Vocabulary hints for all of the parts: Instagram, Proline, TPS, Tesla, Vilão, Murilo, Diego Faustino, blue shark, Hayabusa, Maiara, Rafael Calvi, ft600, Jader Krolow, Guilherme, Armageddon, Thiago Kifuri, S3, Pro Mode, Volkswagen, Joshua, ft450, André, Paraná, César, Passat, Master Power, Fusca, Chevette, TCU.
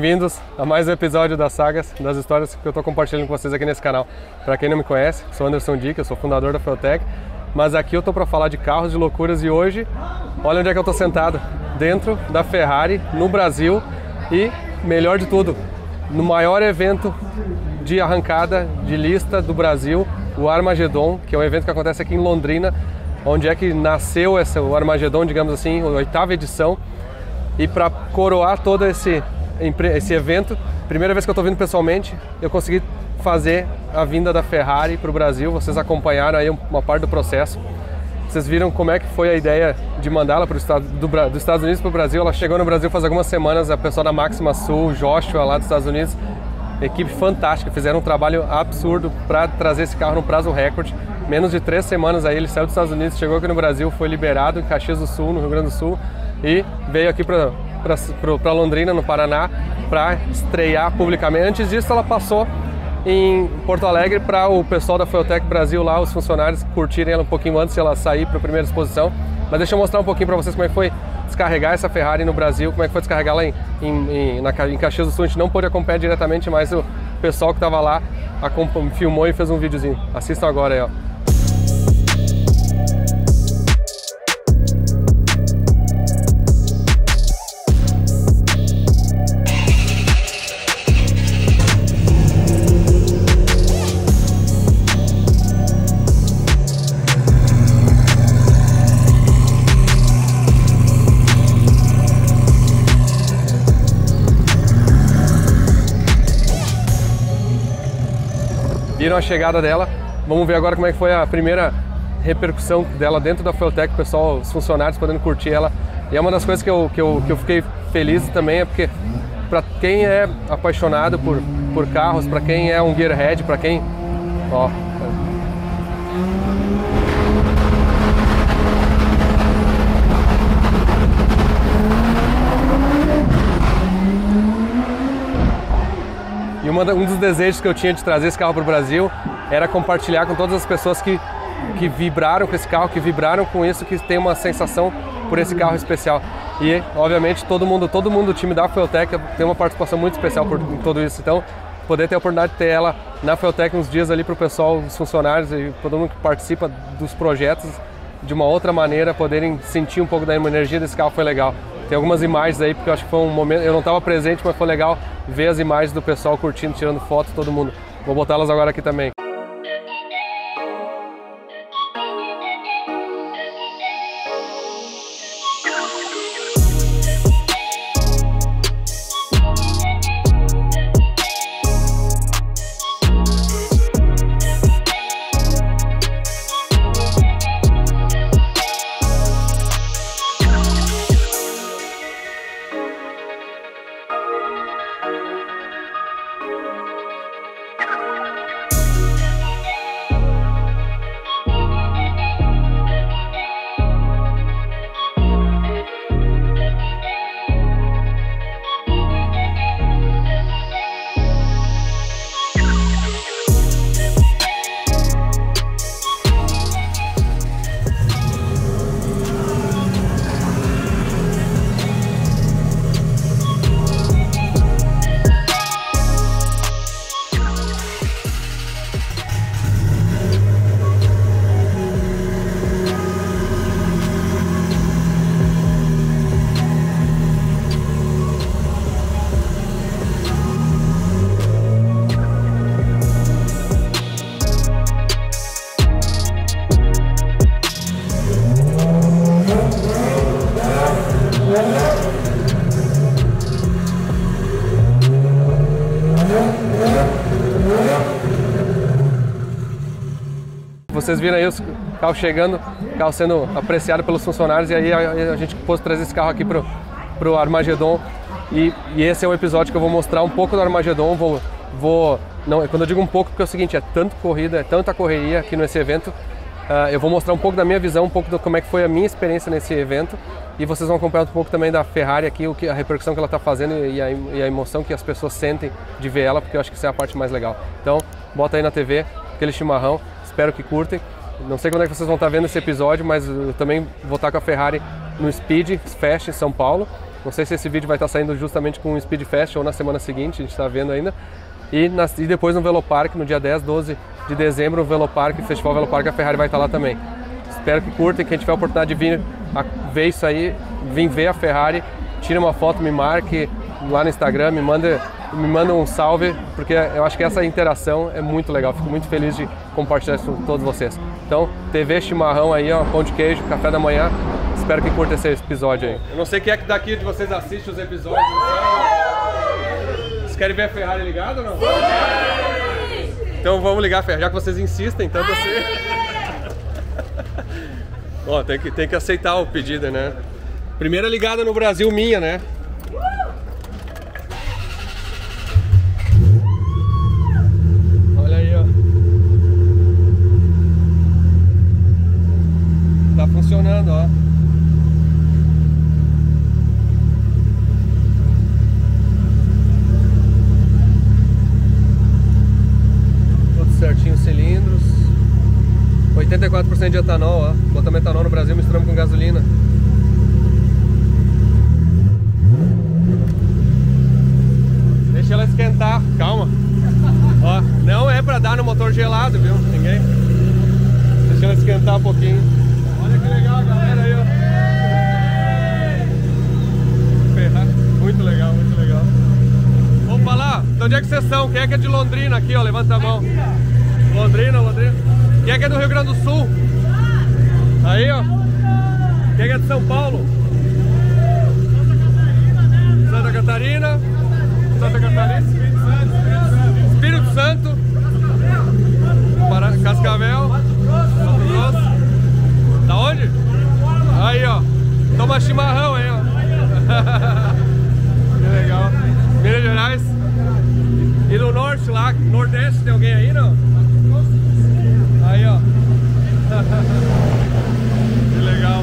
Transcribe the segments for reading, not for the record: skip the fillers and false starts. Bem-vindos a mais um episódio das sagas, das histórias que eu estou compartilhando com vocês aqui nesse canal. Para quem não me conhece, sou Anderson Dick, eu sou fundador da FuelTech, mas aqui eu estou para falar de carros, de loucuras, e hoje, olha onde é que eu estou sentado, dentro da Ferrari, no Brasil, e melhor de tudo, no maior evento de arrancada de lista do Brasil, o Armageddon, que é um evento que acontece aqui em Londrina, onde é que nasceu o Armageddon, digamos assim, a 8ª edição. E para coroar todo esse evento, primeira vez que eu estou vindo pessoalmente, eu consegui fazer a vinda da Ferrari para o Brasil. Vocês acompanharam aí uma parte do processo. Vocês viram como é que foi a ideia de mandá-la para o estado dos Estados Unidos para o Brasil. Ela chegou no Brasil faz algumas semanas, a pessoa da Máxima Sul, Joshua lá dos Estados Unidos, equipe fantástica, fizeram um trabalho absurdo para trazer esse carro no prazo recorde. Menos de 3 semanas aí, ele saiu dos Estados Unidos, chegou aqui no Brasil, foi liberado em Caxias do Sul, no Rio Grande do Sul, e veio aqui para Londrina, no Paraná, para estrear publicamente. Antes disso, ela passou em Porto Alegre para o pessoal da FuelTech Brasil lá, os funcionários curtirem ela um pouquinho antes de ela sair para a primeira exposição. Mas deixa eu mostrar um pouquinho para vocês como é que foi descarregar essa Ferrari no Brasil, como é que foi descarregar lá em Caxias do Sul. A gente não pôde acompanhar diretamente, mas o pessoal que estava lá filmou e fez um videozinho. Assistam agora aí, ó. Viram a chegada dela, vamos ver agora como é que foi a primeira repercussão dela dentro da FuelTech, o pessoal, os funcionários podendo curtir ela. E é uma das coisas que eu fiquei feliz também, é porque para quem é apaixonado por carros, para quem é um gearhead, para quem... ó, um dos desejos que eu tinha de trazer esse carro para o Brasil era compartilhar com todas as pessoas que vibraram com esse carro, que vibraram com isso, que tem uma sensação por esse carro especial. E, obviamente, todo mundo do time da FuelTech tem uma participação muito especial em tudo isso. Então, poder ter a oportunidade de ter ela na FuelTech uns dias ali para o pessoal, os funcionários e todo mundo que participa dos projetos de uma outra maneira, poderem sentir um pouco da energia desse carro, foi legal. Tem algumas imagens aí, porque eu acho que foi um momento... eu não estava presente, mas foi legal ver as imagens do pessoal curtindo, tirando foto, todo mundo. Vou botá-las agora aqui também. Vocês viram aí o carro chegando, o carro sendo apreciado pelos funcionários, e aí a gente pôs trazer esse carro aqui pro Armageddon, e esse é um episódio que eu vou mostrar um pouco do Armageddon. Não, quando eu digo um pouco, porque é o seguinte, é tanta corrida, é tanta correria aqui nesse evento, eu vou mostrar um pouco da minha visão, um pouco de como é que foi a minha experiência nesse evento, e vocês vão acompanhar um pouco também da Ferrari aqui, a repercussão que ela está fazendo e a emoção que as pessoas sentem de ver ela, porque eu acho que essa é a parte mais legal. Então, bota aí na TV, aquele chimarrão. Espero que curtem. Não sei quando é que vocês vão estar vendo esse episódio, mas eu também vou estar com a Ferrari no Speed Fest em São Paulo. Não sei se esse vídeo vai estar saindo justamente com o Speed Fest ou na semana seguinte, a gente está vendo ainda. E depois no Velopark, no dia 10, 12 de dezembro, o Velopark, o Festival Velopark, a Ferrari vai estar lá também. Espero que curtem, quem tiver a oportunidade de vir ver isso aí, vim ver a Ferrari, tira uma foto, me marque lá no Instagram, me manda um salve, porque eu acho que essa interação é muito legal, fico muito feliz de compartilhar isso com todos vocês. Então, TV chimarrão aí, ó, pão de queijo, café da manhã, espero que curta esse episódio aí. Eu não sei quem é que daqui de vocês assiste os episódios, vocês querem ver a Ferrari ligada ou não? Sim! Então vamos ligar a Ferrari, já que vocês insistem, tanto assim. Ó, tem que aceitar o pedido, né? Primeira ligada no Brasil minha, né? Funcionando, ó. Tudo certinho, os cilindros. 84% de etanol, ó. Botamos etanol no Brasil, misturamos com gasolina. Deixa ela esquentar, calma. Ó, não é pra dar no motor gelado, viu? Ninguém. Deixa ela esquentar um pouquinho. Olha que legal a galera aí, ó. Ferrari, muito legal, muito legal. Vamos falar? Então onde é que vocês são? Quem é de Londrina aqui, ó? Levanta a mão. Londrina, Londrina. Quem é do Rio Grande do Sul? Aí, ó. Quem é de São Paulo? Santa Catarina. Santa Catarina. Espírito Santo. Cascavel. Da onde? Aí, ó. Toma chimarrão aí, ó. Que legal. Minas Gerais. E do norte lá, nordeste, tem alguém aí, não? Aí, ó. Que legal.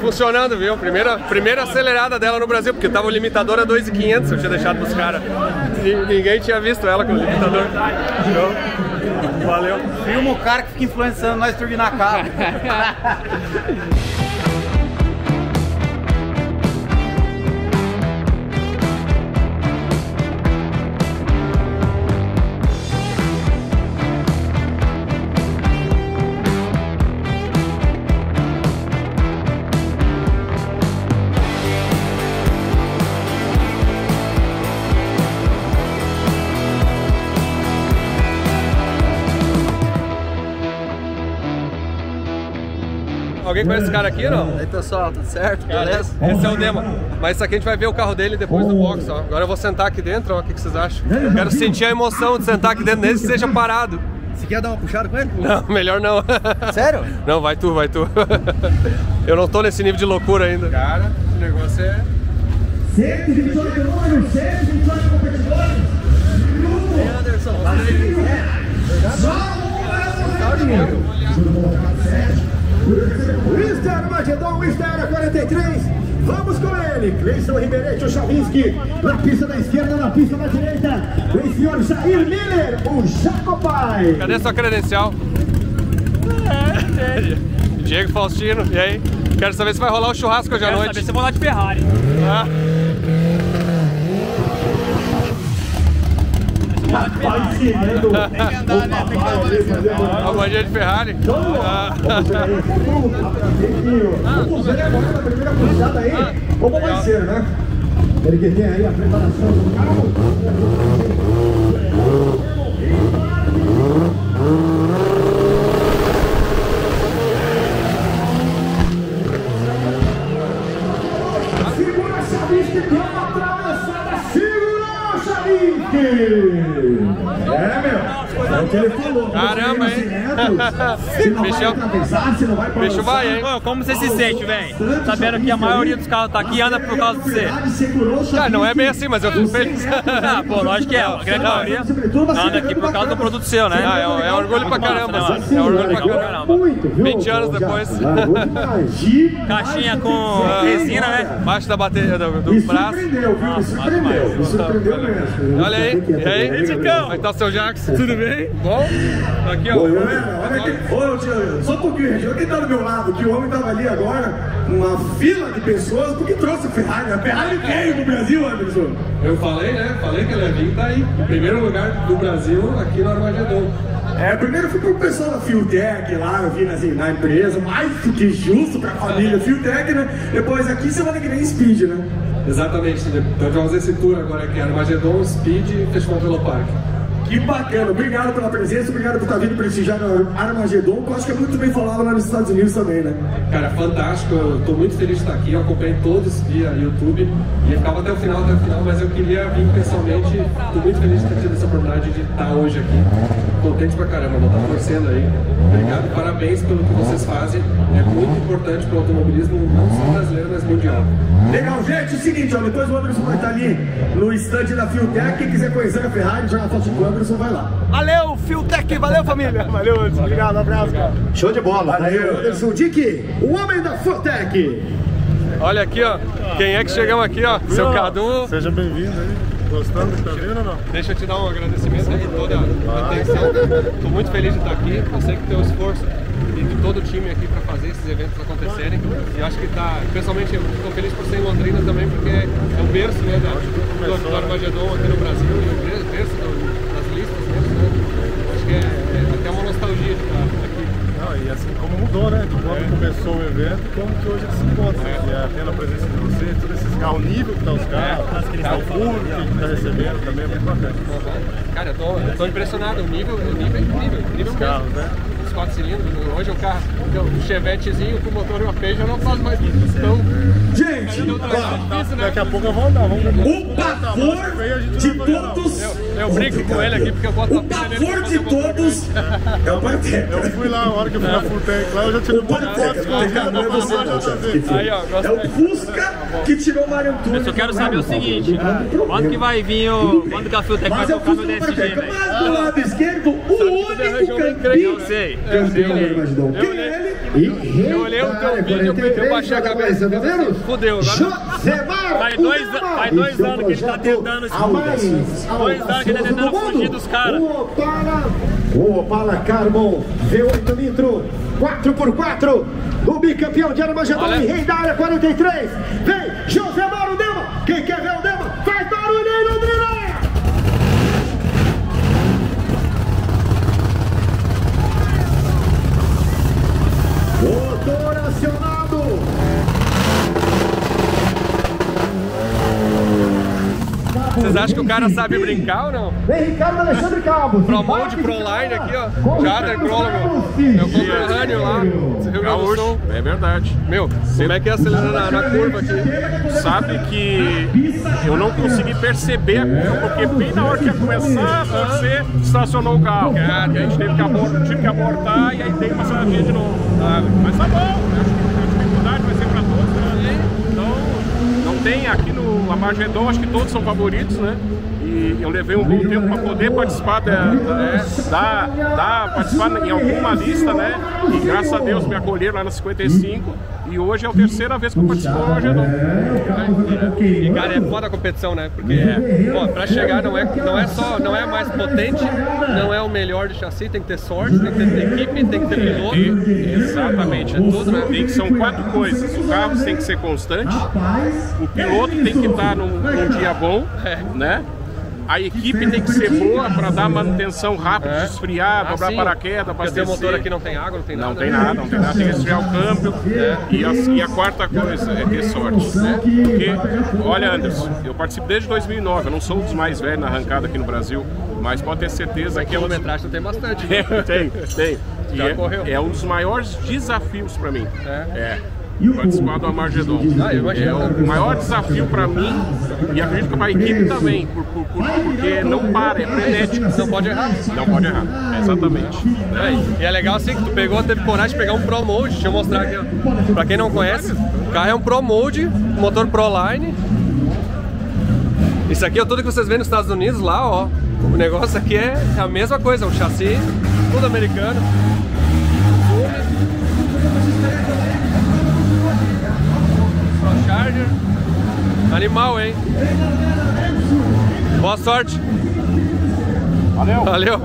Funcionando, viu? Primeira acelerada dela no Brasil, porque tava o limitador a 2.500, eu tinha deixado pros caras. Ninguém tinha visto ela com o limitador. Show. Valeu. Filma o cara que fica influenciando nós turbinar a carro. Alguém conhece esse cara aqui ou não? Aí pessoal, tudo certo? Beleza? Esse é o Dema. Mas isso aqui a gente vai ver o carro dele depois do box, ó. Agora eu vou sentar aqui dentro, ó. O que vocês acham? Eu quero sentir a emoção de sentar aqui dentro, nem que seja parado. Você quer dar uma puxada com ele? Não, melhor não. Sério? Não, vai tu, vai tu. Eu não tô nesse nível de loucura ainda. Cara, o negócio é... 128 números, 128 competidores. Grupo! Anderson, só Mister Armageddon, Mister 43, vamos com ele! Cleison Ribeirete, o Chavinski, na pista da esquerda, na pista da direita, o senhor Jair Miller, o Jacobai! Cadê sua credencial? É. Diego Faustino, e aí? Quero saber se vai rolar o churrasco hoje à noite. Quero saber se eu vou lá de Ferrari. Ah. Tem que andar, né? Tem que andar nessa. A bandeira de Ferrari. Vamos ver agora na primeira cruzada aí. Como vai ser, né? Ele que tem aí a preparação do carro. É o que ele falou. Caramba, hein? Bicho vai, hein? Pô, como você se sente, velho? Sabendo que a maioria dos carros tá aqui anda por causa de você. Cara, não é bem assim, mas eu fico feliz. Ah, pô, lógico que é. A grande maioria anda aqui por causa do produto seu, né? Ah, é orgulho pra caramba. É orgulho pra caramba. 20 anos depois. Caixinha com resina, né? Baixo da bateria do braço. Me surpreendeu mesmo. Olha aí. E aí, Ticão? Como é que tá o seu Jax? Tudo bem? Bom, aqui ó. Olha tio, só um pouquinho, quem tá do meu lado, que o homem tava ali agora, uma fila de pessoas, porque trouxe o Ferrari. A Ferrari veio do Brasil, Anderson. Eu falei, né? Falei que ele ia vir, tá aí. O primeiro lugar do Brasil aqui no Armageddon. É, primeiro eu fui pro pessoal da FuelTech lá, eu vim assim, na empresa, mais do que justo pra família FuelTech, né? Depois aqui semana que vem Speed, né? Exatamente, então vamos fazer esse tour agora aqui, Armageddon, Speed Festival Velopark. Que bacana, obrigado pela presença, obrigado por estar vindo prestigiar o Armageddon, que eu acho que é muito bem falado lá nos Estados Unidos também, né? Cara, fantástico, eu tô muito feliz de estar aqui, eu acompanhei todos via YouTube e ficava até o final, mas eu queria vir pessoalmente, tô muito feliz de ter tido essa oportunidade de estar hoje aqui, contente pra caramba, vou estar torcendo aí, obrigado, parabéns pelo que vocês fazem, é muito importante pro automobilismo, não só brasileiro, mas mundial. Legal, gente, é o seguinte, ó, depois o Anderson vai estar ali no stand da FuelTech, quem quiser conhecer a Ferrari, já foto com o Anderson, vai lá. Valeu, FuelTech, valeu família. Valeu, Anderson, obrigado, um abraço, cara. Show de bola, valeu, Anderson Dick, o homem da FuelTech. Olha aqui, ó, quem é que chegamos aqui, ó, seu Cadu. Seja bem-vindo aí. Gostando do que tá vendo ou não? Deixa eu te dar um agradecimento aí, toda a atenção. Estou muito feliz de estar aqui, eu sei que tem um esforço de todo o time aqui para fazer esses eventos acontecerem. E acho que tá, pessoalmente eu estou feliz por ser em Londrina também, porque é o berço, né, do Armageddon aqui no Brasil, e o berço das listas, né? Acho que é até uma nostalgia de estar aqui. Ah, e assim como mudou, né? De quando começou o evento, como que hoje eles se encontram. Tendo a presença de vocês, todos esses carros, o nível que tá os carros, o público que a gente tá recebendo também é muito bacana. Cara, eu tô impressionado, o nível é incrível. Os carros, né? Os 4 cilindros, hoje é um carro, um Chevettezinho com motor e uma peja, eu não faço mais isso. Então, gente, daqui a pouco eu vou andar, vamos ver. O pavor de todos! Eu brinco com ele aqui porque eu boto a pena nele. O pavor de todos! É o Parteca. Eu fui lá, a hora que eu fui na FuelTech lá, eu já tirei um monte de fotos com o cara. É o Fusca que tirou o Mario Tunes. Eu só quero saber o seguinte, quando que vai vir o... Quando que a FuelTech vai tocar no DSG, velho? Mas do lado esquerdo, o único campeão... Eu olhei o teu vídeo, eu baixei a cabeça, tá vendo? Fudeu, faz 2 anos que ele tá tentando esconder. 2 anos que ele tá tentando fugir dos caras. O Opala Carbon V8 litro 4x4 do bicampeão de Armageddon e rei da área 43. Vem, José Mauro Dema. Quem quer ver o Dema, faz barulho aí, Londrina! Motor acionado! Vocês acham que o cara sabe brincar ou não? Vem Ricardo Alexandre Cabo! Pro Mode, Proline aqui, ó. Jader Krolow, meu conterrâneo lá. Rio Grande do Sul. É verdade. Meu, como é que é acelerando na curva aqui? Sabe que eu não consegui perceber a curva, porque bem na hora que ia começar, você estacionou o carro. Cara, a gente tive que abortar e aí tem uma saladinha de novo. Mas tá bom, eu acho que a dificuldade vai ser pra todos, né? Então, não tem aqui no Armageddon, acho que todos são favoritos, né? E eu levei um bom tempo para poder participar participar em alguma lista, né? E graças a Deus me acolheram lá na 55. E hoje é a terceira vez que eu participo do Armageddon. E cara, é foda a competição, né? Porque pra chegar não é mais potente, não é o melhor de chassi, tem que ter sorte, tem que ter equipe, tem que ter piloto. Exatamente, é tudo, né? São 4 coisas. O carro tem que ser constante, o piloto tem que estar num dia bom, né? a equipe tem que ser boa para dar manutenção rápida, esfriar, dobrar paraquedas, abastecer. Porque o motor aqui não tem água, não tem nada. Não tem nada, não tem nada. Tem que esfriar o câmbio. E a quarta coisa é ter sorte, né? Porque, olha, Anderson, eu participo desde 2009, eu não sou um dos mais velhos na arrancada aqui no Brasil, mas pode ter certeza que... quilometragem tem bastante. Tem. É um dos maiores desafios para mim. Participar do Armageddon. É o maior desafio para mim e acredito que para a equipe também, porque não para, é frenético. Não pode errar. Não pode errar, exatamente. E é legal assim que tu pegou, teve coragem de pegar um Pro Mode. Deixa eu mostrar aqui, ó. Para quem não conhece, o carro é um Pro Mode, motor Proline. Isso aqui é tudo que vocês veem nos Estados Unidos, lá, ó. O negócio aqui é a mesma coisa, um chassi, tudo americano. Charger. Animal, hein? Boa sorte. Valeu.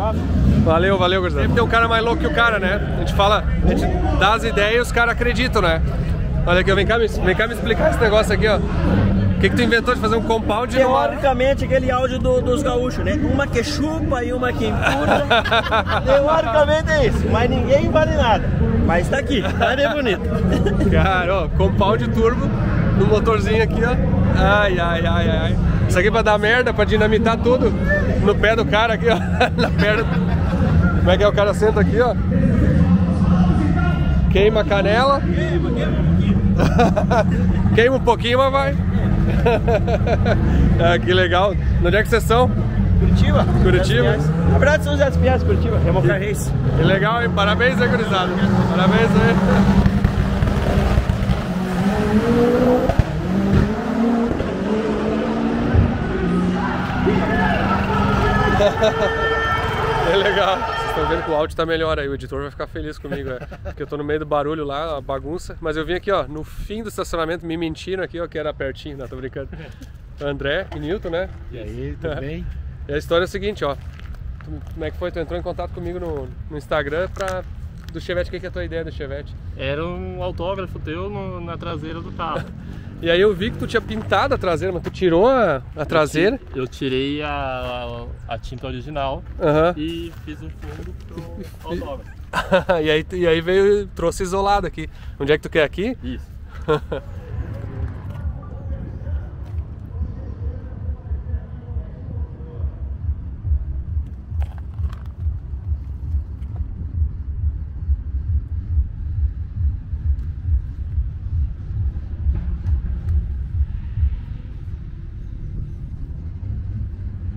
Valeu, gurizada. Sempre tem um cara mais louco que o cara, né? A gente fala, a gente dá as ideias e os caras acreditam, né? Olha aqui, vem cá me explicar esse negócio aqui, ó. O que que tu inventou de fazer um compound? Teoricamente, aquele áudio dos gaúchos, né? Uma que chupa e uma que empurra. Teoricamente é isso, mas ninguém vale nada. Mas tá aqui, tá bem bonito. Cara, ó, compound turbo no motorzinho aqui, ó. Ai. Isso aqui é pra dar merda, pra dinamitar tudo no pé do cara aqui, ó. Na perna. Como é que é? O cara senta aqui, ó. Queima a canela. Queima um pouquinho, mas vai. Ah, que legal. Onde é que vocês são? Curitiba. Na verdade são os das Piás, Curitiba. É uma race. Que legal, hein? Parabéns, né, gurizada? Parabéns aí. É legal. Vocês estão vendo que o áudio tá melhor aí, o editor vai ficar feliz comigo, né? Porque eu tô no meio do barulho lá, a bagunça. Mas eu vim aqui, ó, no fim do estacionamento, me mentiram aqui, ó, que era pertinho, não, tô brincando. André e Nilton, né? E aí, tudo bem? E a história é o seguinte, ó. Como é que foi? Tu entrou em contato comigo no Instagram do Chevette. O que é a tua ideia do Chevette? Era um autógrafo teu na traseira do carro. E aí eu vi que tu tinha pintado a traseira, mas tu tirou a traseira. Eu tirei a tinta original e fiz um fundo pro autógrafo. E aí veio, trouxe isolado aqui. Onde é que tu quer aqui? Isso.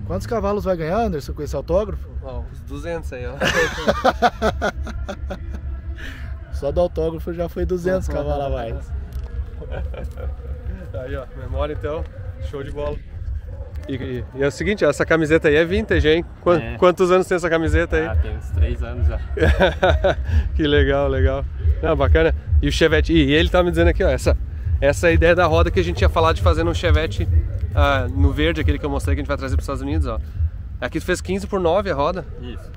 Quantos cavalos vai ganhar, Anderson, com esse autógrafo? Ó, uns 200 aí, ó. Só do autógrafo já foi 200 cavalos a mais. Aí, ó, memória então, show de bola. E é o seguinte, essa camiseta aí é vintage, hein? Quantos anos tem essa camiseta aí? Ah, tem uns 3 anos já. Que legal. Ah, bacana. E o Chevette, e ele tá me dizendo aqui, ó, essa ideia da roda que a gente tinha falado de fazer um Chevette no verde, aquele que eu mostrei que a gente vai trazer para os Estados Unidos, ó. Aqui tu fez 15x9 a roda. Isso.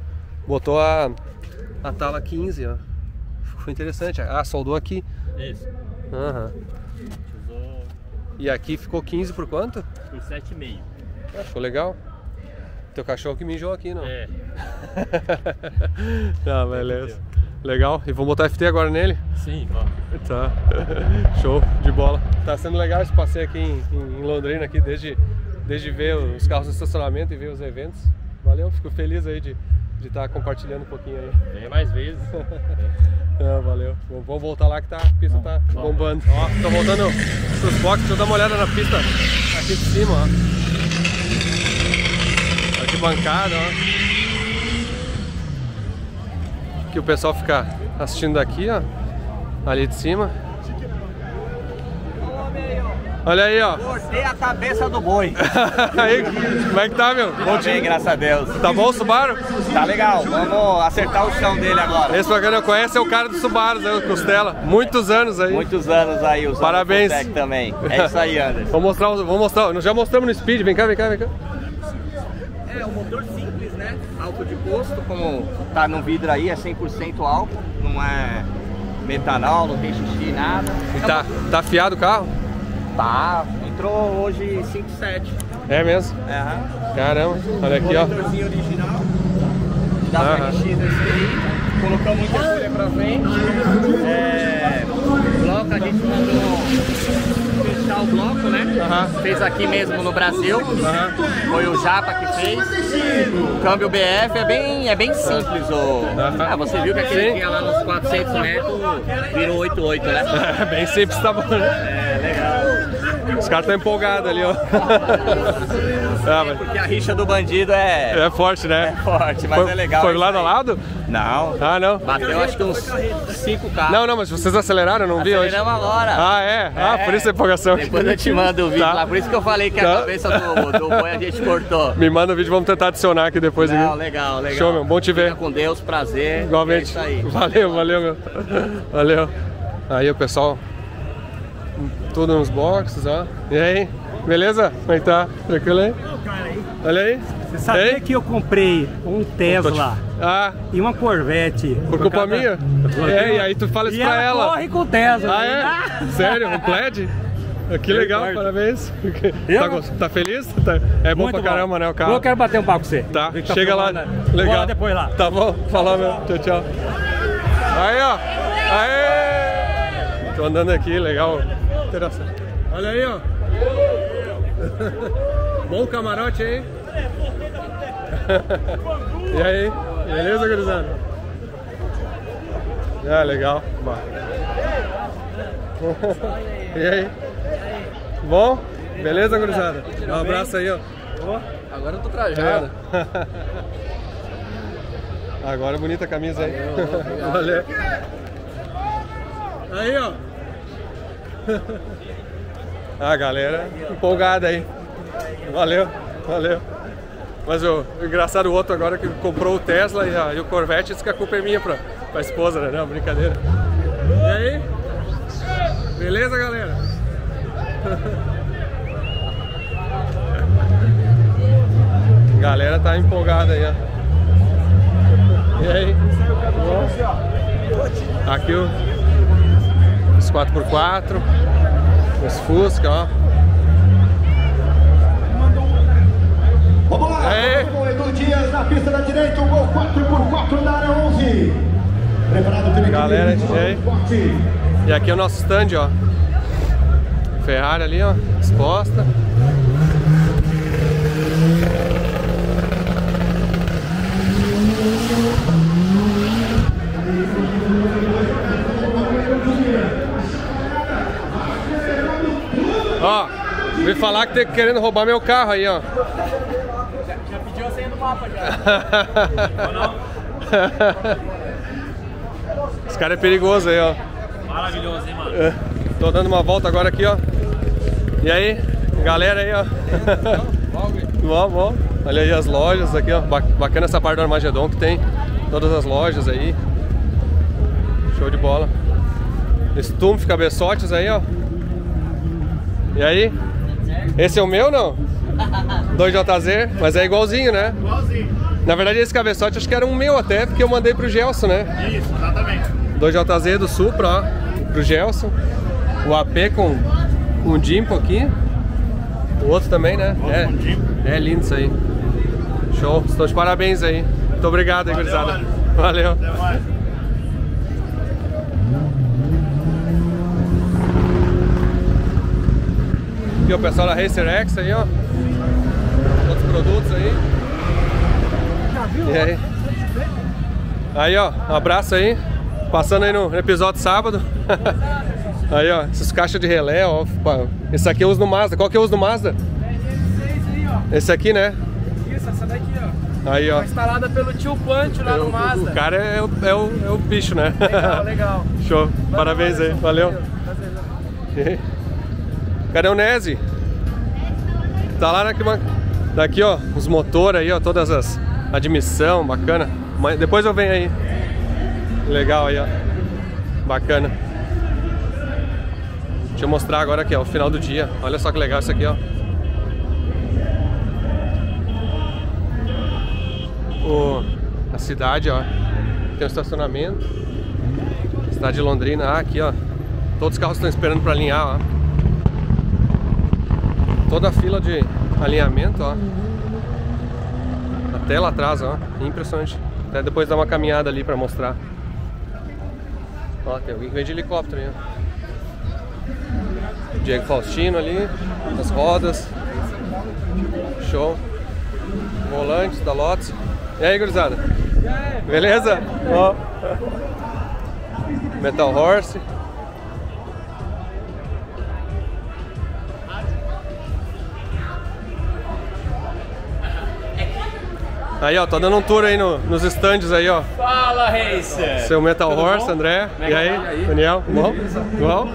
Botou a tala 15, ó. Foi interessante. Ah, soldou aqui. Isso. Usou... E aqui ficou 15 por quanto? Por 7,5. Ah, ficou legal. Teu cachorro que mijou aqui, não? É. Tá, beleza. Legal, e vou botar FT agora nele? Sim, ó. Tá, show de bola. Tá sendo legal esse passeio aqui em Londrina, aqui, desde ver os carros no estacionamento e ver os eventos. Valeu, fico feliz aí de estar compartilhando um pouquinho aí. Vem mais vezes. Não, valeu. Vamos voltar lá que a pista tá bombando. Ó, tô voltando pros boxes, deixa eu dar uma olhada na pista aqui de cima, ó. Arquibancada, ó. Que o pessoal fica assistindo daqui, ó, ali de cima. Olha aí, ó. Cortei a cabeça do boi. Aí, como é que tá, meu? Tá bem, graças a Deus. Tá bom o Subaru? Tá legal, vamos acertar o chão dele agora. Esse bacana eu conheço, é o cara do Subaru, né, o Costela. Muitos anos aí. Muitos anos aí, usando. Parabéns. O FuelTech também. É isso aí, Anderson. Vamos mostrar. Já mostramos no Speed, vem cá. É, o motor simples, né? Álcool de posto, como tá no vidro aí, é 100% álcool, não é metanol, não tem xixi, nada. E tá afiado o carro? Tá, entrou hoje 5.7. É mesmo? Caramba, olha aqui, ó. Motorzinho original da FX aí. Colocamos muita folha pra frente. É, bloco, a gente mandou fechar o bloco, né? Uh-huh. Fez aqui mesmo no Brasil. Uh-huh. Foi o Japa que fez. O câmbio BF é bem simples. Uh-huh. Ah, você viu que aquele que tinha lá nos 400 metros virou 88, né? É, bem simples, tá bom. É, legal. Os caras estão empolgados ali, ó. É, porque a rixa do bandido é forte, né? É forte, mas foi, é legal. Foi lado a lado? Não. Ah, não? Bateu acho que uns 5 carros. Não, não, mas vocês aceleraram, não vi hoje? Aceleramos agora. Ah, é? Ah, por isso a empolgação. Depois eu te mando o vídeo lá. Por isso que eu falei que a cabeça do boi a gente cortou. Me manda o vídeo, vamos tentar adicionar aqui depois. Não, legal, legal. Show, meu. Bom te ver. Fica com Deus, prazer. Igualmente. É isso aí. Valeu, valeu, meu. Valeu. Aí, o pessoal... Tudo nos boxes, ó. E aí? Beleza? Como é que tá? Tranquilo aí? Olha aí. Você sabia que eu comprei um Tesla e uma Corvette? Por culpa minha? É, e aí tu fala isso pra ela. Corre com o Tesla. Ah, é? Sério? Um Plaid? Que legal, parabéns. Tá feliz? É bom pra caramba, né, o carro? Eu quero bater um papo com você. Tá, chega lá. Legal. Lá depois lá. Tá bom? Falou, meu. Tchau, tchau. Aí, ó. Aê! Tô andando aqui, legal. Olha aí, ó. Bom camarote aí. E aí? Beleza, gurizada? Ah, legal. E aí? Bom? Beleza, gurizada? Um abraço aí, ó. Agora eu tô trajado. Agora é bonita a camisa aí. Valeu. Aí, ó. A galera empolgada aí. Valeu, valeu. Mas o engraçado, o outro agora que comprou o Tesla e o Corvette, disse que a culpa é minha pra esposa, né? Não, brincadeira. E aí? Beleza, galera? A galera tá empolgada aí, ó. E aí? Aqui os 4x4, os Fusca, ó. Vamos lá, o Edu Dias na pista da direita, o Gol 4x4 da área 11. Preparado pelo galera, aí. E aqui é o nosso stand, ó. Ferrari ali, ó, exposta. Ó, me falar que tá querendo roubar meu carro aí, ó. Já pediu a senha do mapa, já. Ou não? Esse cara é perigoso aí, ó. Maravilhoso, hein, mano? É. Tô dando uma volta agora aqui, ó. E aí, galera aí, ó. Bom, bom. Olha aí as lojas aqui, ó. Bacana essa parte do Armageddon que tem. Todas as lojas aí. Show de bola. Stumpf, cabeçotes aí, ó. E aí? Esse é o meu, não? 2JZ, mas é igualzinho, né? Igualzinho. Na verdade, esse cabeçote acho que era um meu até, porque eu mandei pro Gelson, né? Isso, exatamente. 2JZ do Supra, ó, pro Gelson. O AP com o Dimpo aqui. O outro também, né? É lindo isso aí. Show, estou de parabéns aí. Muito obrigado, hein, gurizada. Valeu. Até mais. Aqui o pessoal da Racer X aí, ó. Outros produtos aí. E aí? Aí, ó, um abraço aí. Passando aí no episódio sábado. Aí, ó, esses caixas de relé, ó. Esse aqui eu uso no Mazda. Qual que eu uso no Mazda? VR6 aí, ó. Esse aqui, né? Isso, essa daqui, ó. Aí, ó. Foi instalada pelo tio Pancho lá no Mazda. O cara é o bicho, né? Legal, legal. Show. Parabéns aí, valeu. Prazer. Cadê o Nese? Tá lá naquele... Daqui, ó, os motores aí, ó, todas as... Admissão, bacana. Mas depois eu venho aí. Legal aí, ó. Bacana. Deixa eu mostrar agora aqui, ó, o final do dia. Olha só que legal isso aqui, ó. A cidade, ó. Tem um estacionamento. Cidade de Londrina. Ah, aqui, ó. Todos os carros estão esperando pra alinhar, ó. Toda a fila de alinhamento, ó. até lá atrás, ó. Impressionante. Até depois dá uma caminhada ali pra mostrar. Ó, tem alguém que vem de helicóptero aí, ó. Diego Faustino ali, as rodas. Show. Volantes da Lotus. E aí, gurizada? Beleza? Ó. Metal Horse. Aí, ó, tô dando um tour aí nos estandes aí, ó. Fala, Racer! Seu Metal Tudo Horse, bom? André. Mega, e aí, Daniel? Bom? Igual?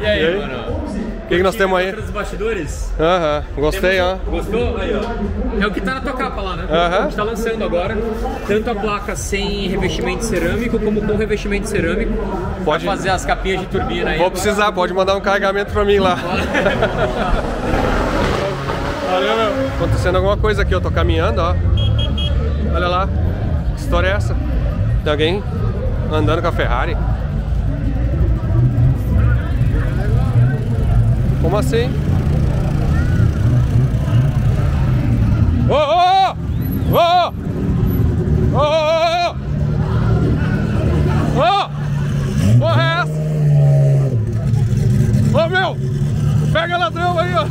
E aí, mano? O que nós temos aí? Dos bastidores? Aham, gostei, ó. Gostou? Aí, ó. É o que tá na tua capa lá, né? A gente tá lançando agora, tanto a placa sem revestimento cerâmico, como com revestimento cerâmico. Pode fazer as capinhas de turbina aí. Vou precisar, pode mandar um carregamento pra mim lá. Valeu, meu. Acontecendo alguma coisa aqui, eu tô caminhando, ó. Olha lá, que história é essa? Tem alguém andando com a Ferrari? Como assim? Ô, ô, ô! Ô, ô! Porra é essa? Ô, meu! Pega ladrão aí, ó!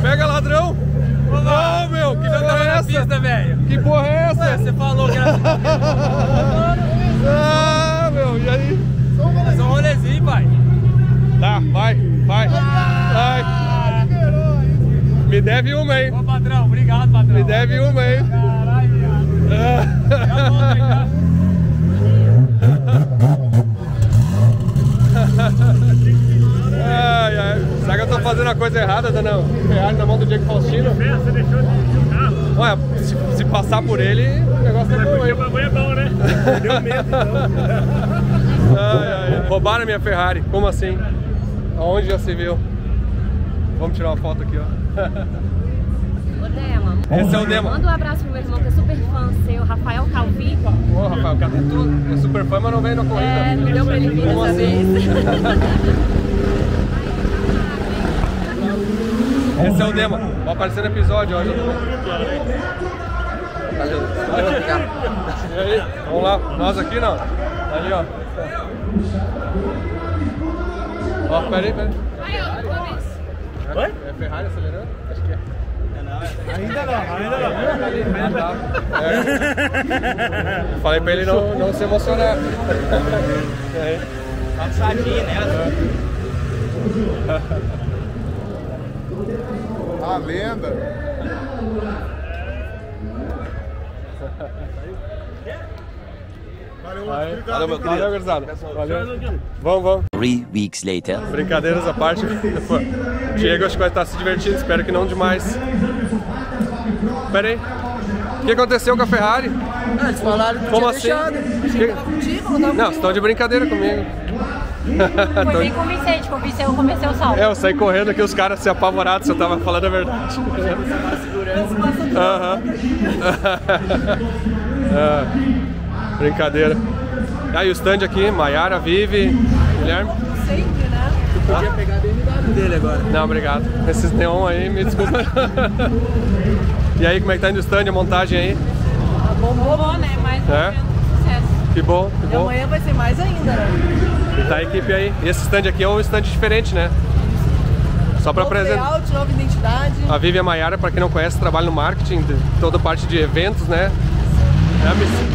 Pega ladrão! Ô, meu, que porra é essa, velho? Que porra é essa? Ué, você falou que era... Ah, meu, e aí? É só um rolezinho, pai. Tá, vai. Ah, vai. Me deve uma, hein? Ô, patrão, obrigado, patrão. Me deve uma, hein? Caralho, viado. Será que eu tô fazendo a coisa errada, Daniel? Ferrari na mão do Diego Faustino? Você deixou de carro? Olha, se passar por ele, o negócio é bom, hein? O bagulho é bom, né? Deu medo, então. Roubaram a minha Ferrari, como assim? Aonde já se viu? Vamos tirar uma foto aqui, ó. Ô, Dema. Esse é o Dema. Manda um abraço pro meu irmão, que é super fã seu, Rafael Calvi. Ô, Rafael, cadê tu? É super fã, mas não veio na corrida. É, não deu pra ele vir dessa vez. Esse é o Dema, vai aparecer no episódio hoje. E aí, vamos lá, nós aqui não? Ali, ó. Ó, peraí. Oi? É Ferrari acelerando? Acho que é. Ainda não. É. Falei pra ele não se emocionar. Passadinha, né? A lenda. Valeu, gurizada. Vamos. 3 weeks later. Brincadeiras à parte. Diego acho que vai estar se divertindo, espero que não demais. Pera aí. O que aconteceu com a Ferrari? Ah, eles falaram que como tinha assim? Deixado. Não, vocês estão de brincadeira comigo. Foi bem convincente, eu comecei o salto. É, eu saí correndo aqui, os caras se apavoraram se eu tava falando a verdade. Brincadeira. Aí o stand aqui, Maiara, Vivi, Guilherme. Sempre, né? Tu podia pegar a BMW dele agora. Não, obrigado. Esses neon aí, me desculpa. E aí, como é que tá indo o stand, a montagem aí? Ah, bombou, né? Mais um sucesso. Que bom, que bom. Amanhã vai ser mais ainda, né? E tá a equipe aí. E esse stand aqui é um stand diferente, né? Só pra apresentar. Nova identidade. A Vivi e a Maiara, pra quem não conhece, trabalha no marketing, de toda parte de eventos, né? É a missão.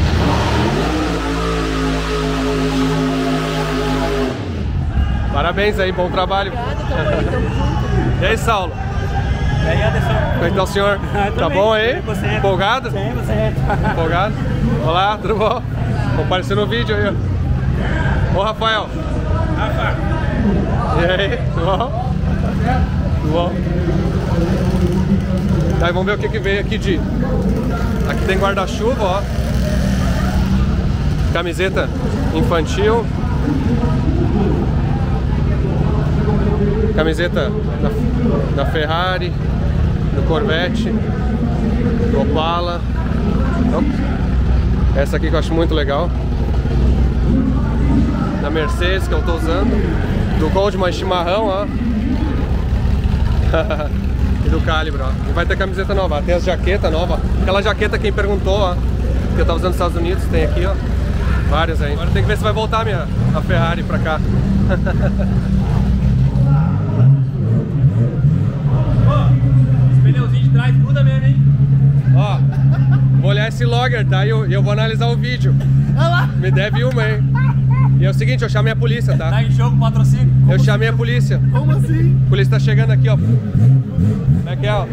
Parabéns aí, bom trabalho. Obrigada, tamo junto. E aí, Saulo? E aí, Anderson? Como é que tá o senhor? Tá bom aí? Você. Empolgado? Sim, você. Empolgado? Olá, tudo bom? Vou aparecer no vídeo aí, ó. Ô, Rafael! Rafa! E aí, tudo bom? Tudo bom? Tá, vamos ver o que veio aqui de... Aqui tem guarda-chuva, ó. Camiseta infantil. Camiseta da Ferrari, do Corvette, do Opala. Essa aqui que eu acho muito legal. Da Mercedes que eu tô usando, do Gol de mais chimarrão, ó. do Calibro, ó. E vai ter camiseta nova, tem as jaquetas novas. Aquela jaqueta, quem perguntou, ó, que eu tava usando nos Estados Unidos, tem aqui, ó. Várias aí. Agora tem que ver se vai voltar a Ferrari pra cá. Ó, os pneuzinhos de trás muda mesmo, hein? Ó, vou olhar esse logger, tá? E eu vou analisar o vídeo. Me deve uma, hein? E é o seguinte, eu chamei a polícia, tá? Tá em jogo, patrocínio? Eu chamei a polícia. Como assim? A polícia tá chegando aqui, ó. Como é que é, ó?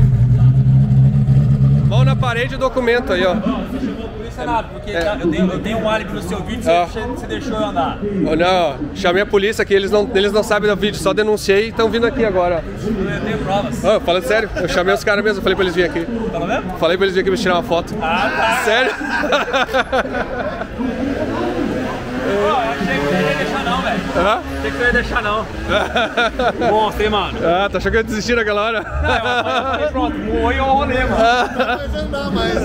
Mão na parede e documento aí, ó. Não, você chamou a polícia nada, porque eu tenho um álibi no seu vídeo, você deixou eu andar. Não, chamei a polícia aqui, eles não sabem do vídeo, só denunciei e estão vindo aqui agora. Eu tenho provas. Oh, falando sério, eu chamei os caras mesmo, falei pra eles virem aqui. Tá mesmo? Falei pra eles virem aqui me tirar uma foto. Ah, tá. Sério? Achei que eu ia deixar não. Monstro, hein, mano? Ah, tá achando que eu desisti naquela hora? Não, eu pronto, morri ou rolê, mano. Não mais.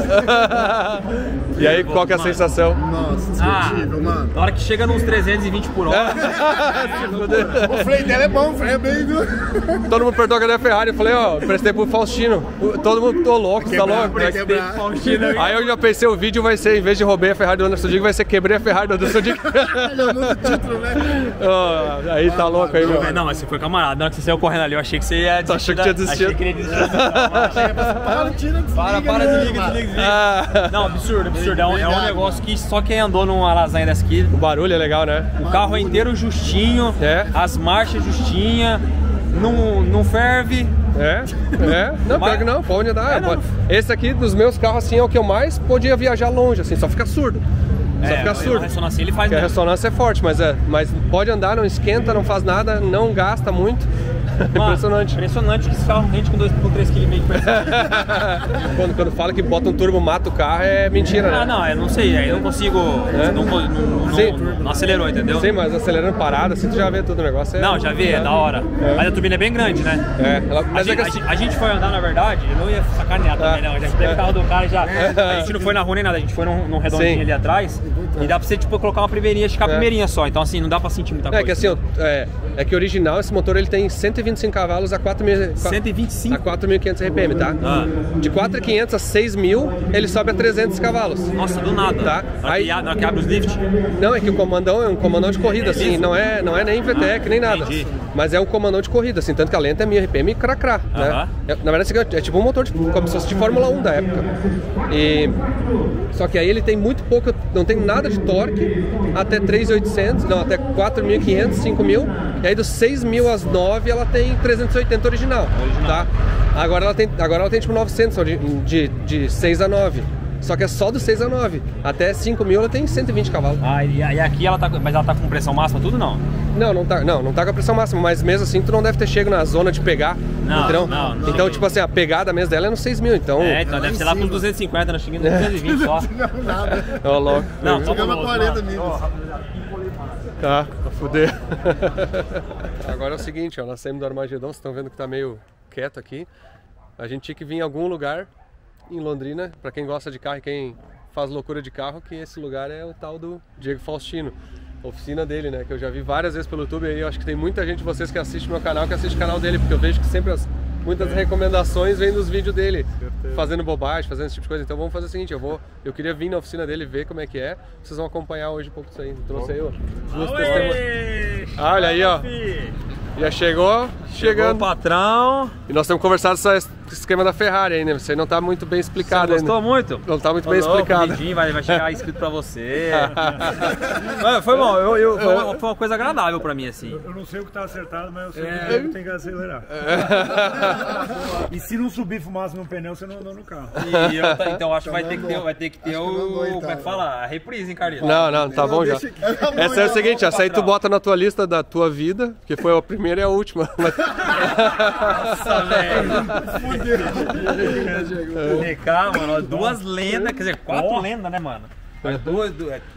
E aí, qual que é a sensação? Nossa, discutível, mano. Na hora que chega nos 320 por hora. O freio dela é bom, o freio é bem duro. Todo mundo perguntou que era Ferrari, eu falei, ó, prestei pro Faustino. Todo mundo, tô louco, tá louco? Aí eu já pensei, o vídeo vai ser, em vez de roubei a Ferrari do Anderson Dick, vai ser quebrei a Ferrari do Anderson Dick. Oh, aí tá louco aí, meu. Não, mas você foi camarada. Na hora que você saiu correndo ali, eu achei que você ia desistir. Achei que tinha desistido. Achei que ele desistiu. Para, desliga. Não, absurdo. É um negócio que só quem andou numa lasanha dessa aqui. O barulho é legal, né? O carro é inteiro justinho, as marchas justinhas, não ferve. Não, pior que não, pode andar. Esse aqui dos meus carros assim é o que eu mais podia viajar longe, assim, só fica surdo. Só fica surdo. A ressonância ele faz. Porque a ressonância é forte, mas pode andar, não esquenta, não faz nada, não gasta muito. Mano, impressionante que esse carro rende com 2,3 kg por litro. Quando fala que bota um turbo, mata o carro, é mentira, né? Ah, não, eu não sei, aí eu não consigo. Não acelerou, entendeu? Sim, mas acelerando parada, assim tu já vê todo o negócio. Não, já vi, é da hora. Mas a turbina é bem grande, né? A gente foi andar, na verdade, eu não ia sacanear também, não. Já peguei o carro do cara já. A gente não foi na rua nem nada, a gente foi num redondinho ali atrás. E dá pra você, tipo, colocar uma primeirinha, acho que a primeirinha só. Então, assim, não dá pra sentir muita coisa. É que original, esse motor ele tem 125 cavalos a 4.500 RPM, tá? De 4.500 a 6.000, ele sobe a 300 cavalos. Nossa, do nada. Tá? Aí que abre os lift? Não, é que o comandão é um comandão de corrida, assim. Não é nem FuelTech, nem nada. Entendi. Mas é um comandão de corrida, assim. Tanto que a lenta é 1.000 RPM e cracrá, né? Na verdade, é tipo um motor como se fosse de Fórmula 1 da época. Só que aí ele tem muito pouco, não tem nada de torque, até 3.800, não, até 4.500, 5.000. E aí dos 6.000 às 9 ela tem 380 original. Tá? Agora ela tem tipo 900 de 6 a 9. Só que é só do 6 a 9. Até 5.000 ela tem 120 cavalos. Ah, e aqui ela tá. Mas ela tá com pressão máxima tudo, não? Não tá com a pressão máxima, mas mesmo assim tu não deve ter chego na zona de pegar. Não. Então, tipo assim, a pegada mesmo dela é no 6.000, então. Então deve ser lá com 250, nós chegamos no 220 só. Não, louco. Não, chegamos a 40 mil. Tá, pra fuder. Agora é o seguinte, ó, nós saímos do Armageddon, vocês estão vendo que tá meio quieto aqui. A gente tinha que vir em algum lugar em Londrina, pra quem gosta de carro e quem faz loucura de carro, que esse lugar é o tal do Diego Faustino. Oficina dele, né? Que eu já vi várias vezes pelo YouTube aí, eu acho que tem muita gente de vocês que assiste meu canal, que assiste o canal dele, porque eu vejo que sempre muitas recomendações vêm dos vídeos dele, fazendo bobagem, fazendo esse tipo de coisa. Então vamos fazer o seguinte, eu queria vir na oficina dele, ver como é que é. Vocês vão acompanhar hoje um pouco disso aí. Eu trouxe aí, ó. Olha aí, ó. Já chegou o patrão. E nós temos conversado sobre esse esquema da Ferrari aí, né? Você não tá muito bem explicado ainda. Você gostou muito? Não tá muito bem explicado. Vai chegar escrito pra você. Foi bom, foi uma coisa agradável pra mim, assim. Eu não sei o que tá acertado, mas eu sei que eu tenho que acelerar. E se não subir fumaça no pneu, você não andou no carro. Então acho que vai ter que ter o... Como é que fala? A reprise, hein, Carlinhos? Não, tá bom já. Essa é o seguinte, essa aí tu bota na tua lista da tua vida, que foi a primeira e a última. Nossa, velho. Mano, duas lendas, quer dizer, quatro lendas, né, mano? Mas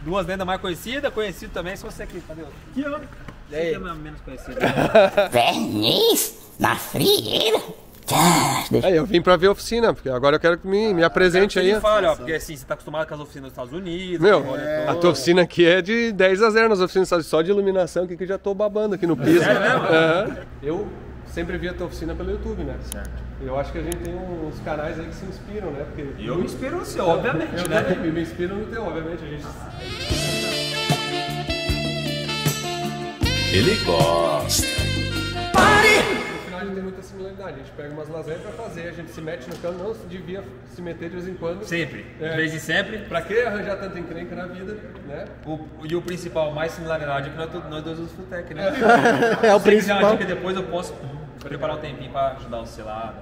duas lendas mais conhecido também, se você aqui, cadê outro? Que outro? Você é menos conhecido. Verniz na frieira. Aí eu vim pra ver a oficina, porque agora eu quero que me apresente aí. Fala, ó, porque assim, você tá acostumado com as oficinas dos Estados Unidos. A tua oficina aqui é de 10 a 0 nas oficinas, só de iluminação, que eu já tô babando aqui no piso. Eu sempre via a tua oficina pelo YouTube, né? Certo. Eu acho que a gente tem uns canais aí que se inspiram, né? Porque e eu me inspiro no seu, obviamente, eu né? Também me inspiro no teu, obviamente. A gente... Ele gosta. Pare! A gente tem muita similaridade, a gente pega umas lasanhas pra fazer, a gente se mete no cano, não se devia se meter de vez em quando. Sempre, de vez em sempre. Pra que arranjar tanta encrenca na vida, né? E o principal, mais similaridade é que nós dois usamos FuelTech, né? É o principal. Se quiser uma dica depois, eu posso preparar um tempinho pra ajudar você lá.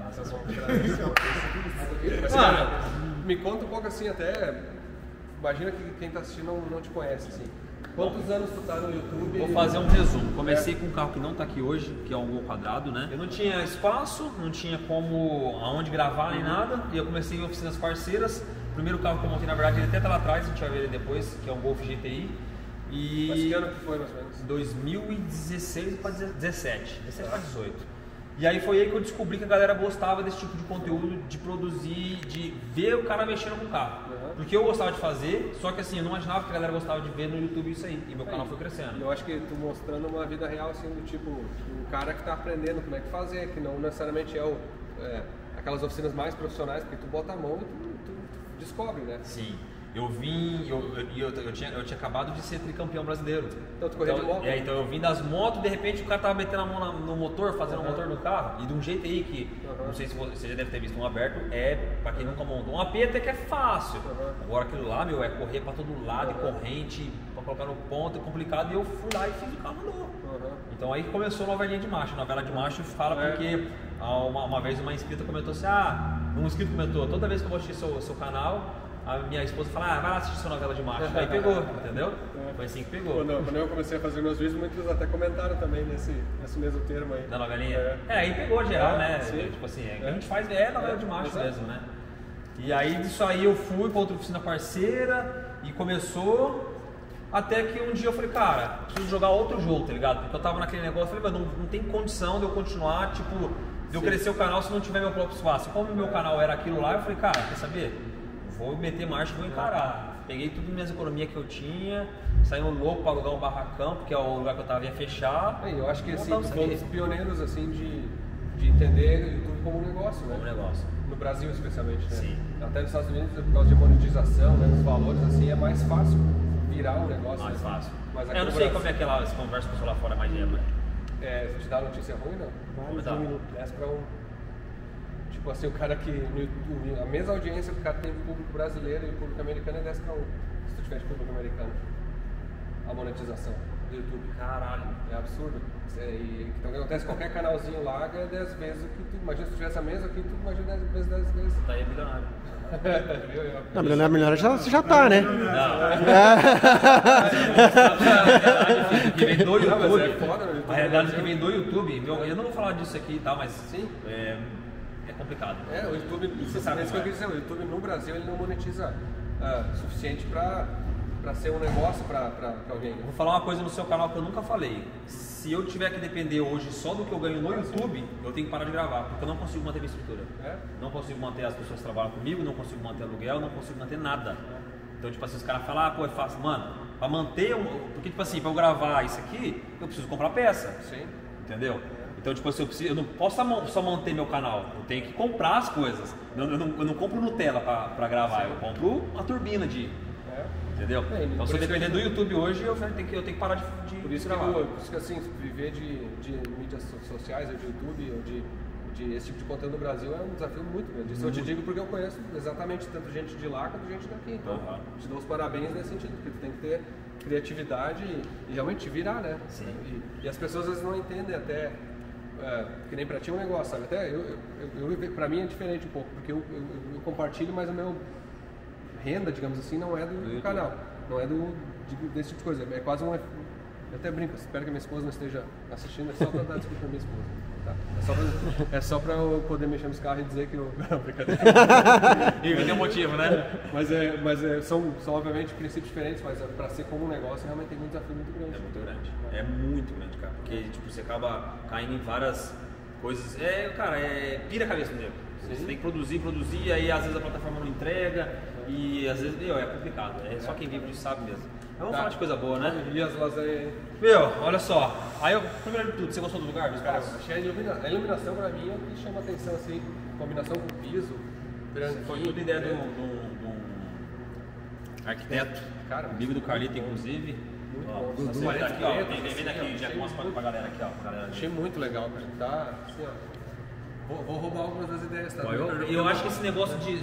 Mano, me conta um pouco assim, até, imagina que quem tá assistindo não te conhece, assim. Quantos anos tu tá no YouTube? Vou fazer um resumo. Comecei com um carro que não tá aqui hoje, que é um Gol quadrado, né? Eu não tinha espaço, não tinha como aonde gravar nem nada. E eu comecei em oficinas parceiras. O primeiro carro que eu montei, na verdade, ele até tá lá atrás, a gente vai ver ele depois, que é um Golf GTI. E... Mas que ano que foi, mais ou menos? 2016 para 17, 17 para 18. E aí foi aí que eu descobri que a galera gostava desse tipo de conteúdo, de produzir, de ver o cara mexendo com o carro. Porque eu gostava de fazer, só que assim, eu não imaginava que a galera gostava de ver no YouTube isso aí. E meu canal foi crescendo. Eu acho que tu mostrando uma vida real, assim, do tipo, um cara que tá aprendendo como é que fazer, que não necessariamente é, aquelas oficinas mais profissionais, porque tu bota a mão e tu descobre, né? Sim. Eu vim, eu tinha acabado de ser tricampeão brasileiro. Então tu corria de moto? É, então eu vim das motos, de repente o cara tava metendo a mão no motor, fazendo o motor do carro. E de um GTI que, não sei se você já deve ter visto um aberto, pra quem nunca montou um AP até que é fácil. Agora aquilo lá, meu, é correr pra todo lado, corrente, pra colocar no ponto, é complicado. E eu fui lá e fiz o carro novo. Então aí começou a novelinha de macho. Novela de macho fala porque uma vez uma inscrita comentou assim, um inscrito comentou, toda vez que eu vou assistir seu canal, a minha esposa fala, vai lá assistir sua novela de macho. Aí pegou, entendeu? Foi assim que pegou. Quando eu comecei a fazer meus vídeos, muitos até comentaram também nesse mesmo termo aí. Da novelinha? Aí pegou geral, né? Sim. Tipo assim, o que a gente faz é novela de macho mesmo, né? E aí disso aí eu fui pra outra oficina parceira e começou... Até que um dia eu falei, cara, preciso jogar outro jogo, tá ligado? Porque eu tava naquele negócio, eu falei, mas não tem condição de eu continuar, tipo... De eu crescer o canal se não tiver meu próprio espaço. Como o meu canal era aquilo lá, eu falei, cara, quer saber? Vou meter marcha e vou encarar. Peguei tudo minhas economias que eu tinha, saí um louco para alugar um barracão, porque é o lugar que eu tava, ia fechar. Eu acho que assim, fomos pioneiros assim, de entender o YouTube como um negócio, né? Como um negócio. No Brasil especialmente, né? Sim. Até nos Estados Unidos, por causa de monetização, né? Os valores, assim, é mais fácil virar um negócio. Mais fácil. Mas eu não sei como é que é lá, se conversa com o lá fora mais lembra. Você te dá notícia ruim, não? Não, não. Essa pra um... Tipo assim, o cara que, a mesma audiência que o cara tem o público brasileiro e o público americano é 10 para 1. Se tu tiver de público americano, a monetização do YouTube. Caralho, é absurdo. Então o que acontece, qualquer canalzinho lá ganha 10 vezes o que tu... Imagina se tu tivesse a mesa aqui, tu imagina 10 vezes 10 vezes. Daí é milionário. Não, milionário você já tá, né? Não. Que vem do YouTube. A realidade que vem do YouTube, eu não vou falar disso aqui e tal, mas sim. É complicado. O YouTube, você sabe isso que eu queria dizer, o YouTube no Brasil ele não monetiza suficiente para ser um negócio para alguém. Vou falar uma coisa no seu canal que eu nunca falei. Se eu tiver que depender hoje só do que eu ganho no YouTube, eu tenho que parar de gravar, porque eu não consigo manter minha estrutura. Não consigo manter as pessoas que trabalham comigo, não consigo manter aluguel, não consigo manter nada. Então, tipo assim, os caras falam, pô, é fácil. Mano, para manter, porque tipo assim, para eu gravar isso aqui, eu preciso comprar peça. Sim. Entendeu? Então, tipo assim, eu não posso só manter meu canal, eu tenho que comprar as coisas. Eu não compro Nutella pra gravar, eu compro uma turbina de... Entendeu? Então, se eu depender do YouTube hoje, eu tenho que parar de por isso gravar. Por isso que, assim, viver de mídias sociais, ou de YouTube, ou de esse tipo de conteúdo no Brasil é um desafio muito grande. Isso eu te digo porque eu conheço exatamente tanto gente de lá quanto gente daqui. Então, te dou os parabéns nesse sentido, porque tu tem que ter criatividade e realmente virar, né? Sim. E as pessoas, às vezes, não entendem até... que nem pra ti é um negócio, sabe? Até pra mim é diferente um pouco, porque eu compartilho, mas a minha renda, digamos assim, não é do canal, não é desse tipo de coisa. É quase um... Eu até brinco, espero que a minha esposa não esteja assistindo, é só pra dar desculpa pra minha esposa. Tá? É só pra eu poder mexer nos carros e dizer que eu... Não, brincadeira. E tem um motivo, né? Mas são obviamente princípios diferentes, mas pra ser como um negócio realmente tem um desafio muito grande. É muito grande. É muito grande, cara. Porque tipo, você acaba caindo em várias coisas. Cara, pira a cabeça do negro. Você tem que produzir, e aí às vezes a plataforma não entrega, e às vezes, é complicado, só quem vive disso sabe mesmo. Mas vamos falar de coisa boa, né? E as lasanhas aí? Olha só, Aí, eu, primeiro de tudo, você gostou do lugar? Do espaço? Cara, achei a iluminação pra mim é o que chama atenção, assim, combinação com o piso. Foi tudo ideia do arquiteto, cara, amigo do Carlito, inclusive. Olha aqui, ó, vem aqui, já mostra pra galera aqui, ó. Galera, achei muito legal, cara. Tá, assim, ó. Vou roubar algumas das ideias, tá? Eu acho que esse negócio de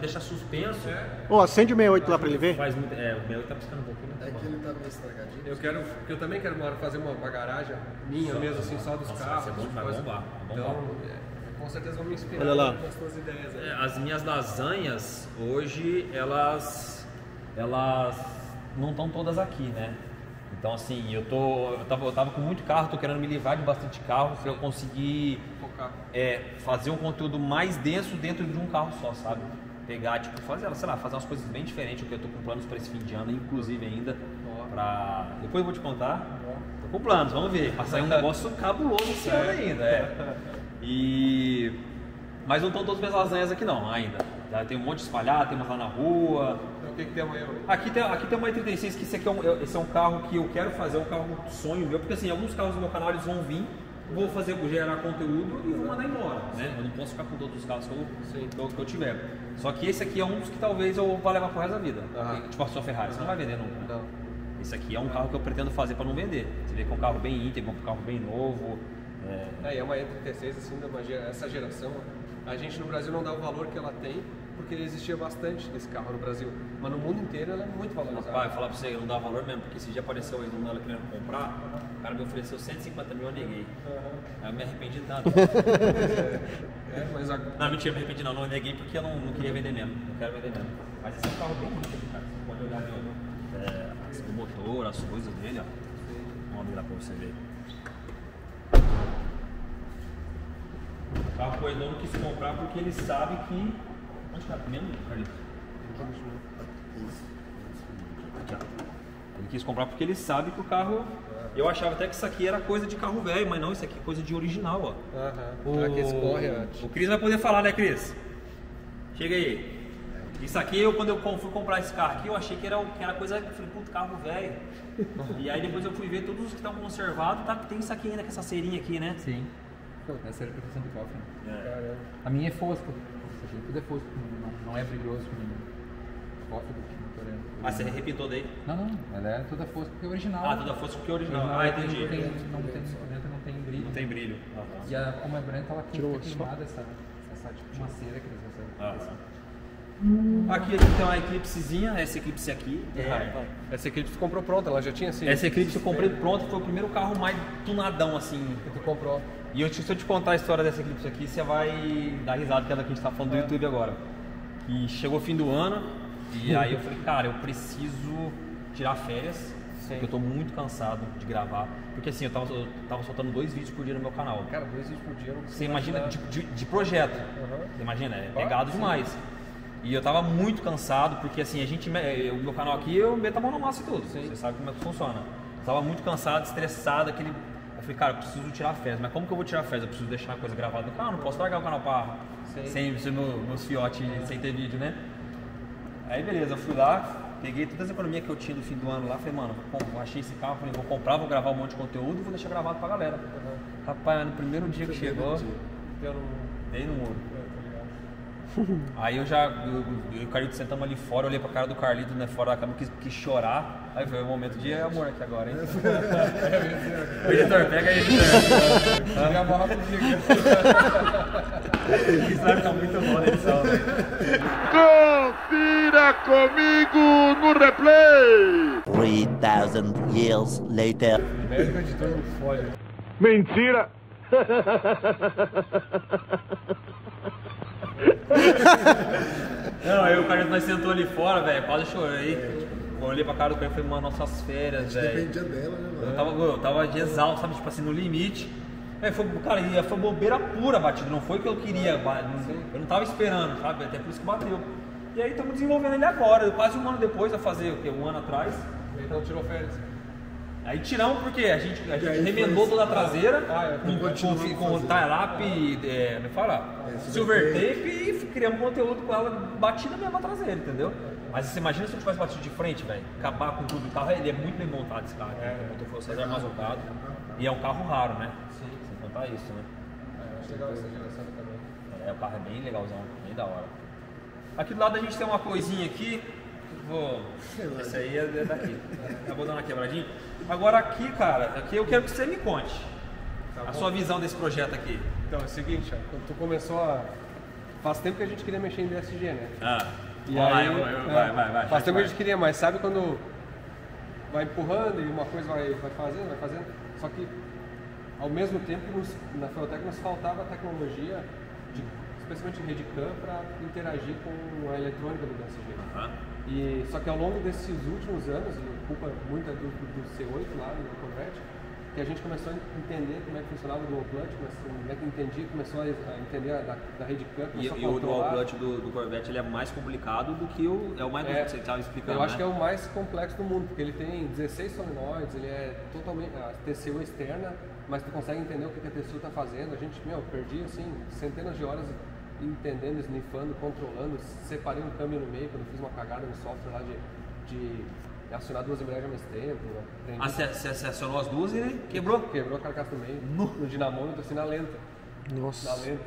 deixar suspenso... Ô, acende o 68 lá pra ele ver. Faz muito, o 68 tá piscando um pouquinho. É que ele tá meio estragadinho. Eu também quero fazer uma garagem minha mesmo, assim, só dos carros. É bom, vai bombar. Então, com certeza vão me inspirar nas suas ideias. As minhas lasanhas, hoje, elas não estão todas aqui, né? Então, assim, eu tava com muito carro, tô querendo me livrar de bastante carro pra eu conseguir... fazer um conteúdo mais denso dentro de um carro só, sabe? Pegar, tipo, fazer, sei lá, fazer umas coisas bem diferentes, porque eu tô com planos pra esse fim de ano, inclusive ainda, pra... Depois eu vou te contar. Tô com planos, vamos ver. Vai sair um negócio cabuloso esse ano ainda, Mas não estão todas as minhas lasanhas aqui não, ainda. Já tem um monte espalhado, tem umas lá na rua. Então o que tem amanhã? Aqui tem uma E36, que esse é um carro que eu quero fazer, é um carro sonho meu, porque assim, alguns carros do meu canal eles vão vir, vou fazer, gerar conteúdo e vou mandar embora, né? Eu não posso ficar com todos os carros que eu tiver. Só que esse aqui é um dos que talvez eu vá levar pro resto da vida. Uhum. Tipo a sua Ferrari, você não vai vender nunca. Né? Esse aqui é um carro que eu pretendo fazer para não vender. Você vê que é um carro bem íntegro, um carro bem novo. É uma E36 assim, essa geração. A gente no Brasil não dá o valor que ela tem, porque existia bastante desse carro no Brasil. Mas no mundo inteiro ela é muito valorizada. Rapaz, eu falar pra você, eu não dá valor mesmo, porque esse dia apareceu aí do Nela querendo comprar, o cara me ofereceu 150 mil, eu neguei. Uhum. Eu me arrependi nada. Mas agora... Não, mentira, me arrependi não, neguei porque eu não queria vender mesmo. Não quero vender mesmo. Mas esse é um carro bem bonito, cara. Você pode olhar ali, o motor, as coisas dele, ó. Vamos abrir lá pra você ver. O carro foi não quis comprar porque ele sabe que... Onde tá mesmo, Carlito? Ele quis comprar porque ele sabe que o carro... Eu achava até que isso aqui era coisa de carro velho, mas não, isso aqui é coisa de original, ó. O Cris vai poder falar, né, Cris? Chega aí. Isso aqui, quando eu fui comprar esse carro aqui, eu achei que era coisa... Eu falei, puto, carro velho. E aí depois eu fui ver todos os que estão conservados, tá, tem isso aqui ainda, com essa cerinha aqui, né? Sim. Essa era a proteção de cofre. A minha é fosca. Tudo é fosco, não é brilhoso com cofre do motor. Ah, você arrepiou daí? Não, ela é toda fosca porque é original. Ah, toda fosca porque é original. Ah, entendi. Não tem brilho. Não tem brilho. E como é branca, ela fica queimada, essa tipo maceira que eles recebem. Aqui tem uma Eclipsezinha, essa Eclipse aqui. Essa Eclipse comprou pronta, ela já tinha assim. Essa Eclipse eu comprei pronta, foi o primeiro carro mais tunadão assim. Que tu comprou. E se eu te contar a história dessa Eclipse aqui, você vai dar risada, que é da que a gente tá falando do YouTube agora. Que chegou o fim do ano, e aí eu falei, cara, eu preciso tirar férias, porque eu tô muito cansado de gravar. Porque assim, eu tava soltando 2 vídeos por dia no meu canal. Cara, 2 vídeos por dia... Você imagina, de projeto, você imagina, é pegado demais. E eu tava muito cansado, porque assim, o meu canal aqui, eu meto a mão na massa e tudo, você sabe como é que funciona. Eu tava muito cansado, estressado, aquele... Eu falei, cara, eu preciso tirar férias, mas como que eu vou tirar férias? Eu preciso deixar a coisa gravada no canal, não posso largar o canal sem meus fiotes, sem ter vídeo, né? Aí beleza, eu fui lá, peguei todas as economias que eu tinha do fim do ano lá, falei, mano, eu achei esse carro, falei, vou comprar, vou gravar um monte de conteúdo e vou deixar gravado pra galera. Rapaz, no primeiro dia que chegou, eu dei no muro. Aí eu e o Carlito sentamos ali fora, olhei pra cara do Carlito, né, fora da cama, quis chorar. Aí foi o momento de amor aqui agora, hein? Editor, pega aí, editor. Pega a barra comigo. Isso vai ficar muito bom na edição, velho. Confira comigo no replay! 3000 years later. Primeiro que o editor não fode. Mentira! Não, aí o cara nós sentou ali fora, velho, quase chorei. Eu olhei pra cara do cara e falei, mano, nossas férias, velho. Dependia dela, né, mano? Eu tava de exausto, sabe, tipo assim, no limite. Aí foi, cara, foi bobeira pura a batida, não foi o que eu queria, eu não tava esperando, sabe, até por isso que bateu. E aí estamos desenvolvendo ele agora, quase um ano depois, vai fazer o quê? Um ano atrás. Então tirou férias. Aí tiramos porque a gente remendou toda a traseira com tie-lap, silver tape e criamos conteúdo com ela batida mesmo a traseira, entendeu? Mas você imagina se eu tivesse batido de frente, velho, acabar com tudo e tal. Ele é muito bem montado esse carro, né? O motor foi César armazenado e é um carro raro, né? Sim. Sem contar isso, né? É, eu acho legal essa geração também. É, o carro é bem legalzão, bem da hora. Aqui do lado a gente tem uma coisinha aqui. Vou... Esse aí é daqui. Acabou dando uma quebradinha. Agora aqui, cara, aqui eu quero que você me conte a sua visão desse projeto aqui. Então, é o seguinte, ó, quando tu começou a... Faz tempo que a gente queria mexer em DSG, né? Ah, e aí, vai. Faz tempo que a gente queria, mas sabe quando vai empurrando e uma coisa vai fazendo. Só que, ao mesmo tempo, na FuelTech nos faltava tecnologia, especialmente em Redcam, para interagir com a eletrônica do DSG. Uhum. E, só que ao longo desses últimos anos, e culpa muita do C8 lá, do Corvette, que a gente começou a entender como é que funcionava o dual clutch, como é que entendia, começou a entender da rede clutch. E o dual clutch do Corvette ele é mais complicado do que o mais complexo, você estava explicando. Eu acho que é o mais complexo do mundo, porque ele tem 16 solenoides, ele é totalmente a TCU externa, mas tu consegue entender o que a TCU está fazendo. A gente, perdi assim centenas de horas entendendo, sniffando, controlando, separei um câmbio no meio quando fiz uma cagada no software lá de acionar duas embreagens ao mesmo tempo. Ah, você acionou as duas e quebrou? Quebrou a carcaça do meio. No dinamômetro, assim, na lenta. Nossa. Na lenta.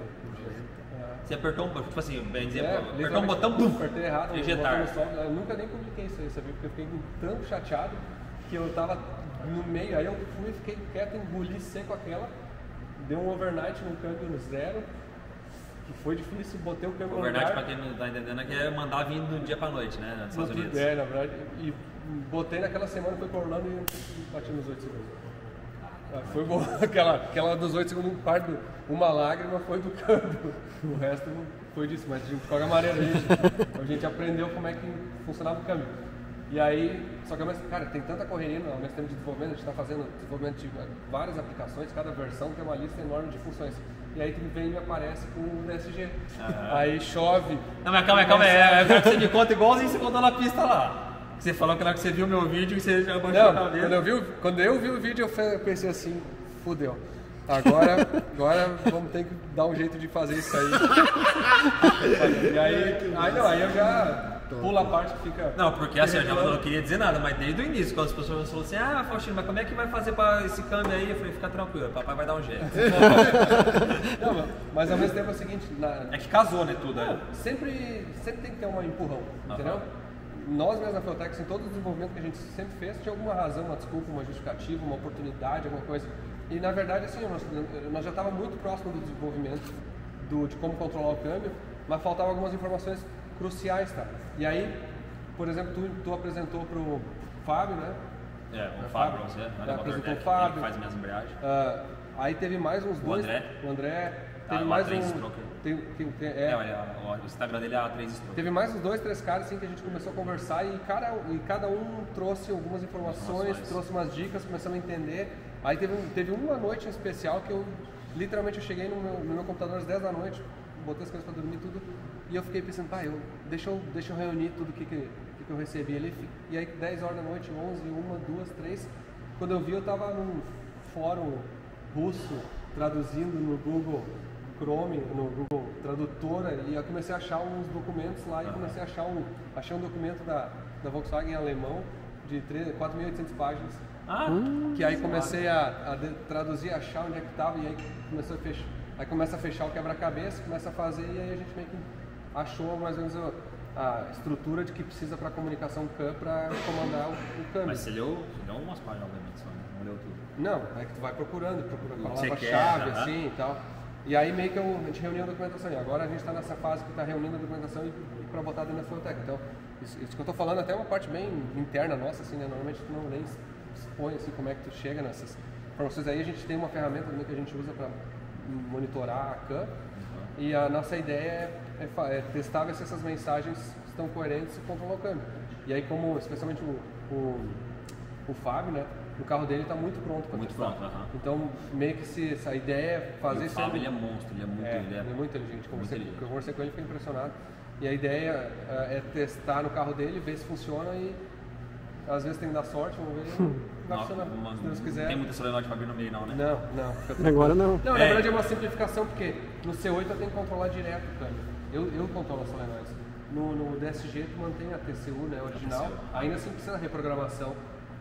Você apertou um, tipo assim, bem dizer, apertou um botão, pum! Apertei errado, injetar. Eu nunca nem publiquei isso aí, sabia? Porque eu fiquei tanto chateado que eu tava no meio, aí eu fui, fiquei quieto, engoli seco aquela, deu um overnight num câmbio zero, que foi difícil, botei o câmbio no overnight, lugar. Pra quem não tá entendendo, é que é mandar vir do dia pra noite, né, nos Estados Unidos. É, na verdade, e botei naquela semana, foi pra Orlando e bati nos 8 segundos. Foi boa, aquela dos 8 segundos, parte de uma lágrima foi do câmbio, o resto foi disso, mas de qualquer maneira a gente aprendeu como é que funcionava o câmbio. E aí, só que, cara, tem tanta correria ao mesmo tempo de desenvolvimento, a gente tá fazendo desenvolvimento de várias aplicações, cada versão tem uma lista enorme de funções. E aí tu vem e me aparece com o DSG. Aí chove. Não, mas calma, você me conta igualzinho você contou na pista lá. Você falou que você viu meu vídeo e você já baixou a cabeça. Quando eu vi o vídeo eu pensei assim, fudeu. Agora vamos ter que dar um jeito de fazer isso aí. E aí eu já pulo a parte que fica... Não, porque assim, eu já não queria dizer nada, mas desde o início, quando as pessoas falaram assim, ah, Faustino, mas como é que vai fazer para esse câmbio aí? Eu falei, fica tranquilo, papai vai dar um jeito. Não, mas ao mesmo tempo é o seguinte... É que casou, né, tudo. Não, sempre tem que ter um empurrão, entendeu? Nós mesmos na FuelTech, em todo o desenvolvimento que a gente sempre fez, tinha alguma razão, uma desculpa, uma justificativa, uma oportunidade, alguma coisa. E na verdade, assim, nós já estávamos muito próximo do desenvolvimento de como controlar o câmbio, mas faltavam algumas informações cruciais, tá? E aí, por exemplo, tu apresentou para o Fábio, né? O Fábio, que faz minhas embreagens. Aí teve mais uns dois. O André. Teve mais um... o Instagram dele é A3 Stroke. Teve mais uns dois, três caras assim, que a gente começou a conversar e cada um trouxe algumas informações, trouxe umas dicas, começamos a entender. Aí teve uma noite em especial que eu literalmente cheguei no meu computador às 10 da noite, botei as coisas para dormir tudo e eu fiquei pensando, deixa eu reunir tudo que eu recebi ali. E aí 10 horas da noite, 11, 1, 2, 3, quando eu vi eu tava num fórum russo traduzindo no Google Chrome, no Google Tradutora, e eu comecei a achar uns documentos lá e comecei a achar achei um documento da Volkswagen em alemão de 4.800 páginas, que aí comecei a traduzir, achar onde é que estava e aí começa a fechar o quebra-cabeça, começa a fazer e aí a gente meio que achou mais ou menos a estrutura de que precisa para comunicação CAN para comandar o câmbio. Mas você leu umas páginas, obviamente, só não leu tudo. Não, é que tu vai procurando palavra-chave assim e tal. E aí meio que a gente reuniu a documentação e agora a gente está nessa fase que está reunindo a documentação e para botar dentro da FuelTech. Então, isso que eu estou falando até é uma parte bem interna nossa, assim, né? Normalmente tu não nem expõe assim, como é que tu chega nessas informações. Aí a gente tem uma ferramenta também que a gente usa para monitorar a CAN e a nossa ideia é testar ver se essas mensagens estão coerentes e controlar o câmbio. E aí como, especialmente o Fábio, né? O carro dele está muito pronto para testar. Então, meio que essa ideia é fazer isso. O Fábio, ele é monstro, ele é muito inteligente. Eu conversei com ele e fiquei impressionado. E a ideia é testar no carro dele, ver se funciona e às vezes tem que dar sorte, vamos ver. Vai funcionar. Se Deus quiser. Não tem muita solenoide para abrir no meio, não, né? Não. Agora não. Não, na verdade é uma simplificação, porque no C8 eu tenho que controlar direto o câmbio. Eu controlo a solenoide. no DSG tu mantém a TCU, né, original, ainda assim precisa da reprogramação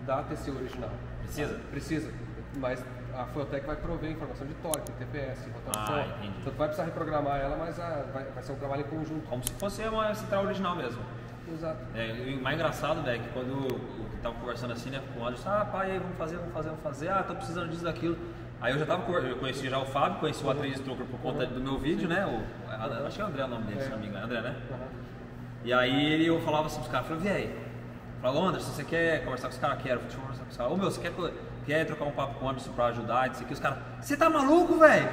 da TCU original. Precisa? Precisa, mas a FuelTech vai prover informação de torque, TPS, rotação, então tu vai precisar reprogramar ela, mas vai ser um trabalho em conjunto. Como se fosse uma central original mesmo. Exato. É, o mais engraçado, velho, que quando eu tava conversando assim, né, com o Anderson, ah, pai, vamos fazer, ah, tô precisando disso, daquilo. Aí eu já tava, eu conheci já o Fábio, conheci o atriz de troco por conta do meu vídeo, né, eu achei o André o nome dele, se não me engano, André, né? E aí eu falava assim pros caras, falei, falou, Anderson, você quer conversar com os caras? Quero, deixa eu conversar com os caras. Ô meu, você quer trocar um papo com o Anderson pra ajudar, isso aqui? Os caras, você tá maluco, velho?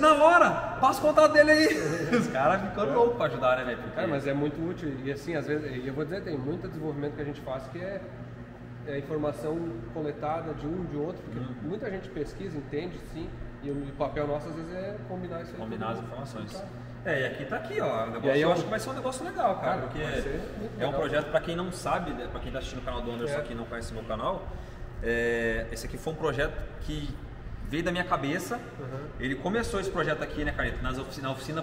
Na hora, passa o contato dele aí. Os caras ficam loucos pra ajudar, né, velho? Porque... Cara, mas é muito útil, e assim, às vezes, e eu vou dizer, tem muito desenvolvimento que a gente faz que é informação coletada de um, de outro, porque muita gente pesquisa, entende, sim, e o papel nosso, às vezes, é combinar isso aí. Combinar as informações. É, e aqui tá aqui, ó. E aí eu acho que vai ser um negócio legal, cara, porque é um projeto, pra quem não sabe, né, pra quem tá assistindo o canal do Anderson aqui e não conhece o meu canal, esse aqui foi um projeto que veio da minha cabeça. Ele começou esse projeto aqui, né, Carlito, na segunda oficina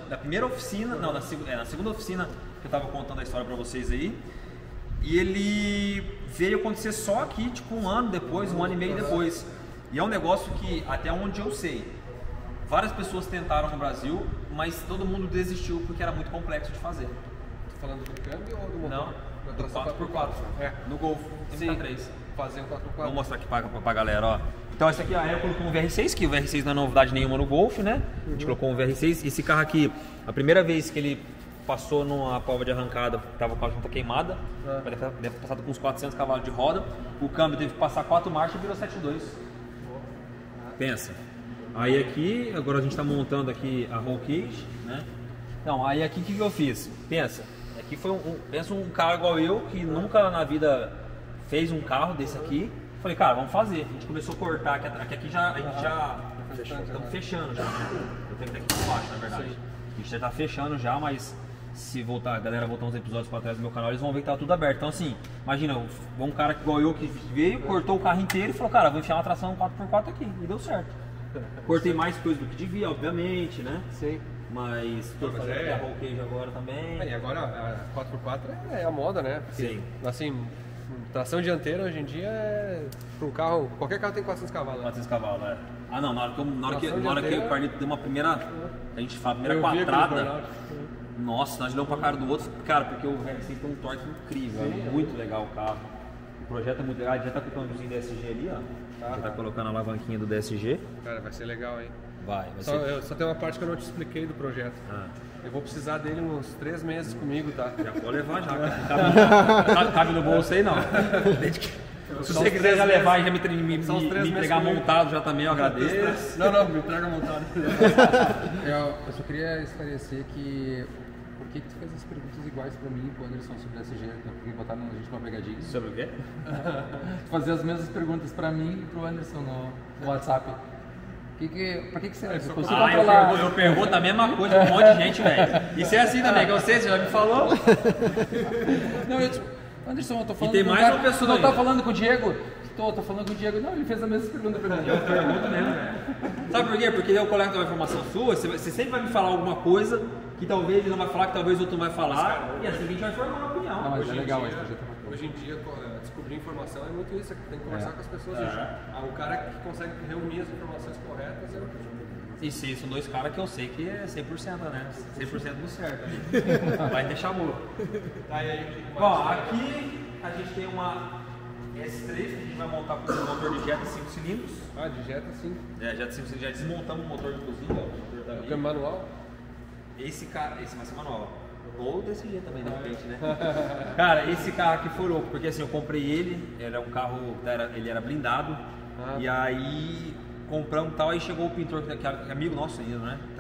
que eu tava contando a história pra vocês aí. E ele veio acontecer só aqui, tipo um ano depois, um ano e meio depois. E é um negócio que, até onde eu sei, várias pessoas tentaram no Brasil, mas todo mundo desistiu porque era muito complexo de fazer. Tô falando do câmbio ou do motor? Não, do 4x4, no Gol, MK3. Fazer um 4x4. Vou mostrar aqui pra galera, ó. Então esse aqui, eu coloquei um VR6, que o VR6 não é novidade nenhuma no Golf, né? A gente colocou um VR6. Esse carro aqui, a primeira vez que ele passou numa prova de arrancada, tava com a junta queimada, deve ter passado com uns 400 cavalos de roda. O câmbio teve que passar 4 marchas e virou 7.2. Pensa. Aí aqui, agora a gente está montando aqui a roll cage, né? Então, aí aqui o que eu fiz? Pensa, aqui foi um cara igual eu, que nunca na vida fez um carro desse aqui. Falei, cara, vamos fazer. A gente começou a cortar, aqui já, a gente já... Estamos fechando já. Eu tenho que estar aqui por baixo, na verdade. A gente já está fechando já, mas se voltar, a galera voltar uns episódios para trás do meu canal, eles vão ver que tá tudo aberto. Então assim, imagina, um cara igual eu que veio, cortou o carro inteiro e falou, cara, vou enfiar uma tração 4x4 aqui. E deu certo. Cortei mais coisa do que devia, obviamente, né? Sim. Mas estou fazendo a roll cage agora também. E agora a 4x4 é a moda, né? Porque, sim. Assim, tração dianteira hoje em dia é para um carro... Qualquer carro tem 400 cavalos. 400 cavalos, é. Ah não, na hora que o Carlito deu uma primeira... A gente fala, primeira quadrada... Nossa, nós olhamos para a cara do outro, cara, porque o VR6 tem um torque incrível, sim, muito legal o carro. O projeto é muito legal, já tá com o câmbiozinho DSG ali, ó. Já tá colocando a alavanquinha do DSG. Cara, vai ser legal, hein? Só tem uma parte que eu não te expliquei do projeto. Eu vou precisar dele uns 3 meses comigo, tá? Já vou levar já, cara. Cabe no bolso aí, não. Se você quiser já levar e já me entregar montado já também, eu agradeço. Não, me entrega montado. Eu só queria esclarecer que... Por que tu fez as perguntas iguais pra mim e pro Anderson sobre o DSG? Porque botaram a gente numa pegadinha. Sobre o quê? Tu fazia as mesmas perguntas pra mim e pro Anderson no WhatsApp. Pra que será? Eu pergunto a mesma coisa pra um monte de gente, velho. Isso é assim também, que você já me falou. Não, Anderson, eu tô falando com o cara. Não, tá falando com o Diego? Tô falando com o Diego. Não, ele fez a mesma pergunta pra mim. Eu pergunto mesmo, velho. Sabe por quê? Porque eu coleto uma informação sua, você sempre vai me falar alguma coisa que talvez ele não vai falar, que talvez outro não vai falar, e assim a gente vai formar uma opinião. Não, mas hoje é legal, dia, hoje em dia, descobrir informação é muito isso, tem que conversar com as pessoas. O cara que consegue reunir as informações corretas é o que... E sim, são 2 caras que eu sei que é 100%, né? 100% do certo. Vai deixar boa. Bom, aqui a gente tem uma S3 que a gente vai montar com um motor de Jetta 5 cilindros. Ah, de Jetta 5. É, Jetta 5 cilindros. Já desmontamos o motor, inclusive. O motor manual? Esse cara, esse vai ser manual, ou DSG também, de repente, né? Cara, esse carro aqui foi louco, porque assim, eu comprei ele, era um carro, ele era blindado, e aí compramos tal, aí chegou o pintor, que é amigo nosso ainda, né? Não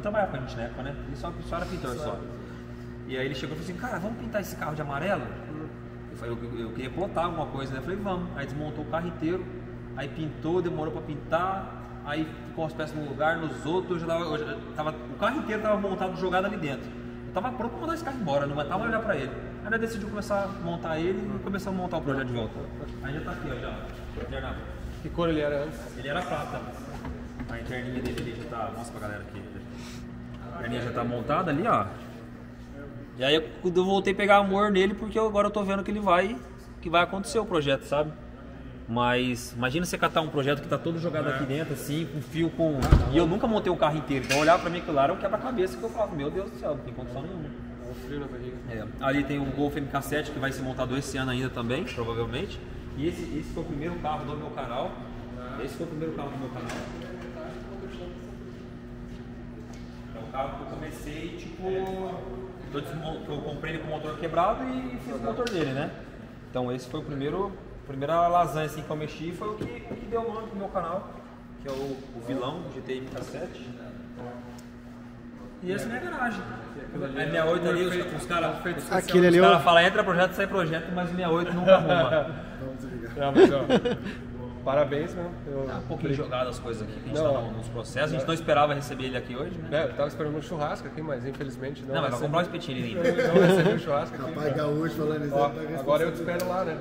trabalhava com a gente na época, né? Ele só era pintor, só. E aí ele chegou e falou assim, cara, vamos pintar esse carro de amarelo? Eu falei, eu queria plotar alguma coisa, né? Eu falei, vamos. Aí desmontou o carro inteiro, aí pintou, demorou pra pintar. Aí ficou as peças num lugar, nos outros, o carro inteiro estava montado, jogado ali dentro. Eu tava pronto para mandar esse carro embora, não aguentava olhar para ele. Aí nós decidimos começar a montar ele e começamos a montar o projeto de volta. Aí já tá aqui, ó, já, internado. Que cor ele era antes? Ele era prata. A interninha dele já tá, mostra pra galera aqui. A interninha já tá montada ali, ó. E aí eu voltei a pegar amor nele, porque agora eu tô vendo que ele vai, acontecer o projeto, sabe? Mas imagina você catar um projeto que tá todo jogado aqui dentro, assim, com fio, com... E eu nunca montei o carro inteiro, então eu olhava pra mim aquilo lá, era um quebra-cabeça que eu falava, meu Deus do céu, não tem condição nenhuma. É. Ali tem um Golf MK7 que vai ser montado esse ano ainda também, provavelmente. E esse foi o primeiro carro do meu canal. Esse foi o primeiro carro do meu canal. É um carro que eu comecei, tipo... Eu comprei ele com o motor quebrado e fiz o motor dele, né? Então esse foi o primeiro... primeira lasanha assim que eu mexi, foi o que deu o nome pro meu canal, que é o vilão GTI MK7. E essa é minha garagem. É 68 ali, os caras falam, entra projeto, sai projeto, mas 68 nunca arruma. Não, mas, ó, parabéns, né? Tá um pouquinho jogado as coisas aqui, a gente tá nos processos, a gente não esperava receber ele aqui hoje, né? É, eu tava esperando um churrasco aqui, mas infelizmente não. Não, mas vai comprar um espetinho ali. Não recebeu um churrasco aqui. Rapaz, gaúcho, falando agora eu te espero lá, né?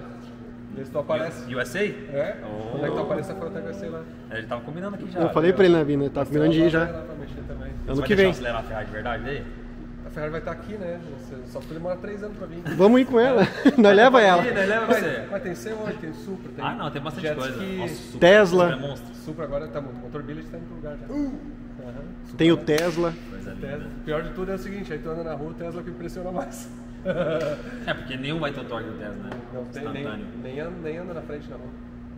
Eles tu aparece. USA? É? Oh. Quando é que tu aparece a FuelTech USA lá? Ele tava combinando aqui já. Eu falei pra ele na vinda, ele tava combinando de ir já. Ano que vem. Você vai deixar acelerar a Ferrari de verdade aí? A Ferrari vai estar aqui, né? Só que demora 3 anos pra vir. Vamos ir com ela. Nós leva ela. Mas tem C8, tem Supra, tem... Ah não, tem bastante coisa. Tesla. Supra agora tá muito. Motor Billet tá em outro lugar já. Tem o Tesla. O pior de tudo é o seguinte, aí tu anda na rua, o Tesla que impressiona mais. É, porque nenhum vai ter o torque do Tesla, né? Não tem, nem anda na frente na rua.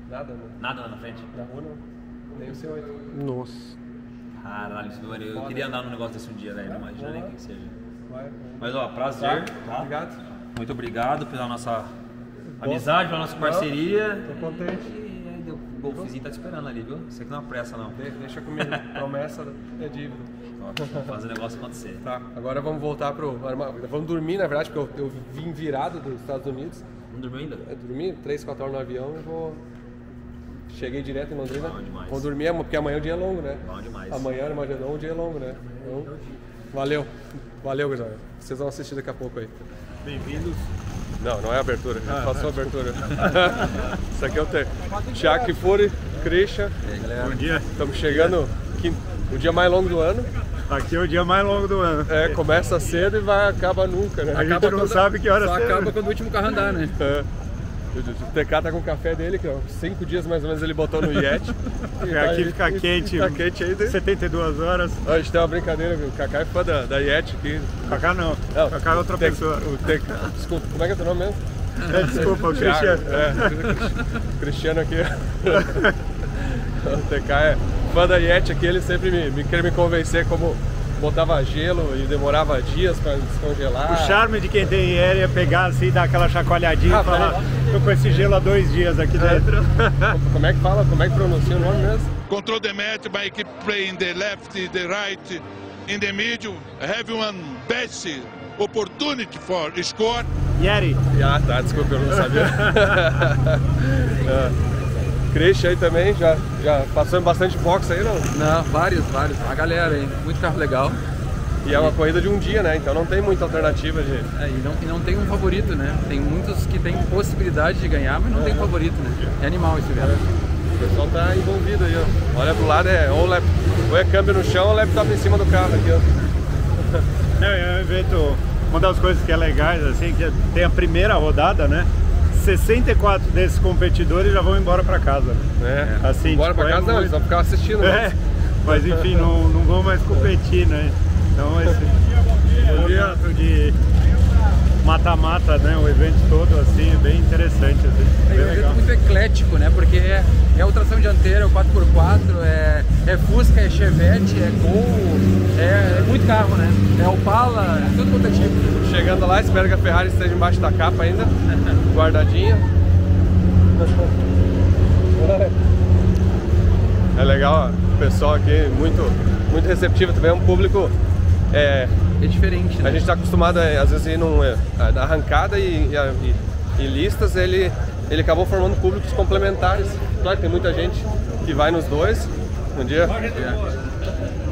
Nada, né? Nada anda na frente? Na rua não. Nem o C8. Nossa. Caralho, eu queria andar num negócio desse um dia, velho. Não imagina nem quem seja. Mas ó, prazer. Tá? Obrigado. Muito obrigado pela nossa amizade, pela nossa parceria. Tô contente. O golfezinho tá te esperando ali, viu? Isso aqui não é uma pressa, não. Deixa comigo. Promessa é dívida. Vamos fazer o negócio acontecer. Tá, agora vamos voltar pro... Vamos dormir, na verdade, porque eu vim virado dos Estados Unidos. Não dormiu ainda? Eu dormi 3, 4 horas no avião e vou... Cheguei direto em Londrina. Bom demais. Vou dormir, porque amanhã o dia é longo, né? Bom demais. Amanhã, Armageddon, o dia é longo, né? Então, valeu. Valeu, gurizada. Vocês vão assistir daqui a pouco aí. Bem-vindos. Não, não é abertura, passou a abertura. Isso aqui é o Tiago Furi, Christian. Bom dia. Estamos chegando o dia mais longo do ano. Aqui é o dia mais longo do ano. É, começa cedo e vai, acaba nunca, né? A gente não sabe que hora cedo. Acaba quando o último carro andar, né? É. O TK tá com o café dele, que 5 dias mais ou menos ele botou no Yeti. E aqui fica quente, tá quente aí, 72 horas. A gente tem uma brincadeira, o Kaká é fã da Yeti aqui. Kaká não, o Kaká é outra pessoa. Desculpa, como é que é teu nome mesmo? É, desculpa, o Cristiano. É, Cristiano aqui. O TK é fã da Yeti aqui, ele sempre queria me convencer como... Botava gelo e demorava dias para descongelar. O charme de quem tem IR é pegar assim, dar aquela chacoalhadinha e falar: tô com esse gelo há 2 dias aqui dentro. Como é que fala? Como é que pronuncia o nome mesmo? Control the match by keep playing the left, the right, in the middle, have one best opportunity for score. Yeti. Ah tá, desculpa, eu não sabia. Cresce aí também, já passou em bastante box aí, não? Não, vários. A galera aí, muito carro legal. E é uma corrida de um dia, né? Então não tem muita alternativa de... É, e não tem um favorito, né? Tem muitos que tem possibilidade de ganhar, mas não tem favorito, né? É animal esse velho. O pessoal tá envolvido aí, ó. Olha pro lado, ou é câmbio no chão ou laptop em cima do carro aqui, ó. É um evento, uma das coisas que é legais, assim, que tem a primeira rodada, né? 64 desses competidores já vão embora para casa. Né? É. Assim, embora tipo, para casa não, eles vão ficar assistindo. É. Mas enfim, não vão mais competir, né? Então esse evento de mata-mata, né? O evento todo assim, é bem interessante. Assim, é um evento muito eclético, né? Porque é o tração dianteira, é o 4x4, é Fusca, é Chevette, é Gol, é muito carro, né? É Opala, é tudo quanto é tipo. Chegando lá, espero que a Ferrari esteja embaixo da capa ainda, guardadinha. É legal, ó, o pessoal aqui muito receptivo também, é um público... É diferente, né? A gente está acostumado, às vezes, a ir na arrancada e listas, ele acabou formando públicos complementares. Claro que tem muita gente que vai nos dois, um dia.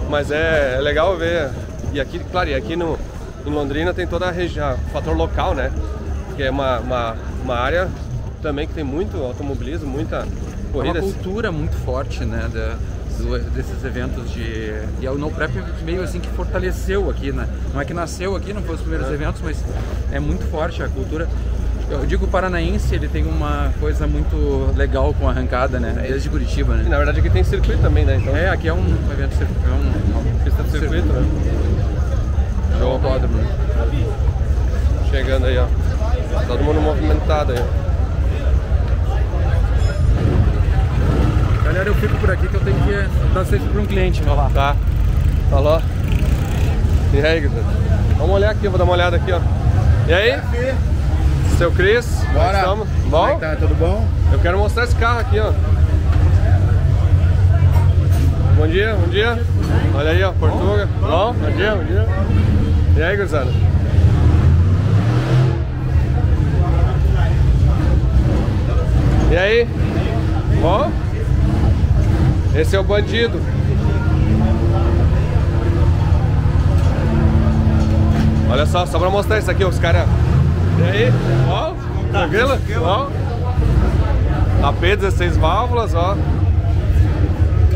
Mas é legal ver. E aqui, claro, em Londrina tem toda a região, o fator local, né? Que é uma área também que tem muito automobilismo, muita corrida. É uma cultura muito forte, né? desses eventos de... E o No Prep meio assim que fortaleceu aqui, né? Não é que nasceu aqui, não foi os primeiros eventos, mas é muito forte a cultura. Eu digo, o paranaense, ele tem uma coisa muito legal com a arrancada, né? Desde Curitiba, né? E, na verdade, aqui tem circuito também, né? Então... É, aqui é um evento circuito, é uma pista de circuito, né? Show ao quadro, né? Chegando aí, ó. Todo mundo movimentado aí, ó. Galera, eu fico por aqui que eu tenho que dar serviço para um cliente, meu lá. Tá. Falou. E aí, galera? Vamos olhar aqui, eu vou dar uma olhada aqui, ó. E aí? Seu Cris, bora. Estamos? Bom? Aí tá, tudo bom? Eu quero mostrar esse carro aqui, ó. Bom dia, bom dia. Olha aí, ó, Portuga. Bom? Bom dia, bom dia. E aí, gurizada? E aí? Bom? Esse é o bandido. Olha só, só pra mostrar isso aqui, os caras. E aí? Ó, tranquilo? Ó. AP 16 válvulas, ó.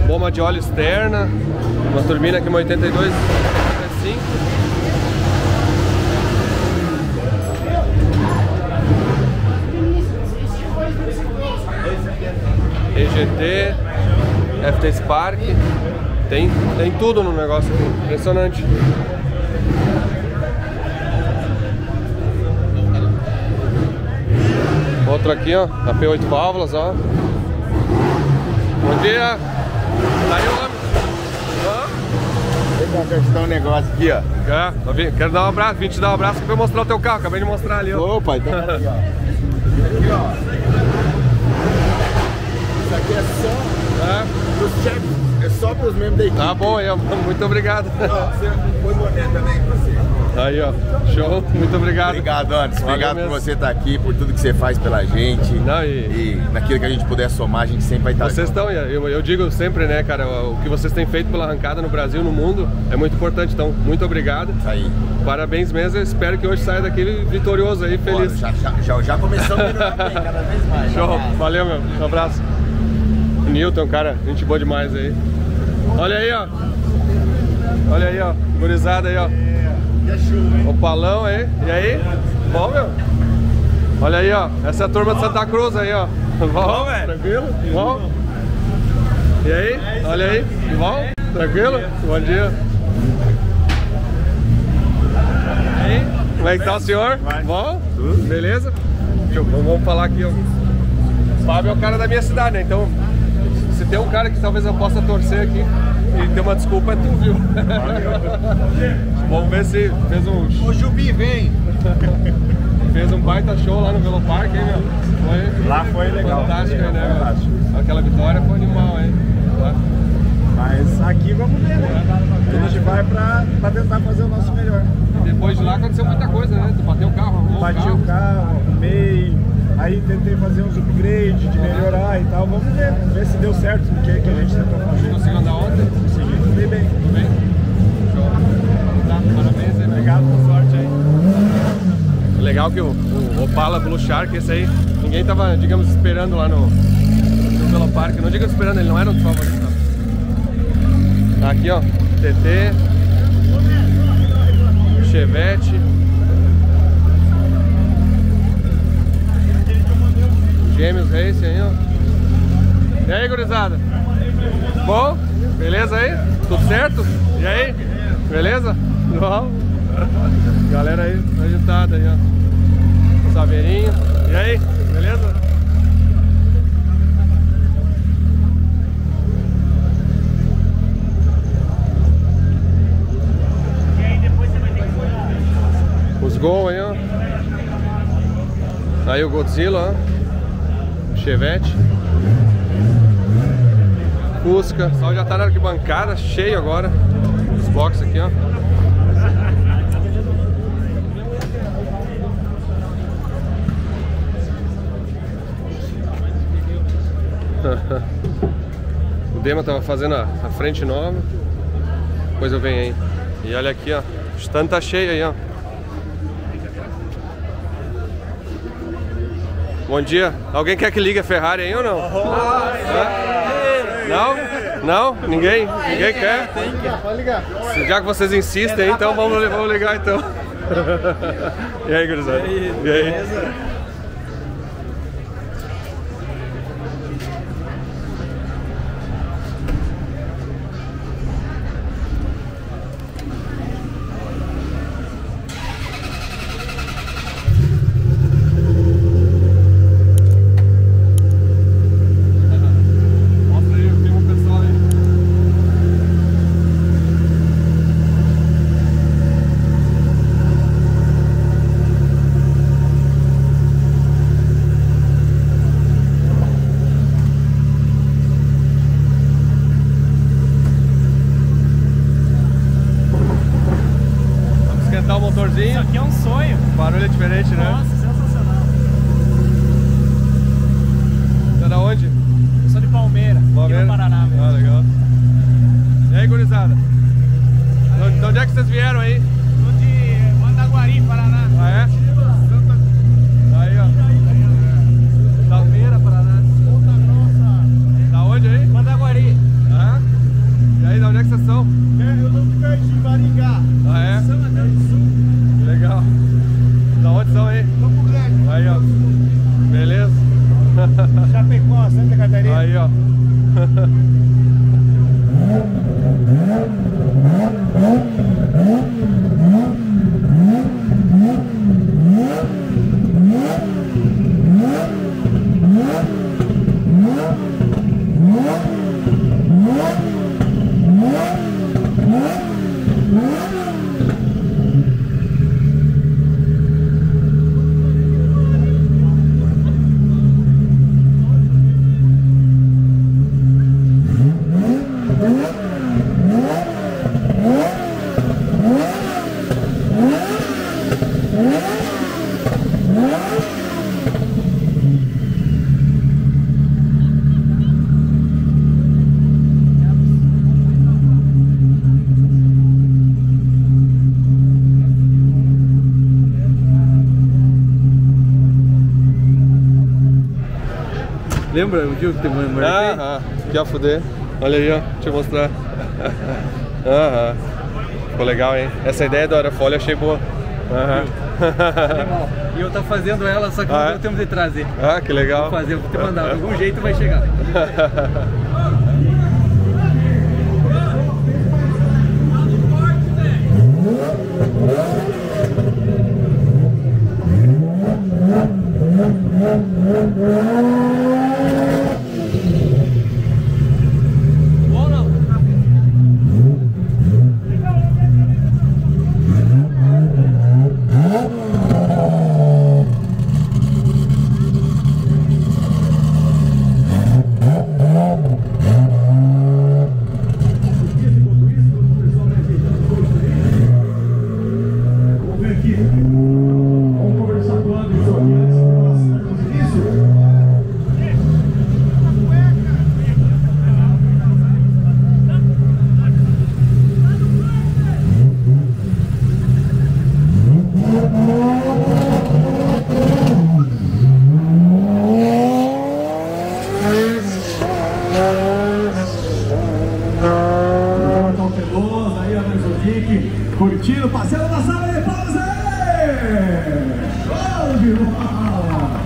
Bomba de óleo externa. Uma turbina aqui, uma 82. EGT. FT Spark, tem tudo no negócio aqui, impressionante. Outro aqui, ó, a AP 8 válvulas, ó. Bom dia! Tá aí o homem? Deixa eu testar um negócio aqui, ó. Quero dar um abraço, vim te dar um abraço que eu vou mostrar o teu carro, acabei de mostrar ali, ó. Opa, então aqui, ó. Isso aqui é só... É só para os membros da equipe. Tá bom, eu, muito obrigado. Você foi boné também para você. Aí, ó, show, muito obrigado. Obrigado, Anderson. Obrigado por você estar aqui, por tudo que você faz pela gente. Não, e naquilo que a gente puder somar, a gente sempre vai estar. Vocês estão, eu digo sempre, né, cara, o que vocês têm feito pela arrancada no Brasil, no mundo, é muito importante. Então, muito obrigado. Aí. Parabéns mesmo. Eu espero que hoje saia daqui vitorioso aí, feliz. Bora, já começou a melhorar bem, cada vez mais. Show, valeu, meu. Um abraço. Newton, cara, gente boa demais aí. Olha aí, ó. Olha aí, ó. Gurizada aí, ó. Opalão aí. E aí? Bom, meu? Olha aí, ó. Essa é a turma de Santa Cruz aí, ó. Bom, velho? Tranquilo? Bom? E aí? Olha aí. Bom? Tranquilo? Bom dia. Como é que tá o senhor? Bom? Beleza? Vamos falar aqui, ó. O Fábio é o cara da minha cidade, né? Então... Se tem um cara que talvez eu possa torcer aqui e ter uma desculpa, é tu, viu? Vamos ver se fez um... Ô, Jubi, vem! Fez um baita show lá no Velopark, hein, meu? Foi... Lá foi legal. Fantástico, é, né, fantástico. Meu? Aquela vitória foi animal, hein? Lá. Mas aqui vamos ver, né? É. A gente vai pra tentar fazer o nosso melhor. E depois de lá aconteceu muita coisa, né? Tu bateu o carro, arrumou o carro. Bati o carro, arrumei. Aí tentei fazer uns upgrades, de melhorar e tal. Vamos ver se deu certo o que a gente tentou fazer. Conseguiu andar ontem? Consegui, fui bem. Tudo bem? Show. Tá, parabéns aí. Obrigado, boa sorte aí. Legal que o Opala Blue Shark, esse aí, ninguém tava, digamos, esperando lá no Velopark. Não digo esperando, ele não era um dos favoritos, não. Tá aqui, ó, TT, Chevette. Gêmeos Race aí, ó. E aí, gurizada? Bom? Beleza aí? Tudo certo? E aí? Beleza? Bom? Galera aí, agitada aí, ó. Saveirinho. E aí? Beleza? E aí depois você vai ter que olhar. Os Gol aí, ó. Aí o Godzilla, ó. Chevette, Fusca. O pessoal já tá na arquibancada, cheio agora. Os boxes aqui, ó. O Dema tava fazendo a frente nova. Depois eu venho aí. E olha aqui, ó. O stand tá cheio aí, ó. Bom dia. Alguém quer que ligue a Ferrari aí ou não? Oh, não? Não? Ninguém? Ninguém quer? Pode ligar. Já que vocês insistem, então vamos ligar então. E aí, gurizada? E aí? Beleza? Isso aqui é um sonho. O barulho é diferente, né? Nossa, sensacional. Você é da onde? Eu sou de Palmeira? Paraná mesmo. Ah, legal. E aí, gurizada? De onde é que vocês vieram aí? Tô de Mandaguari, Paraná. Ah, é? Aí, ó. Palmeira, Paraná. Ponta Grossa. Da onde aí? Mandaguari. Ah, e aí, de onde é que vocês são? Eu sou de Perdi, Maringá. Ah, é? São Mateus do Sul. Legal. Da onde são aí? Campo Grande. Aí, ó. Beleza? Chapecó, Santa Catarina. Aí, ó. Lembra o dia que teve uma emergência? Ah, que a fuder. Olha aí, ó, deixa eu mostrar. Aham. Ficou legal, hein? Essa ideia da aerofólio eu achei boa. Aham. E eu tava fazendo ela, só que não deu tempo de trazer. Ah, que legal. Vou fazer, vou te mandar. De algum jeito vai chegar. Curtindo, parceiro da sala de palmas aí!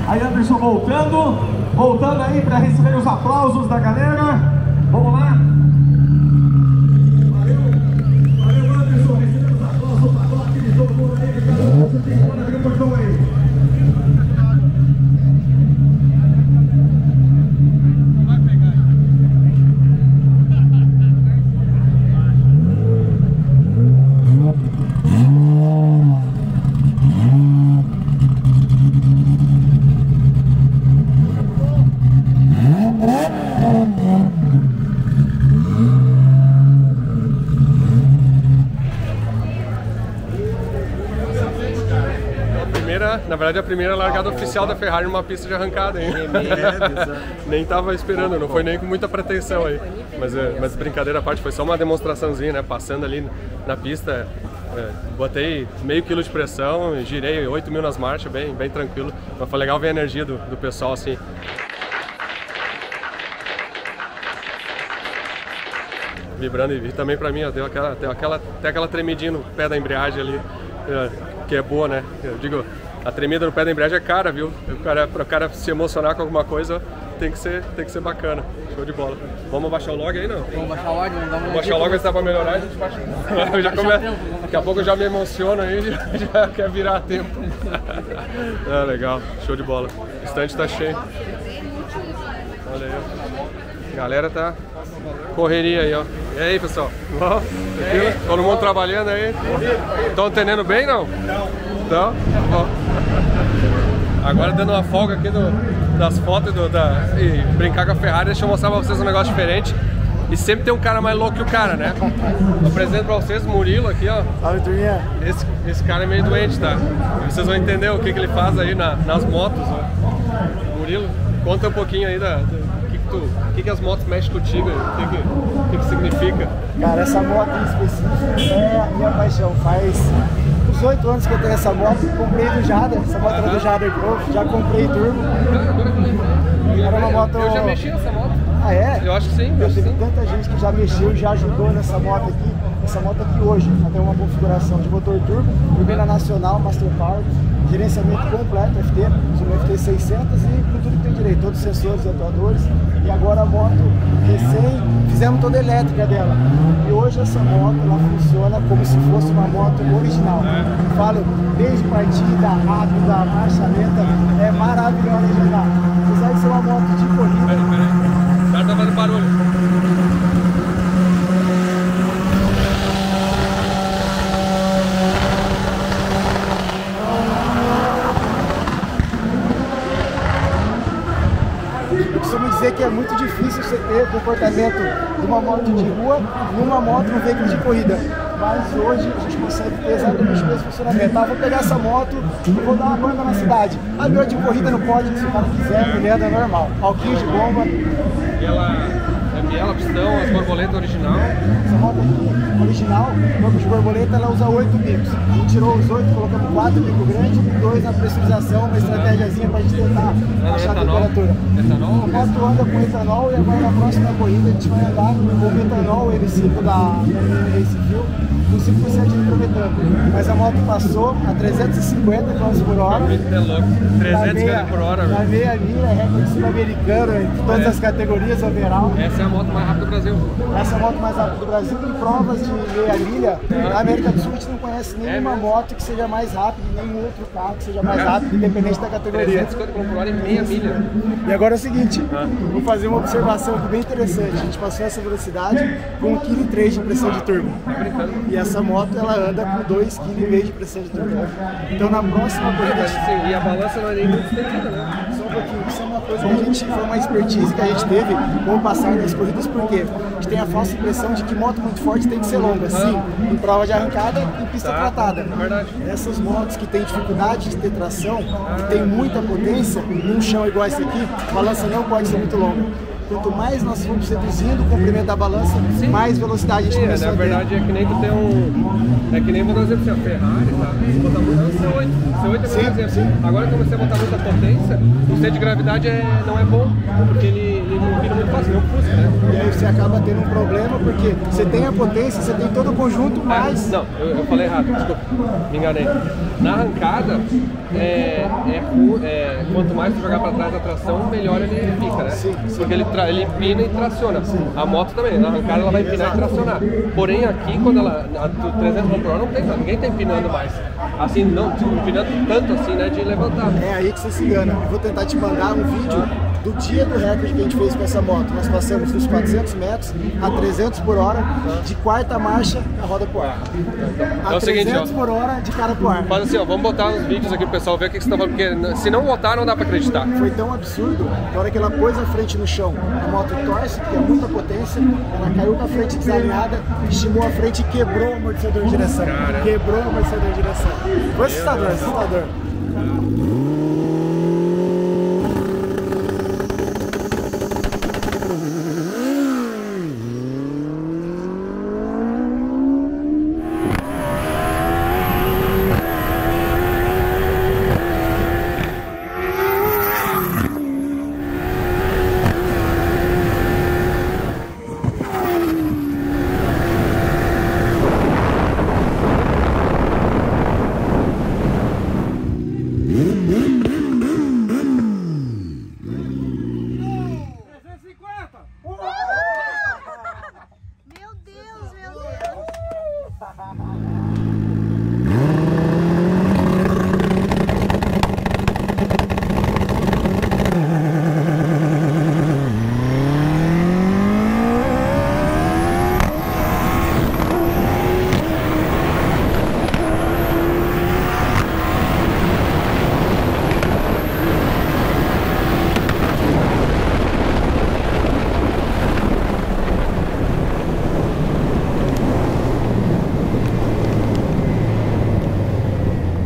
Aí, Anderson voltando aí para receber os aplausos da galera. Vamos lá! Valeu, Anderson, recebendo os aplausos da toque de todo mundo aí, galera. Você tem que mandar abrir o portão aí. Na verdade, a primeira largada oficial da Ferrari numa pista de arrancada, hein? Nem tava esperando, não foi nem com muita pretensão aí. Mas brincadeira à parte, foi só uma demonstraçãozinha, né? Passando ali na pista, botei meio quilo de pressão, girei 8 mil nas marchas, bem tranquilo. Mas foi legal ver a energia do pessoal, assim. vibrando e também para mim ó, deu até aquela tremidinha no pé da embreagem ali, que é boa, né? Eu digo, a tremida no pé da embreagem é cara, viu? Para o cara se emocionar com alguma coisa, tem que ser bacana. Show de bola. Vamos baixar o log aí, não? Vamos baixar o log, vamos dar uma... Baixar o log, se dá pra melhorar, a gente baixa. Eu já começo. Daqui a pouco eu já me emociono aí, já quer virar tempo. É, legal, show de bola. O estante tá cheio. Olha aí. Galera tá... Correria aí, ó. E aí, pessoal? Bom? Aí, todo mundo trabalhando aí? Estão entendendo bem, não? Não. Então? Bom. Agora dando uma folga aqui das fotos e brincar com a Ferrari, deixa eu mostrar pra vocês um negócio diferente. E sempre tem um cara mais louco que o cara, né? Eu apresento pra vocês o Murilo aqui, ó. Salve, turminha. Esse cara é meio doente, tá? E vocês vão entender o que ele faz aí nas motos, ó. Murilo, conta um pouquinho aí o que as motos mexem contigo, o que significa. Cara, essa moto em específico é a minha paixão. Faz uns 8 anos que eu tenho essa moto, comprei do Jader, essa moto era do Jader Krolow, já comprei turbo. Era uma moto... Eu já mexi nessa moto. Ah, é? Eu acho que sim. Eu tive tanta gente que já mexeu, já ajudou nessa moto aqui. Essa moto aqui hoje, ela tem uma configuração de motor turbo, primeira nacional, Master Power, gerenciamento completo, FT, sobre FT 600 e com tudo que tem direito, todos os sensores e atuadores. E agora a moto recém, fizemos toda elétrica dela. E hoje essa moto, ela funciona como se fosse uma moto original. Eu falo, desde partida, rápida, marcha lenta, é maravilhosa de andar. Apesar de ser uma moto de corrida... Peraí, o cara tá fazendo barulho. Dizer que é muito difícil você ter o comportamento de uma moto de rua e uma moto num veículo de corrida. Mas hoje a gente consegue ter exatamente o mesmo funcionamento. Ah, vou pegar essa moto e vou dar uma banda na cidade. A minha de corrida não pode, se o cara quiser, mulher é normal. Alquinho de bomba. E a biela, pistão, as borboletas original. Essa moto aqui, original, banco de borboleta, ela usa 8 bicos. A gente tirou os 8, colocamos 4 bicos grandes e 2 na pressurização, uma estratégiazinha pra gente tentar baixar a temperatura. Etanol? A moto anda com etanol e agora na próxima corrida a gente vai andar com etanol, N5 da Fuel, com 5% de prometano. Mas a moto passou a 350 km por hora. É louco, 300 km por hora. Na meia milha, recorde sul-americano, em todas as categorias, overall. Essa é a moto mais rápida do Brasil. Essa é a moto mais rápida do Brasil. Em provas de meia milha, na América do Sul a gente não conhece nenhuma moto que seja mais rápida, nenhum outro carro que seja mais rápido, independente da categoria. 350 km por hora em meia milha. E agora é o seguinte, vou fazer uma observação aqui bem interessante. A gente passou essa velocidade com 1,3 kg de pressão de turbo. E essa moto ela anda com 2,5 kg de pressão de turbo. Então na próxima corrida... E a balança não é nem muito estendida, né? Só um pouquinho, isso é uma coisa que a gente foi uma expertise que a gente teve com o passar das corridas, porque a gente tem a falsa impressão de que moto muito forte tem que ser longa, sim, em prova de arrancada e em pista tratada. Essas motos que tem dificuldade de ter tração, que tem muita potência, num chão igual esse aqui, a balança não pode ser muito longa. Quanto mais nós vamos reduzindo o comprimento da balança, mais velocidade a gente começa a ter. Na verdade é que nem tu tem um... É que nem, por exemplo, a Ferrari, tá? Você bota muito C8 é por exemplo. Agora que você botar muita potência, o C de gravidade não é bom, porque ele não vira muito fácil, não Fusca, né? E aí você acaba tendo um problema, porque você tem a potência, você tem todo o conjunto, mas... Não, eu falei errado, desculpa, me enganei. Na arrancada, quanto mais tu jogar pra trás a tração, melhor ele fica, né? Sim, sim. Porque ele empina e traciona. Sim. A moto também, na arrancada ela vai empinar e tracionar. Porém aqui, quando ela... A 300 km por hora não tem, ninguém tá empinando mais. Assim, não, empinando tanto assim, né, de levantar. É aí que você se engana. Eu vou tentar te mandar um vídeo do dia do recorde que a gente fez com essa moto. Nós passamos dos 400 metros a 300 por hora, de quarta marcha a roda pro ar. A é o 300 seguinte, por hora de cara pro ar. Faz assim, ó, vamos botar uns vídeos aqui pro pessoal ver o que você tá falando, porque se não botar não dá pra acreditar. Foi tão absurdo, na hora que ela pôs a frente no chão, a moto torce, que é muita potência, ela caiu com a frente desalinhada, estimou a frente e quebrou o amortecedor de direção. Cara. Quebrou o amortecedor de direção. Foi assustador, assustador.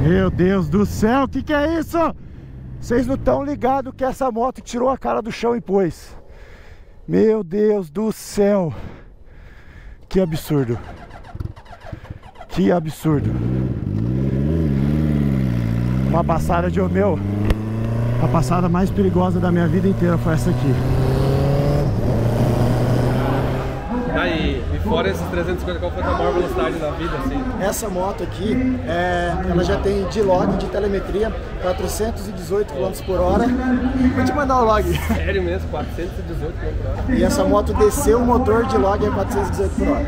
Meu Deus do céu, o que que é isso? Vocês não estão ligados que essa moto tirou a cara do chão e pôs. Meu Deus do céu. Que absurdo. Que absurdo. Uma passada de Omeu. A passada mais perigosa da minha vida inteira foi essa aqui. Aí, e fora esses 350, qual foi a maior velocidade da vida, assim? Essa moto aqui, ela já tem de log, de telemetria, 418 km por hora. Vou te mandar o log. Sério mesmo, 418 km por hora? E essa moto desceu o motor de log a 418 por hora.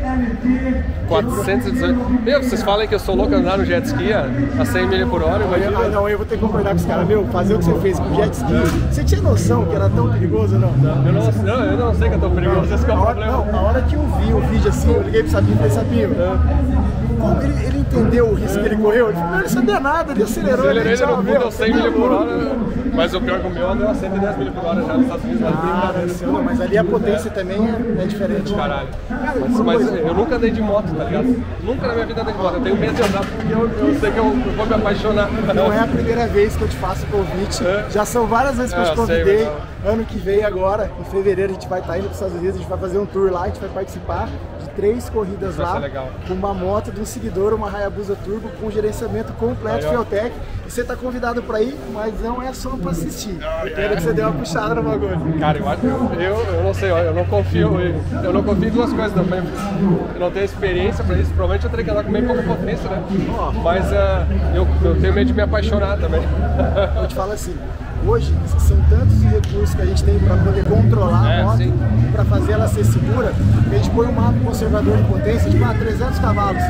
418? Meu, vocês falam que eu sou louco andar no jet ski a 100 milhas por hora, imagina. Ah, não, eu vou ter que concordar com os caras, meu, fazer o que você fez com o jet ski. Você tinha noção que era tão perigoso ou não? Não, eu não sei que é tão perigoso, esse é o problema. Não, a hora que eu vi o vídeo assim, eu liguei pro Sabinho e falei, Sabinho, ele entendeu o risco que ele correu? Ele falou, não, ele sabia nada, ele acelerou. Ele já deu 100 milhas por hora, mas o pior que o meu andou a 110 milhas por hora já nos Estados Unidos. Mas ali a potência também é diferente. Caralho. Mas eu nunca andei de moto, tá ligado? Nunca na minha vida andei de moto. Eu tenho medo de andar porque eu sei que eu vou me apaixonar. Não é a primeira vez que eu te faço convite, já são várias vezes que eu te convidei. Ano que vem agora, em fevereiro, a gente vai estar indo para os Estados Unidos, a gente vai fazer um tour lá, a gente vai participar de 3 corridas lá, com uma moto de um seguidor, uma Hayabusa Turbo, com gerenciamento completo FuelTech. E você está convidado para ir, mas não é só para assistir. Eu quero que você dê uma puxada no bagulho. Cara, eu não sei, eu não confio. Eu não confio em duas coisas também. Eu não tenho experiência para isso, provavelmente eu teria que andar com meio pouca potência, né? Mas eu tenho medo de me apaixonar também. Eu te falo assim. Hoje, são tantos recursos que a gente tem para poder controlar a moto, para fazer ela ser segura, que a gente põe um mapa conservador de potência, tipo, 300 cavalos,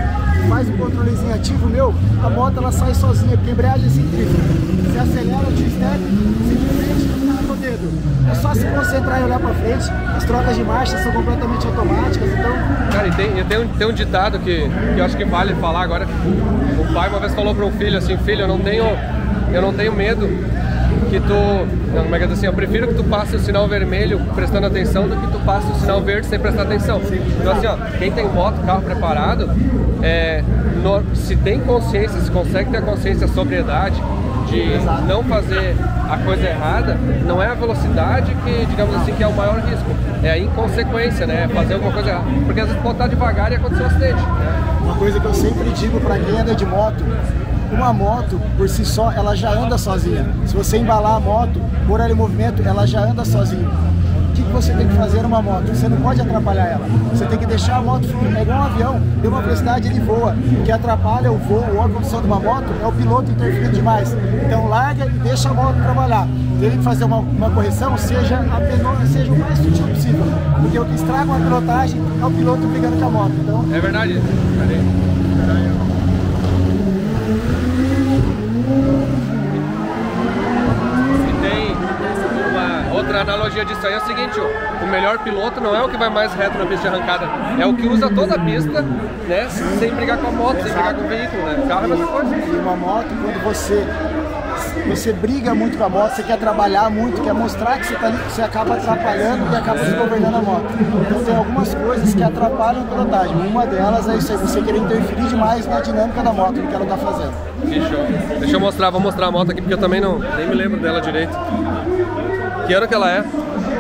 faz um controlezinho ativo, meu, a moto ela sai sozinha, porque a embreagem é centrífuga. Você acelera o T-step, simplesmente tá no dedo. É só se concentrar e olhar para frente, as trocas de marcha são completamente automáticas, então... Cara, tem um ditado que eu acho que vale falar agora. O pai uma vez falou para um filho assim, filho, eu não tenho medo, que tu, não, mas assim, eu prefiro que tu passe o sinal vermelho prestando atenção do que tu passe o sinal verde sem prestar atenção. Então assim, ó, quem tem moto, carro preparado, se tem consciência, se consegue ter a consciência, a sobriedade de não fazer a coisa errada, não é a velocidade que, digamos assim, que é o maior risco, é a inconsequência, né, fazer alguma coisa errada, porque às vezes pode estar devagar e acontecer um acidente, né? Uma coisa que eu sempre digo pra quem anda de moto, uma moto, por si só, ela já anda sozinha. Se você embalar a moto, pôr ela em movimento, ela já anda sozinha. O que você tem que fazer numa moto? Você não pode atrapalhar ela. Você tem que deixar a moto fluir. É igual um avião, tem uma velocidade, ele voa. O que atrapalha o voo ou a condução de uma moto é o piloto interferindo demais. Então larga e deixa a moto trabalhar. Tem que fazer uma correção, seja o mais sutil possível. Porque o que estraga uma pilotagem é o piloto brigando com a moto. Então... É verdade. Outra analogia disso aí é o seguinte, ó, o melhor piloto não é o que vai mais reto na pista de arrancada, é o que usa toda a pista, né, sem brigar com a moto, sem brigar com o veículo, né, o carro é mais forte. E uma moto, quando você briga muito com a moto, você quer trabalhar muito, quer mostrar que você tá ali, você acaba atrapalhando e acaba desgovernando a moto. Então tem algumas coisas que atrapalham a pilotagem, uma delas é isso aí, você querer interferir demais na dinâmica da moto, no que ela tá fazendo. Fechou. Deixa eu mostrar, vou mostrar a moto aqui porque eu também nem me lembro dela direito. Que ano que ela é?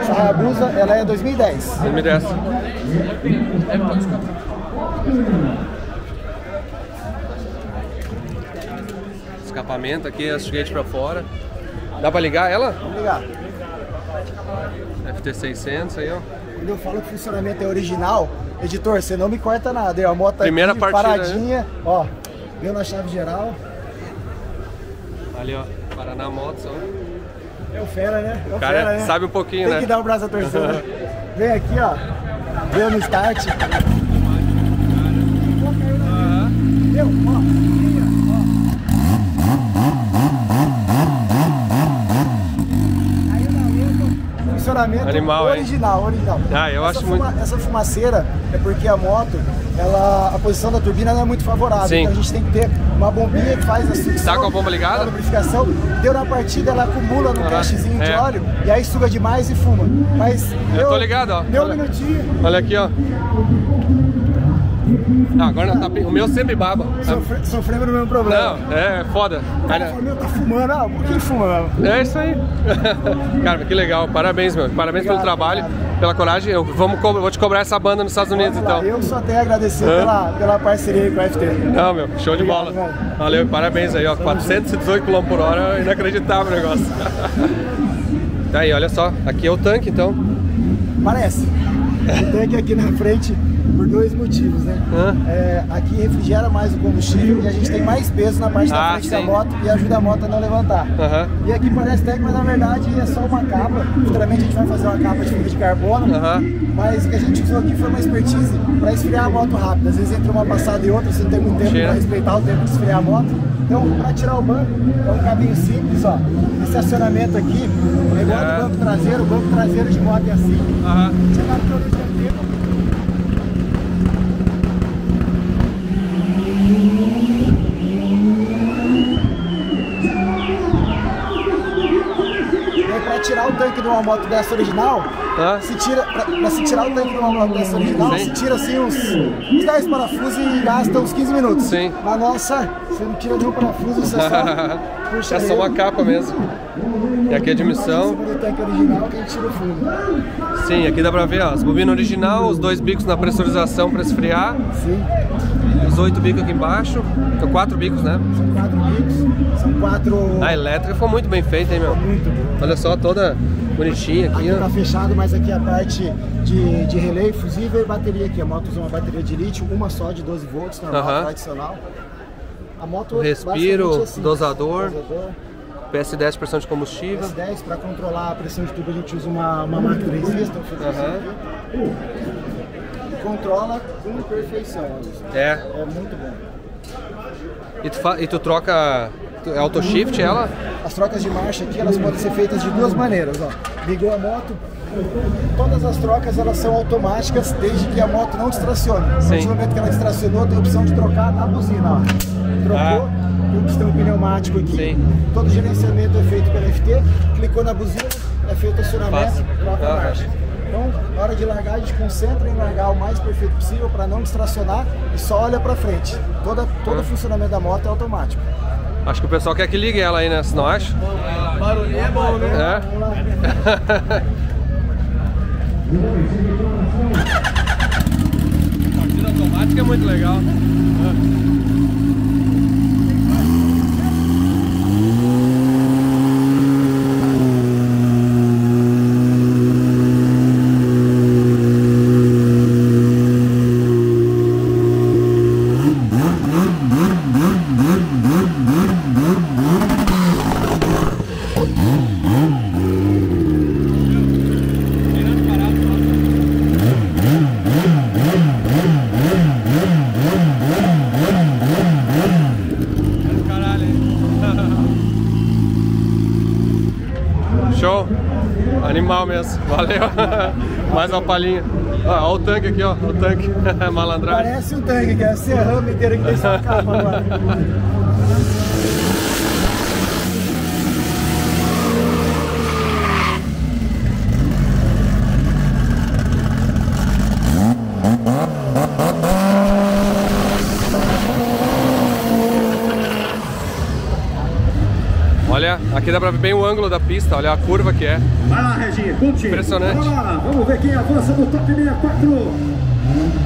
Essa Hayabusa, ela é 2010. 2010. Escapamento aqui, as gates pra fora. Dá pra ligar ela? Vamos ligar. FT600 aí, ó. Quando eu falo que o funcionamento é original, editor, você não me corta nada. Eu, a moto tá aqui, partida, paradinha, né? Ó, deu na chave geral. Ali, ó, Paraná Motos, ó. É o fera, né? É o cara fera, né? Sabe um pouquinho, né? Tem que dar o braço a torcer, né? Vem aqui, ó. Vem no start. acabamento animal, original, hein? Original. Ah, eu acho muito... Essa fumaceira é porque a moto, ela, a posição da turbina não é muito favorável. Sim. Então a gente tem que ter uma bombinha que faz a sucção. Tá com a bomba ligada? A lubrificação. Deu na partida, ela acumula no cachezinho de óleo e aí suga demais e fuma. Mas eu tô ligado, ó. Deu um minutinho. Olha aqui, ó. Ah, agora tá, o meu sempre baba. Sofremos o mesmo problema. Não, é foda. Cara, o meu tá fumando, ah, por que fuma? É isso aí. Cara, que legal. Parabéns, meu. Parabéns pelo trabalho, pela coragem. Eu vou te cobrar essa banda nos Estados Unidos, então. Eu só tenho a agradecer pela parceria aí com a FT. Não, meu, show de bola. Obrigado, valeu, parabéns aí, ó. 418 km por hora, inacreditável o negócio. Tá aí, olha só. Aqui é o tanque, então. Parece. O tanque aqui na frente. Por dois motivos, né? É, aqui refrigera mais o combustível e a gente tem mais peso na parte da frente da moto e ajuda a moto a não levantar. E aqui parece tech, mas na verdade é só uma capa. Futuramente a gente vai fazer uma capa de fibra de carbono, mas o que a gente usou aqui foi uma expertise para esfriar a moto rápido. Às vezes entre uma passada e outra você não tem muito tempo para respeitar o tempo de esfriar a moto. Então, para tirar o banco, é um caminho simples, ó. Estacionamento aqui, negócio do banco traseiro de moto é assim. Chegar no produto inteiro. Tirar o tanque de uma moto dessa original, pra se tirar o tanque de uma moto dessa original, se tira assim uns 10 parafusos e gasta uns 15 minutos. Mas nossa, você não tira nenhum parafuso, você só puxa. É só uma capa mesmo. E aqui a admissão. Sim, aqui dá pra ver, ó, as bobinas original, os dois bicos na pressurização pra esfriar. Os 8 bicos aqui embaixo. São 4 bicos, né? São 4 bicos. São 4. A elétrica foi muito bem feita, hein, meu? Muito bom. Olha só, toda bonitinha aqui. Aqui ó. Tá fechado, mas aqui a parte de relé, fusível e bateria aqui. A moto usa uma bateria de lítio, uma só de 12 volts, normal, tradicional. A moto respiro, assim, dosador. PS10 pressão de combustível. PS10 para controlar a pressão de tubo, a gente usa uma máquina de resistência. Controla com perfeição. É muito bom. E tu troca auto-shift ela? As trocas de marcha aqui elas podem ser feitas de duas maneiras. Ó. Ligou a moto, todas as trocas elas são automáticas desde que a moto não distracione. No momento que ela distracionou, tem a opção de trocar a buzina. Ó. Trocou, tem um pistão pneumático aqui. Todo gerenciamento é feito pela FT, clicou na buzina, é feito acionamento, troca a marcha. Então, na hora de largar, a gente concentra em largar o mais perfeito possível para não distracionar e só olha para frente. Todo o funcionamento da moto é automático. Acho que o pessoal quer que ligue ela aí, né? Se não acha? Barulhinho é bom, né? A partida automática é muito legal. Animal mesmo, valeu. Mais uma palhinha. Olha o tanque aqui, ó. O tanque, malandragem. Parece um tanque, que é a serrama inteira que tem sua capa agora. Olha, aqui dá pra ver bem o ângulo da pista, olha a curva que é. Vai lá, Reginha, curte. Impressionante. Vamos lá, vamos ver aqui a força do top 64.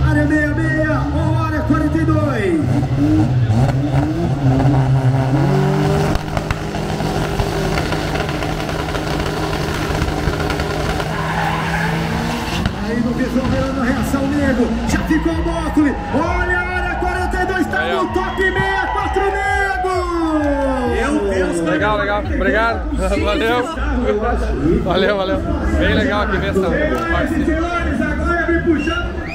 Área 66 ou área 42. Aí no visão, vendo a reação, nego. Já ficou o bócule. Olha a área 42, tá aí, no top 64, nego. Legal, legal. Obrigado. Valeu. Valeu, valeu. Bem legal aqui ver essa parceria.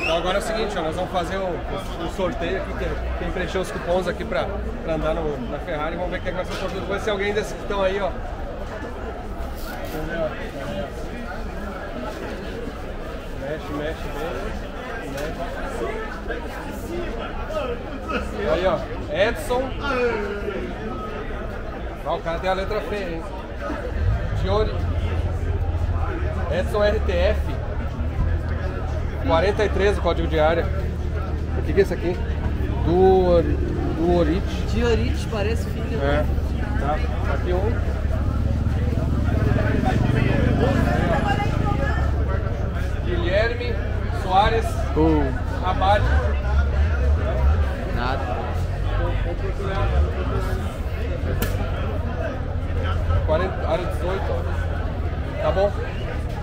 Então agora é o seguinte, ó, nós vamos fazer um sorteio aqui, quem preencheu os cupons aqui pra andar na Ferrari. Vamos ver quem vai ser o sorteio. Vai ser alguém desses que estão aí, ó. Mexe bem. Mexe. Aí, ó. Edson. Ó, o cara tem a letra feia, hein? Tiori. Edson RTF. 43 o código de área. O que é isso aqui? Do Orite. Tiorite parece filho. É. Tá. Aqui um. Guilherme Soares Abade. Nada. 40, área 18. Tá bom?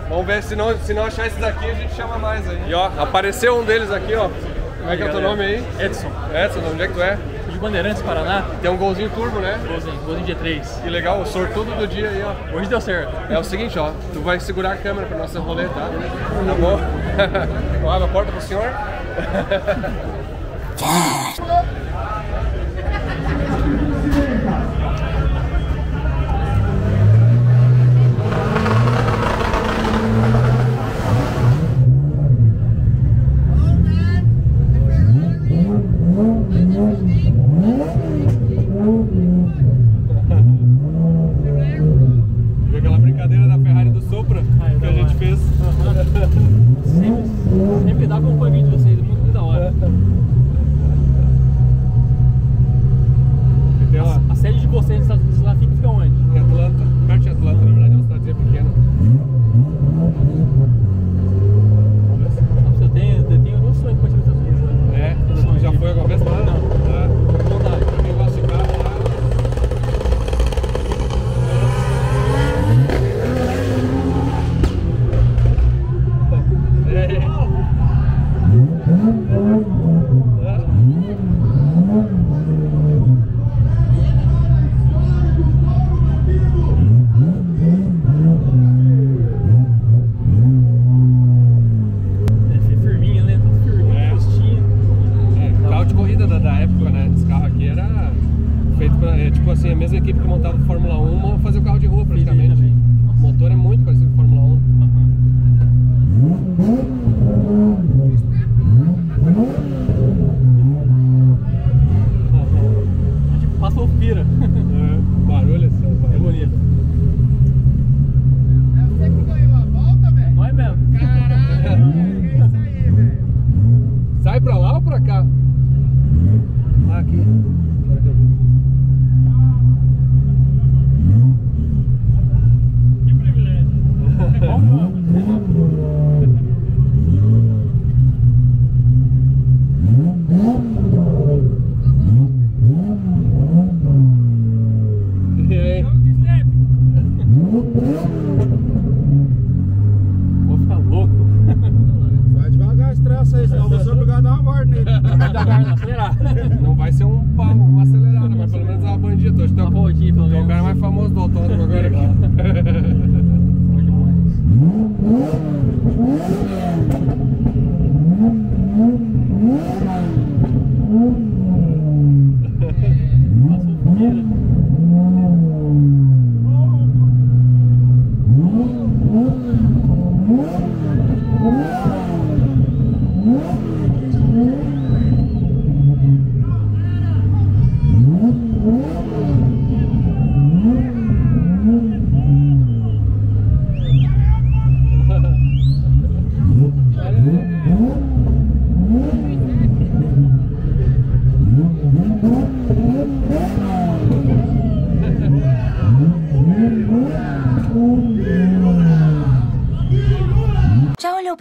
Vamos ver se não achar esses daqui a gente chama mais aí. E ó, apareceu um deles aqui, ó. Como é que é o teu nome aí? Edson. Edson, onde é que tu é? De Bandeirantes, Paraná. Tem um golzinho turbo, né? Golzinho G3. Que legal, o sortudo do dia aí, ó. Hoje deu certo. É o seguinte, ó, tu vai segurar a câmera pra nossa rolê, tá? Tá bom? Então abre a porta pro senhor.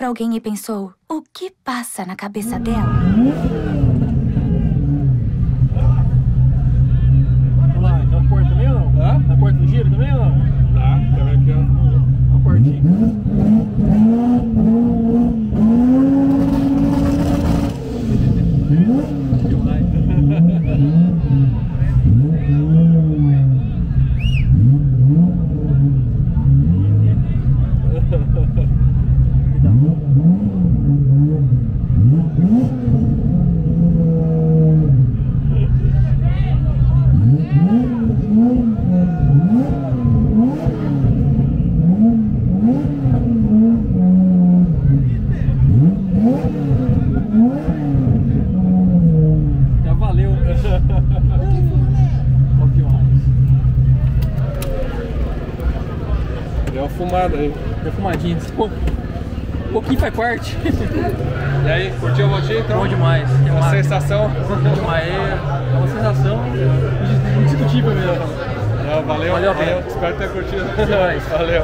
Alguém e pensou, o que passa na cabeça dela? Vamos lá, dá uma porta também ou não? Dá? Dá porta no giro também ou não? Dá, tá vendo aqui, ó. Uma portinha. perfumada aí. Perfumadinha, um pouquinho faz parte. E aí, curtiu o motinho então? Bom demais. Tem uma sensação. É uma sensação indiscutível mesmo. Não, valeu. Espero ter curtido. Valeu.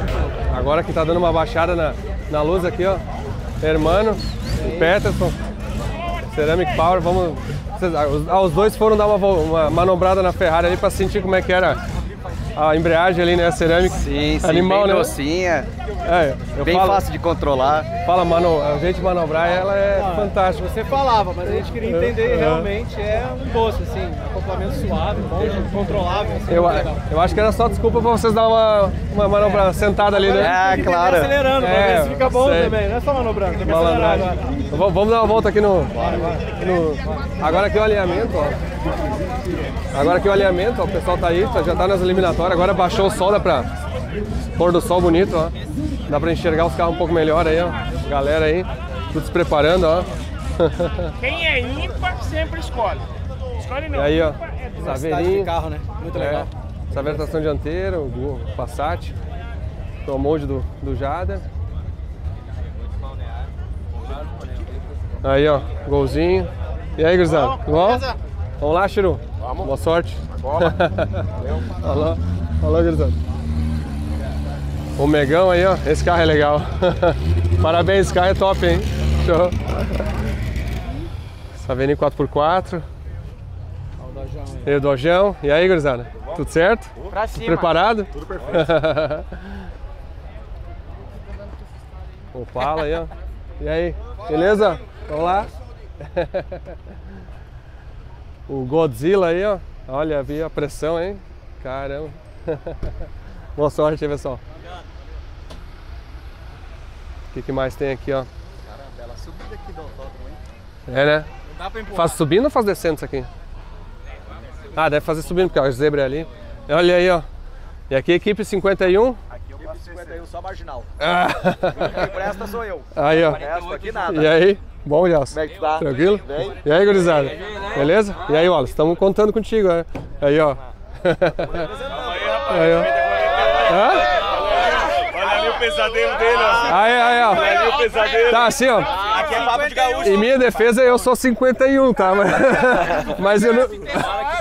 Agora que tá dando uma baixada na luz aqui, ó. Hermano, Peterson, Ceramic Power, vamos... Os dois foram dar uma manobrada na Ferrari ali pra sentir como é que era a embreagem ali, né? A cerâmica. Sim, animal, bem, né? Docinha. É, fácil de controlar. Fala, a gente manobrar ela é fantástico. Você falava, mas a gente queria entender realmente é um doce, assim, acoplamento suave, bom, controlável. Assim, eu acho que era só desculpa pra vocês dar uma manobrada sentada ali, né? É, claro. Acelerando pra ver se fica bom também, não é só manobrando, tem que acelerar agora. Então, vamos dar uma volta aqui Agora aqui o alinhamento, ó. Agora aqui o alinhamento, ó, o pessoal tá aí, já tá nas eliminatórias, agora baixou o sol, dá pra... Pôr do sol bonito, ó. Dá pra enxergar os carros um pouco melhor aí, ó. Galera aí, tudo se preparando, ó. Quem é ímpar sempre escolhe. Escolhe não. E aí, ó. Saveirinho. De carro, né? Muito legal. Saveiro tração dianteira, o Passat. Pro Mode do Jader. Aí, ó. Golzinho. E aí, gurizada? Beleza? Vamos lá, Chiru. Vamos. Boa sorte. Agora. Valeu. Falou. Falou, gurizada. O Megão aí, ó, esse carro é legal. Parabéns, esse carro é top, hein? Show. Saveirinho 4x4. Eu do Dojão. E aí, gurizada? Tudo certo? Pra cima. Preparado? Tudo perfeito. Opala aí, ó. E aí? Beleza? Vamos lá? O Godzilla aí, ó. Olha, vi a pressão, hein? Caramba. Boa sorte aí, pessoal. O que mais tem aqui, ó? Caramba, bela subida aqui do autódromo, hein? É, né? Não dá pra empurrar. Faz subindo ou faz descendo isso aqui? Ah, deve fazer subindo, porque ó, a zebra é ali. Olha aí, ó. E aqui, equipe 51? Aqui eu faço 51, só marginal. Ah. Quem presta sou eu. Aí, ó. Presto aqui nada. E aí? Bom, Gelson? Como é que tá? Tranquilo? Bem? E aí, gurizada? Beleza? E aí, Wallace? Estamos contando contigo, né? Aí, ó. Aí, ó. Hã? O pesadelo dele, ó. Aí, ó. Aí, o pesadelo. Tá, assim, ó. Aqui é papo de gaúcho. Em minha defesa, eu sou 51, tá? Mas eu não...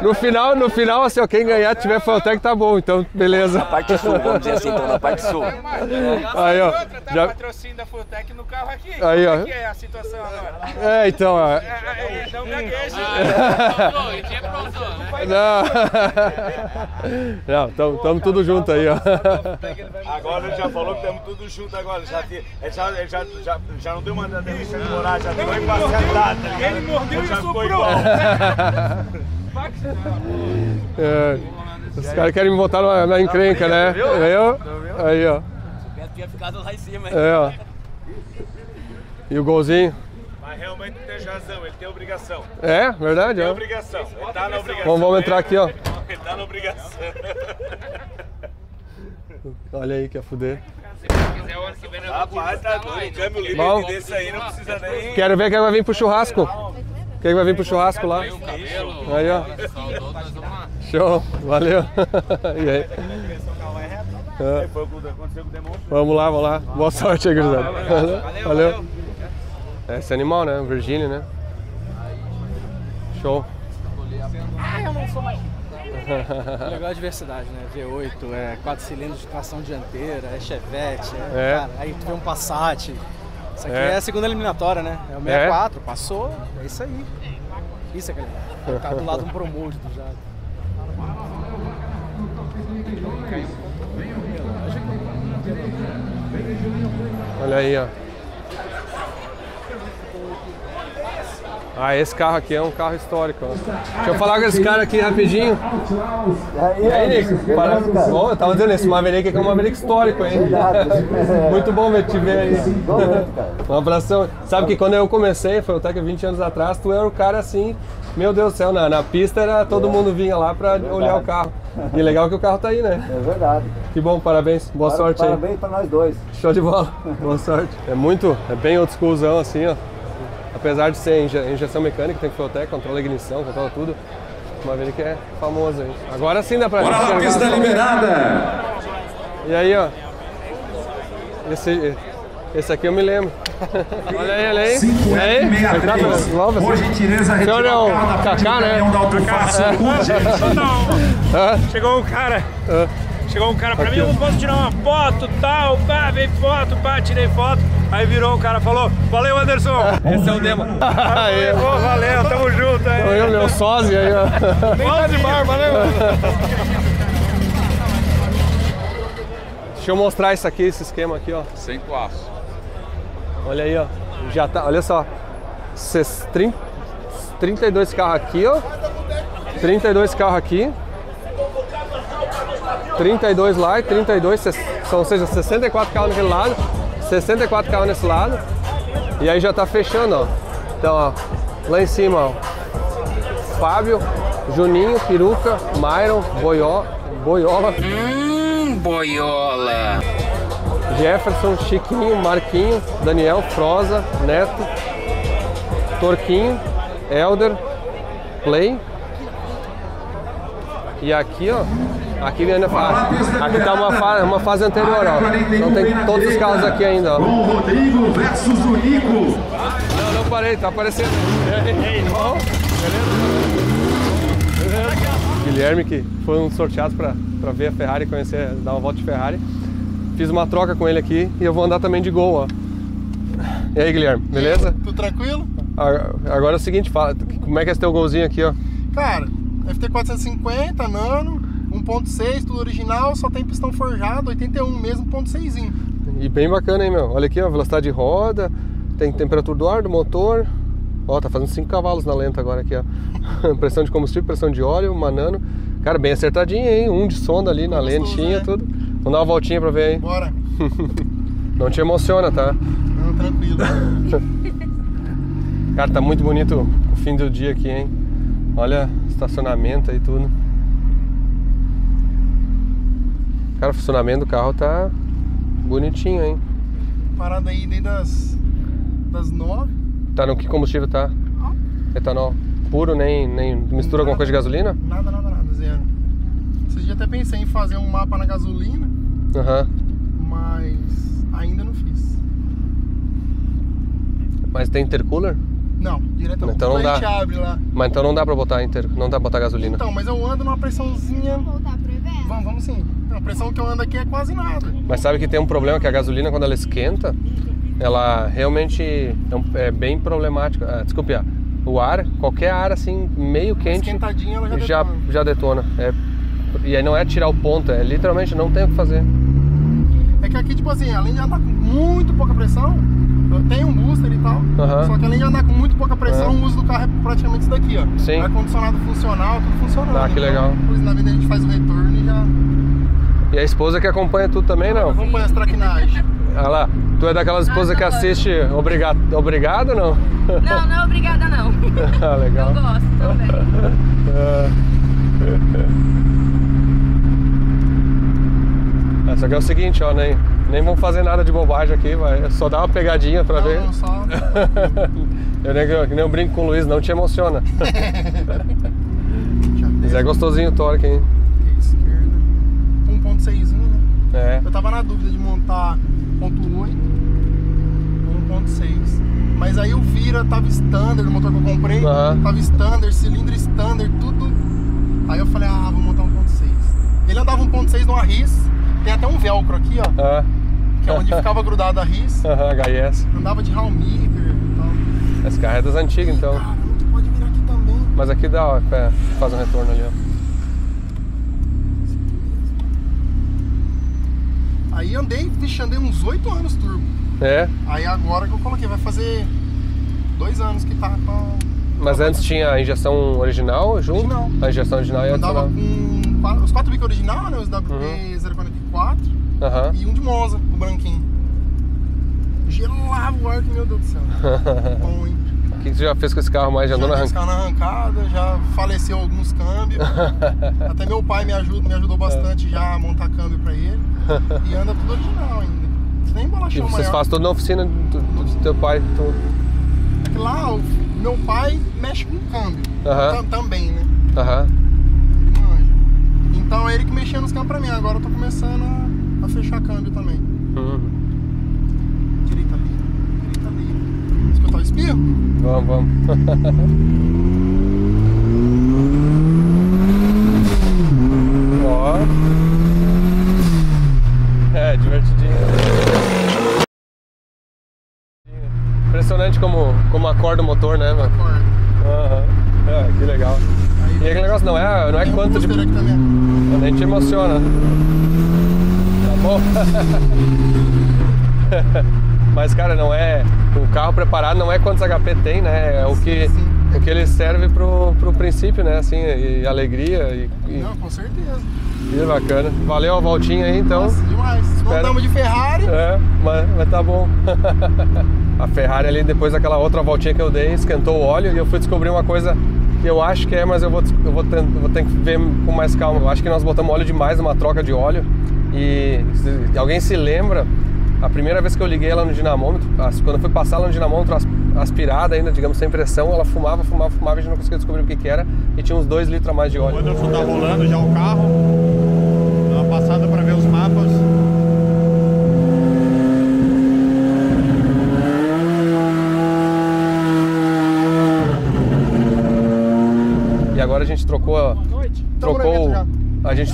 No final, assim, ó, quem ganhar tiver FuelTech, tá bom, então, beleza. Na parte sul, vamos dizer assim, então, na parte sul. Aí, ó. Já patrocínio da FuelTech no carro aqui. Aí, ó. Que é a situação agora? É, então, ó. Não gagueja. Não, estamos tudo junto aí, ó. Agora ele já falou que estamos tudo junto agora. Já não deu uma delícia de morar, já deu embaçada. Ele mordeu e soprou. É, os caras querem me botar na encrenca, né? Viu? Aí, ó. Tinha ficado lá em cima, hein? É, ó. E o golzinho? Mas realmente tem razão, ele tem obrigação. É, verdade, ó. Tem obrigação, ele tá na obrigação. Vamos entrar aqui, ó. Ele tá na obrigação. Olha aí que é fuder. Rapaz, tá doido. Câmbio livre desse aí, não precisa nem... Quero ver quem vai vir pro churrasco. Quem vai vir pro churrasco lá? Aí, ó. Show, valeu. E aí? Vamos lá. Boa sorte aí, gurizada. Valeu. Esse animal, né? Virgínia, né? Show. Ah, eu não sou mais. Legal a diversidade, né? V8, 4 cilindros de tração dianteira, é Chevette, cara, aí tu vê um Passat. Isso aqui é a segunda eliminatória, né? É o 64, passou, é isso aí. Isso é aquele cara do lado do Pro Mode do Jader. Olha aí, ó. Ah, esse carro aqui é um carro histórico, ó. Deixa eu falar com esse cara aqui rapidinho. E aí, Nico? Eu tava dizendo, esse Maverick aqui é um Maverick histórico, hein? Muito bom te ver aí. Um abração. Sabe que quando eu comecei, foi o Tech 20 anos atrás, tu era o cara assim, meu Deus do céu, na pista era todo mundo vinha lá pra olhar o carro. E legal que o carro tá aí, né? É verdade. Que bom, parabéns. Boa sorte aí. Parabéns pra nós dois. Show de bola. Boa sorte. É bem old schoolzão assim, ó. Apesar de ser injeção mecânica, tem FuelTech, controla a ignição, controla tudo. Maverick é famoso aí. Agora sim dá pra... Bora lá, pista liberada! E aí, ó. Esse aqui eu me lembro. Olha aí, olha aí. 563. Por gentileza, retirou o carro da frente do caminhão da Autofácil. Chegou um cara. Chegou um cara pra mim, eu não posso tirar uma foto, tal, pá, vem foto, pá, tirei foto. Aí virou o cara, falou, valeu Anderson, esse é o Dema. Aí, pô, valeu, tamo junto aí. Foi o meu sósia aí, ó. Fala de mar, valeu. Deixa eu mostrar isso aqui, esse esquema aqui, ó. Sem classe. Olha aí, ó, já tá, olha só, 32 carros aqui, ó, 32 carros aqui. 32 lá e 32, ou seja, 64 carros naquele lado, 64 carros nesse lado. E aí já tá fechando, ó. Então, ó, lá em cima, ó, Fábio, Juninho, Peruca, Myron, Boiola. Boiola. Jefferson, Chiquinho, Marquinho, Daniel, Froza, Neto, Torquinho, Elder, Play. E aqui, ó. Aqui vem a fase. Aqui tá uma fase anterior, ó. Então tem todos os carros aqui ainda, ó. O Rodrigo versus o Nico. Não parei, tá aparecendo. Ei, irmão. Beleza? Guilherme, que foi um sorteado pra ver a Ferrari, conhecer, dar uma volta de Ferrari. Fiz uma troca com ele aqui e eu vou andar também de Gol, ó. E aí, Guilherme, beleza? Tudo tranquilo? Agora é o seguinte, fala, como é que é esse teu Golzinho aqui, ó? Cara, FT450, nano. 1.6, tudo original, só tem pistão forjado, 81 mesmo, 1.6. E bem bacana, hein, meu? Olha aqui, ó, velocidade de roda, tem temperatura do ar, do motor. Ó, tá fazendo 5 cavalos na lenta agora aqui, ó. Pressão de combustível, pressão de óleo, manando. Cara, bem acertadinho, hein? Um de sonda ali na lentinha, né? Tudo. Vamos dar uma voltinha pra ver, hein? Bora! Não te emociona, tá? Não, tranquilo. Cara, tá muito bonito o fim do dia aqui, hein? Olha, estacionamento aí, tudo. Cara, o funcionamento do carro tá bonitinho, hein? Parada aí desde das 9. Tá no que combustível tá? Ah. Etanol puro, nem mistura nada, alguma coisa de gasolina? Nada, zero. Esses dias até pensei em fazer um mapa na gasolina. Aham. Mas ainda não fiz. Mas tem intercooler? Não, diretamente. Então não dá. A gente abre lá. Mas então não dá pra botar não dá pra botar gasolina. Então, mas eu ando numa pressãozinha. Voltar pro evento? Vamos sim. A pressão que eu ando aqui é quase nada. Mas sabe que tem um problema, que a gasolina, quando ela esquenta, ela realmente é bem problemática. Ah, desculpe, o ar, qualquer ar assim, meio quente, esquentadinha, ela já detona. É, e aí não é tirar o ponto, é literalmente não tem o que fazer. É que aqui, tipo assim, além de andar com muito pouca pressão, eu tenho um booster e tal, só que além de andar com muito pouca pressão, o uso do carro é praticamente isso daqui, ó. Sim. Ar-condicionado funcional, tudo funcionando. Ah, que então, legal. Por isso, na vida a gente faz o retorno e já... E a esposa que acompanha tudo também, não? Acompanha as traquinagens. Ah lá, tu é daquelas esposas que assiste obrigado ou não? Não, não é obrigada não. Ah, legal. Eu gosto também. É, só que é o seguinte, ó, nem vamos fazer nada de bobagem aqui, vai só dar uma pegadinha pra ver. Não, só. eu nem brinco com o Luiz, não te emociona. Mas é gostosinho o torque, hein? 1.6, né? É. Eu tava na dúvida de montar 1.8 ou 1.6. Mas aí o Vira tava standard, o motor que eu comprei, tava standard, cilindro standard, tudo. Aí eu falei, ah, vou montar 1.6. Ele andava 1.6 numa RIS, tem até um velcro aqui, ó. Que é onde ficava grudado a RIS. HIS. Andava de Raul Meter e tal. Esse carro é das antigas, então. Caramba, tu pode virar aqui também. Mas aqui dá, ó, faz um retorno ali, ó. Aí andei uns 8 anos turbo. É? Aí agora que eu coloquei, vai fazer 2 anos que tá com a... Mas antes tinha a injeção original junto? Original. A injeção original e andava com os 4 bicos original, né? Os WB044 e um de Monza, o branquinho. Gelava o ar, que meu Deus do céu. Bom, hein? O que você já fez com esse carro mais? Já andou na arrancada? Já andou na arrancada, já faleceu alguns câmbios. Até meu pai me ajudou bastante já a montar câmbio pra ele. E anda tudo original ainda. Nem bolachão maior. Vocês fazem tudo na oficina do teu pai? Lá, meu pai mexe com câmbio. Também, né? Aham. Então é ele que mexia nos câmbios pra mim. Agora eu tô começando a fechar câmbio também. Direita ali, direita ali. Escutar o espirro? Vamos, vamos. Ó. É, divertidinho. Impressionante como acorda o motor, né, mano? Aham. É, que legal. E aquele negócio não é quanto de... A gente emociona. Tá bom? Mas, cara, não é... O carro preparado não é quantos HP tem, né? É o que, sim, sim. O que ele serve pro princípio, né? Assim, e alegria e... Não, com certeza. E bacana. Valeu a voltinha aí, então. Nossa, demais. Espero... Voltamos de Ferrari. É, mas tá bom. A Ferrari ali, depois daquela outra voltinha que eu dei, esquentou o óleo e eu fui descobrir uma coisa... Eu acho que é, mas eu vou ter que ver com mais calma. Eu acho que nós botamos óleo demais numa troca de óleo. E se alguém se lembra, a primeira vez que eu liguei ela no dinamômetro, quando eu fui passar ela no dinamômetro aspirada ainda, digamos, sem pressão, ela fumava, a gente não conseguia descobrir o que era. E tinha uns 2 litros a mais de óleo. O Anderson tá rolando já o carro, dá uma passada para ver os mapas. Agora a gente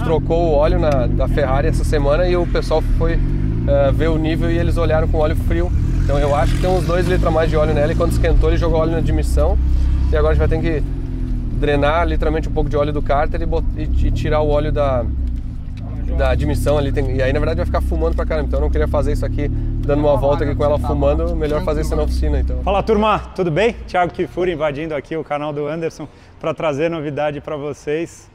trocou o óleo da Ferrari essa semana e o pessoal foi ver o nível e eles olharam com óleo frio. Então eu acho que tem uns 2 litros a mais de óleo nela e quando esquentou ele jogou óleo na admissão. E agora a gente vai ter que drenar literalmente um pouco de óleo do cárter e tirar o óleo da admissão ali. E aí na verdade vai ficar fumando pra caramba. Então eu não queria fazer isso aqui dando uma volta aqui com ela fumando. Melhor fazer isso na oficina então. Fala turma, tudo bem? Thiago Kifuri invadindo aqui o canal do Anderson para trazer novidade para vocês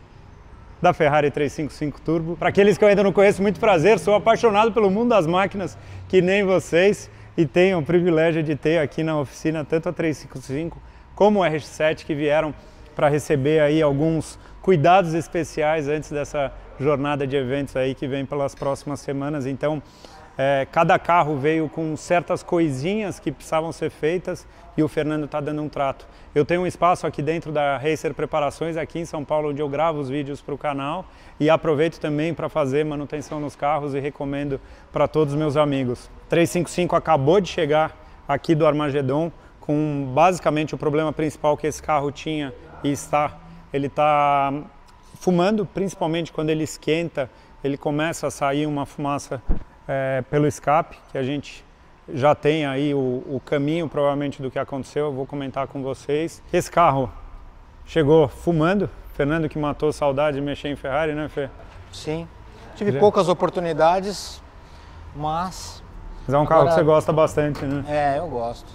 da Ferrari 355 Turbo. Para aqueles que eu ainda não conheço, muito prazer, sou apaixonado pelo mundo das máquinas que nem vocês e tenho o privilégio de ter aqui na oficina tanto a 355 como a RX7 que vieram para receber aí alguns cuidados especiais antes dessa jornada de eventos aí que vem pelas próximas semanas. Então, cada carro veio com certas coisinhas que precisavam ser feitas e o Fernando está dando um trato. Eu tenho um espaço aqui dentro da Racer Preparações, aqui em São Paulo, onde eu gravo os vídeos para o canal e aproveito também para fazer manutenção nos carros e recomendo para todos os meus amigos. 355 acabou de chegar aqui do Armageddon com basicamente o problema principal que esse carro tinha e está. Ele está fumando, principalmente quando ele esquenta, ele começa a sair uma fumaça pelo escape, que a gente já tem aí o caminho provavelmente do que aconteceu, eu vou comentar com vocês. Esse carro chegou fumando, Fernando que matou saudade de mexer em Ferrari, né Fê? Sim, tive poucas oportunidades, mas é um carro que você gosta bastante, né? É, eu gosto.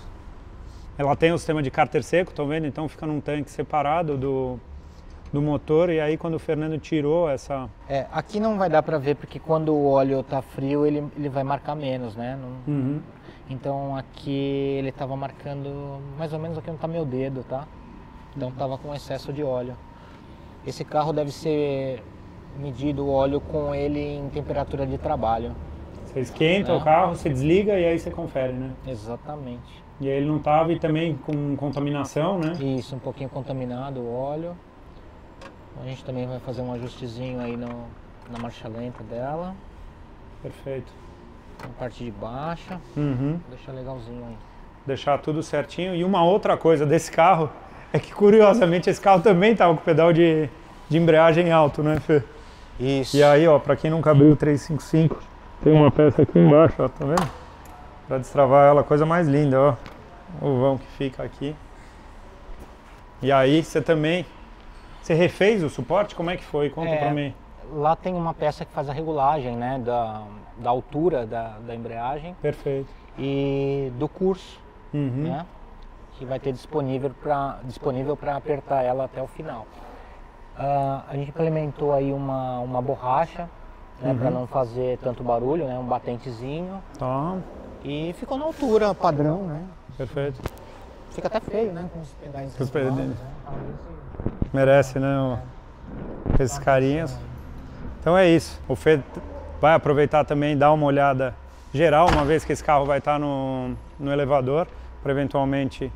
Ela tem o sistema de cárter seco, estão vendo? Então fica num tanque separado do motor e aí quando o Fernando tirou essa... aqui não vai dar para ver porque quando o óleo tá frio ele vai marcar menos, né? Não... Uhum. Então aqui ele tava marcando mais ou menos aqui onde tá meu dedo, tá? Então tava com excesso de óleo. Esse carro deve ser medido o óleo com ele em temperatura de trabalho. Você esquenta o carro, você desliga e aí você confere, né? Exatamente. E aí ele não tava e também com contaminação, né? Isso, um pouquinho contaminado o óleo. A gente também vai fazer um ajustezinho aí na marcha lenta dela. Perfeito. Na parte de baixa. Uhum. Deixar legalzinho aí. Deixar tudo certinho. E uma outra coisa desse carro é que, curiosamente, esse carro também estava com pedal de embreagem alto, né, Fê? Isso. E aí, ó, pra quem nunca abriu o 355, tem uma peça aqui embaixo, ó, tá vendo? Pra destravar ela, coisa mais linda, ó. O vão que fica aqui. E aí, você também... Você refez o suporte? Como é que foi? Conta pra mim. Lá tem uma peça que faz a regulagem, né, da altura da embreagem. Perfeito. E do curso, né, que vai ter disponível para apertar ela até o final. A gente implementou aí uma borracha, né, para não fazer tanto barulho, né, um batentezinho. Tá. E ficou na altura padrão, né. Perfeito. Fica até feio, né, com os pedais. Merece, né? Esses carinhas. Então é isso. O Fê vai aproveitar também e dar uma olhada geral, uma vez que esse carro vai estar no elevador, para eventualmente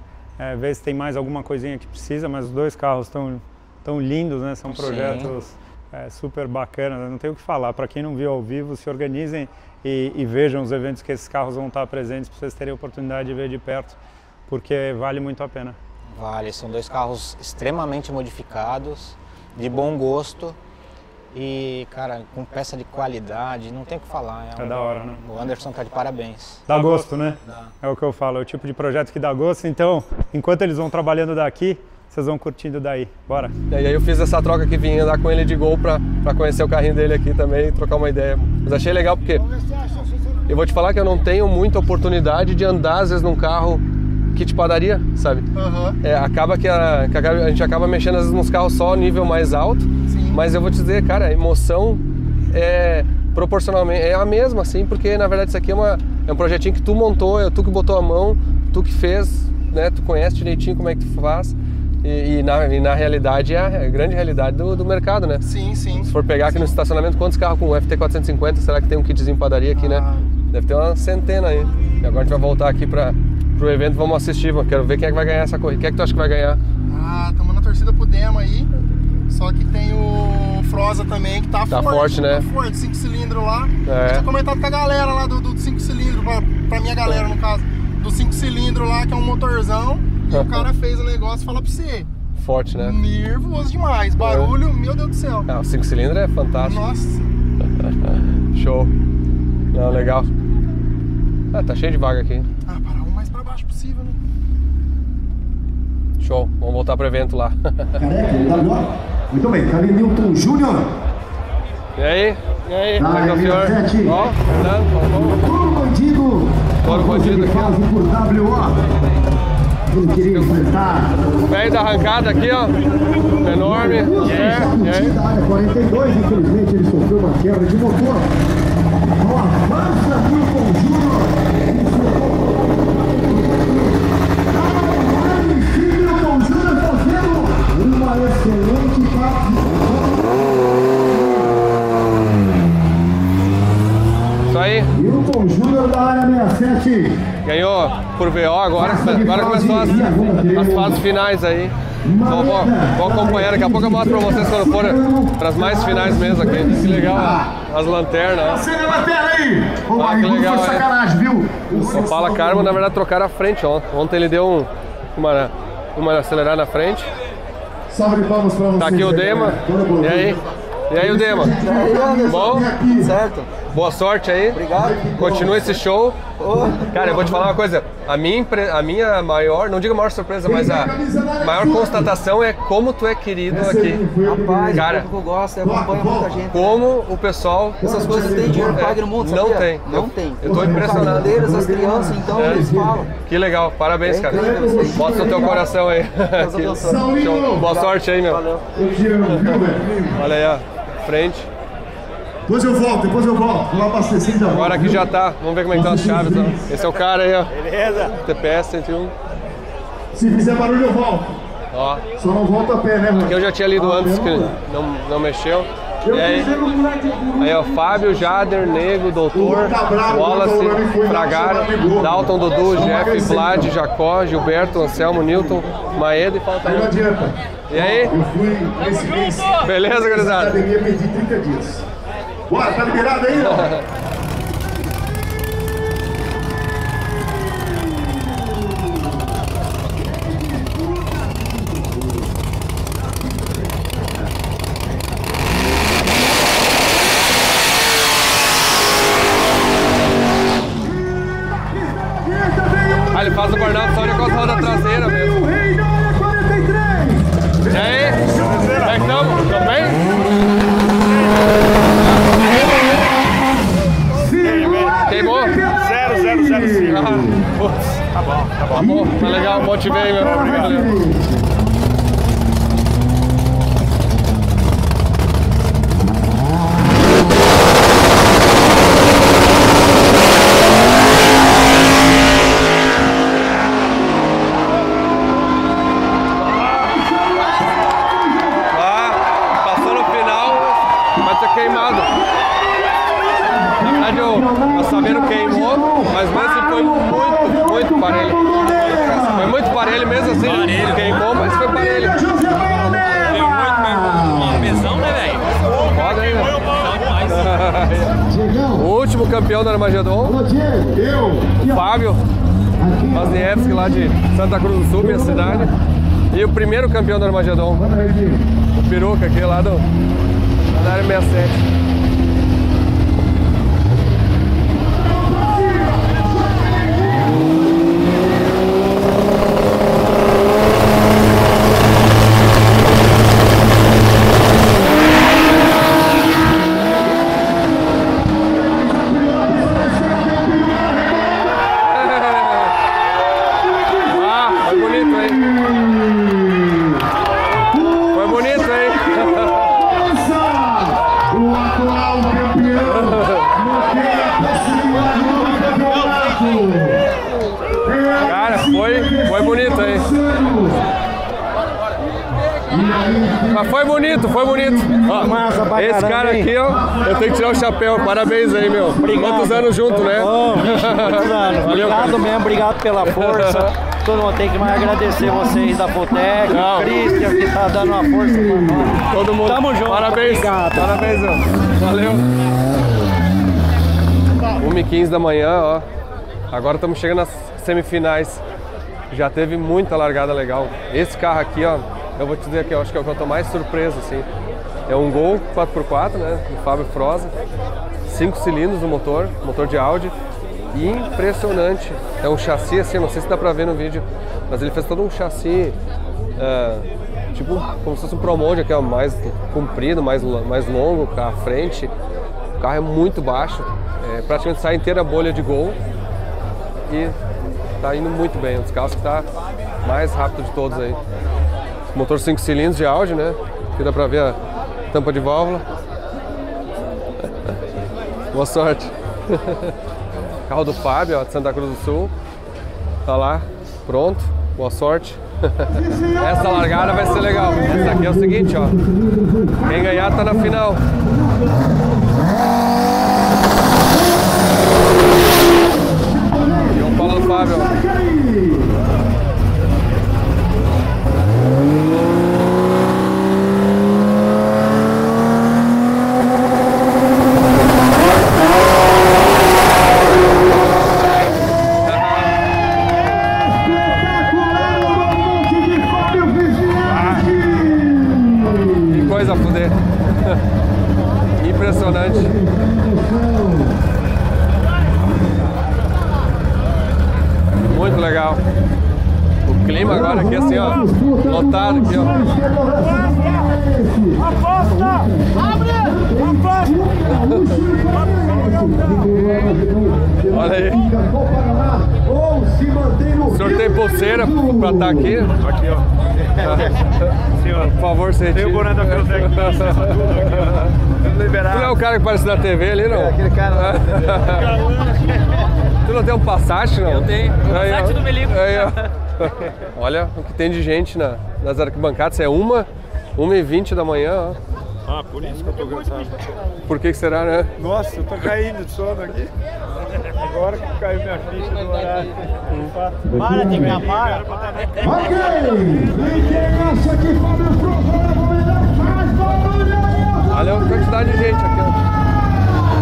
ver se tem mais alguma coisinha que precisa, mas os dois carros estão tão lindos, né? São projetos super bacanas, não tenho o que falar. Para quem não viu ao vivo, se organizem e vejam os eventos que esses carros vão estar presentes para vocês terem a oportunidade de ver de perto, porque vale muito a pena. Vale, são dois carros extremamente modificados, de bom gosto e, cara, com peça de qualidade, não tem o que falar. É da hora, né? O Anderson tá de parabéns. Dá gosto, né? Dá. É o que eu falo, é o tipo de projeto que dá gosto, então, enquanto eles vão trabalhando daqui, vocês vão curtindo daí. Bora! E aí eu fiz essa troca que vim andar com ele de Gol pra conhecer o carrinho dele aqui também, trocar uma ideia. Mas achei legal porque eu vou te falar que eu não tenho muita oportunidade de andar, às vezes, num carro kit padaria, sabe? Uhum. É, acaba que a gente acaba mexendo às vezes nos carros só nível mais alto. Sim. Mas eu vou te dizer, cara, a emoção é proporcionalmente é a mesma, assim, porque na verdade isso aqui é um projetinho que tu montou, tu que botou a mão, tu que fez, né? Tu conhece direitinho como é que tu faz e na realidade é a grande realidade do mercado, né? Sim, sim. Se for pegar aqui no estacionamento, quantos carros com FT450, será que tem um kitzinho padaria aqui, né? Deve ter uma centena aí. E agora a gente vai voltar aqui pro evento, vamos assistir, mano. Quero ver quem é que vai ganhar essa corrida. Quem é que tu acha que vai ganhar? Ah, estamos na torcida pro Demo aí, só que tem o Froza também, que tá forte, né? Tá forte, 5 cilindros lá. É. Eu tinha comentado com a galera lá do 5 cilindros, pra minha galera no caso, do 5 cilindros lá, que é um motorzão, e o cara fez o negócio e falou pra você. Forte, né? Nervoso demais, barulho, meu Deus do céu. Ah, o 5 cilindros é fantástico. Nossa. Show. Não, legal. Ah, tá cheio de vaga aqui. Ah, para o mais pra baixo possível, né? Show, vamos voltar pro evento lá. Careca, ele tá agora? Muito bem, cadê Milton Júnior? E aí? E aí? Como é que é o senhor? Ó, Fernando, Toro Bandido aqui, ó. Ele queria enfrentar. O velho da arrancada aqui, ó. Enorme. É. Da área 42, infelizmente ele sofreu uma quebra de motor. Não avança, Milton Júnior. Uma excelente partida. Isso aí. Milton Júnior da área 67. Ganhou por VO agora começou as fases finais aí. Vou acompanhar, daqui a pouco eu mostro pra vocês quando for para as mais finais mesmo aqui. Que legal as lanternas. Acende a lanterna aí! Ah, que legal, foi sacanagem, viu? O Opala Karma, na verdade, trocaram a frente ontem. Ontem ele deu uma acelerada na frente. Salve de palmas pra vocês. Tá aqui o Dema. E aí? E aí o Dema? Bom? Certo. Boa sorte aí. Obrigado. Continua esse show. Cara, eu vou te falar uma coisa. A minha maior, não digo maior surpresa, mas a maior constatação é como tu é querido aqui. Rapaz, cara, o gosto, acompanha muita gente. Como o pessoal... Essas coisas tem dinheiro paga no mundo, sabe? Não tem. Não tem. Eu tô impressionado. As crianças, então, eles falam. Que legal. Parabéns, cara. Bota o teu coração aí. Boa sorte aí, meu. Valeu. Olha aí, ó. Frente. Depois eu volto, vou abastecer ainda. Agora aqui já tá, vamos ver como é que tá as chaves. Ó. Esse é o cara aí, ó. Beleza. TPS 101. Se fizer barulho eu volto. Ó. Só não volto a pé, né, mano? Aqui eu já tinha lido antes, que não mexeu. E aí, ó, Fábio, Jader, Nego, Doutor, Wallace, Fragara, Dalton, Dudu, Jeff, Vlad, Jacó, Gilberto, Anselmo, Newton, Maeda e falta. Não adianta. E aí? Eu fui nesse mês. Beleza, gurizada? Na academia perdi 30 dias. Bora, tá liberado aí, ó. Ah, ele faz o burnout só com as rodas traseiras mesmo. E aí? Como é que estamos? Estão bem? Queimou? 0005. Tá bom. Tá legal, motivei, meu. Obrigado. Passou no final, mas tá queimado. Eu sabendo queimou, mas mesmo foi muito parelho. Foi muito parelho mesmo assim. Queimou, mas foi parelho. campeão da Armageddon. O Fábio, Mazniewski, lá de Santa Cruz do Sul, minha cidade. E o primeiro campeão da Armageddon, o Peruca, aqui lá do, da área 67. Chapéu, parabéns aí, meu. Obrigado. Quantos anos junto, né? Oh, anos. Obrigado mesmo, obrigado pela força. Todo mundo tem que mais agradecer vocês da FuelTech, o Christian, que tá dando uma força pra nós. Todo mundo. Tamo junto. Parabéns. Obrigado. Parabéns, meu. Valeu. 1h15 da manhã, ó. Agora estamos chegando nas semifinais. Já teve muita largada legal. Esse carro aqui, ó, eu vou te dizer que eu acho que é o que eu tô mais surpreso, assim. É um Gol 4x4, né, do Fábio Froza, 5 cilindros no motor, motor de Audi, e impressionante, é um chassi assim, não sei se dá pra ver no vídeo, mas ele fez todo um chassi, tipo, como se fosse um Pro Mode, que é mais comprido, mais longo, a frente, o carro é muito baixo, praticamente sai inteira a bolha de Gol, e tá indo muito bem, um dos carros que tá mais rápido de todos aí. Motor 5 cilindros de Audi, né, que dá pra ver a tampa de válvula. Boa sorte. Carro do Fábio, ó, de Santa Cruz do Sul. Tá lá, pronto. Boa sorte. Essa largada vai ser legal. Essa aqui é o seguinte, ó. Quem ganhar tá na final. E o Opala do Fábio, ó. Muito legal. O clima agora aqui assim, ó, lotado aqui, ó. Aposta! Abre! Aposta! Olha aí. O senhor tem pulseira pra estar aqui? Aqui, ó. Por favor, você retira. Tem o boné da FuelTech. Tu não é o cara que parece da TV ali, não? É, aquele cara lá. Tu não tem um Passat, não? Eu tenho. Passat do Melico. Olha o que tem de gente nas arquibancadas. É 1h20 da manhã, ó. Ah, por isso que eu tô cansado. Por que será, né? Nossa, eu tô caindo de sono aqui. Agora que caiu minha ficha do horário. Para de acabar. Ok! E quem acha que Fábio Froza leva o melhor, faz barulho aí! Olha a quantidade de gente aqui, ó. Quem acha que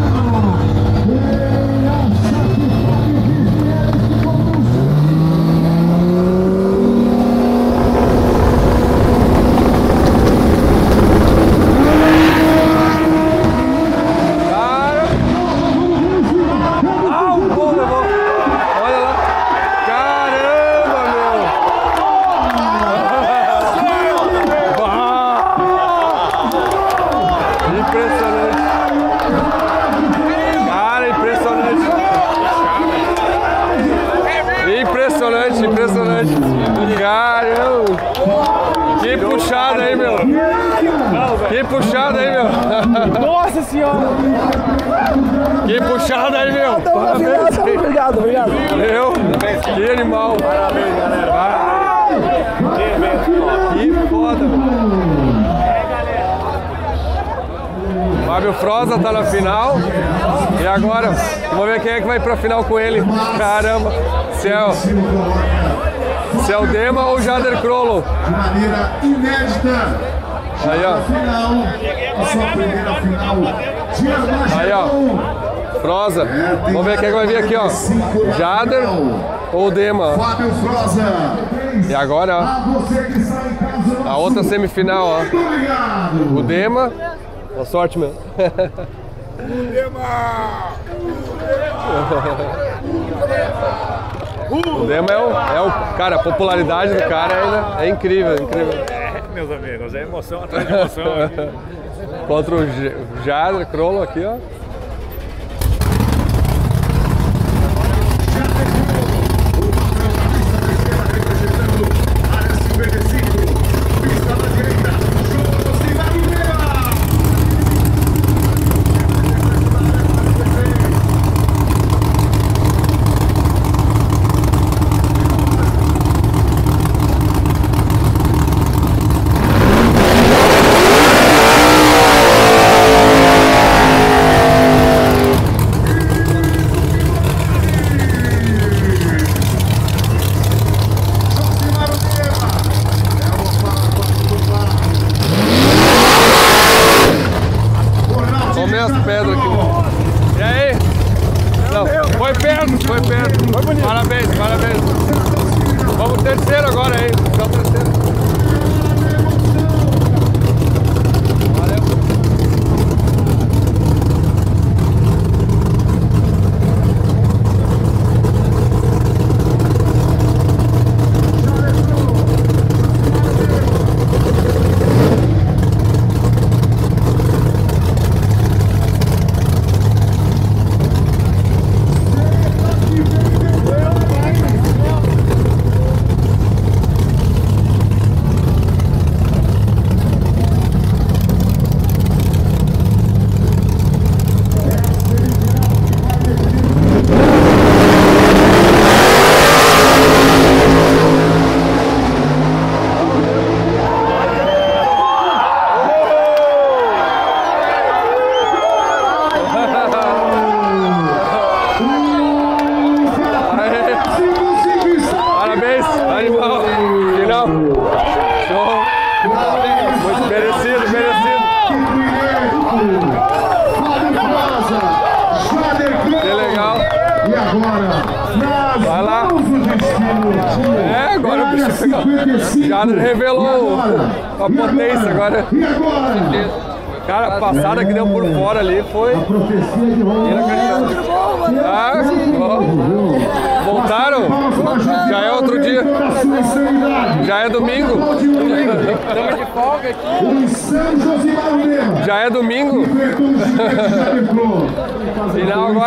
Fábio Froza leva o melhor, faz barulho aí! Froza tá na final. E agora, vamos ver quem é que vai pra final com ele. Caramba, se é o Dema ou o Jader Krolow. De maneira inédita. Aí, ó. Aí, ó. Froza. Vamos ver quem vai vir aqui, ó. Jader ou Dema. Fábio Froza. E agora, ó, a outra semifinal, ó. O Dema. Boa sorte, meu. O Dema é o cara, a popularidade do cara ainda é incrível, incrível. É, meus amigos, é emoção atrás de emoção. Contra o Jader Krolow aqui, ó.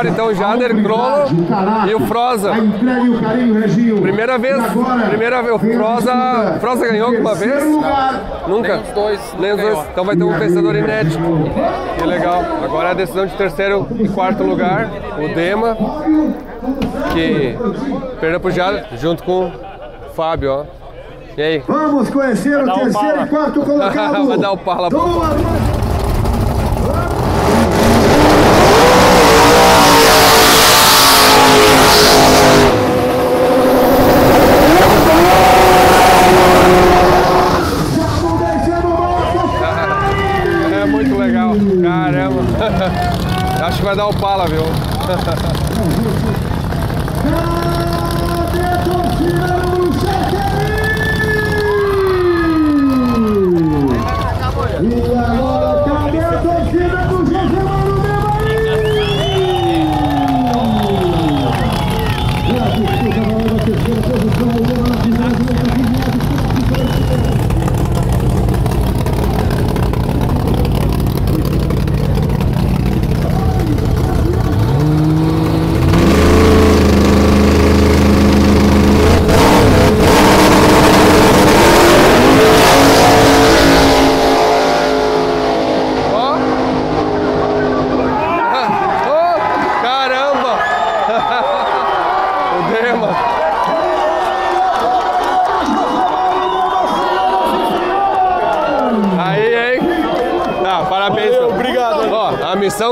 Então, Jader Krolow e o Froza. Primeira vez, o Froza ganhou alguma vez? Nunca? Nem os dois. Então vai ter um vencedor inédito. Que legal. Agora é a decisão de terceiro e quarto lugar. O Dema, que perdeu pro Jader, junto com o Fábio, ó. E aí? Vamos conhecer o terceiro e quarto colocado. Vai dar o Opala. Acho que vai dar o Opala, viu?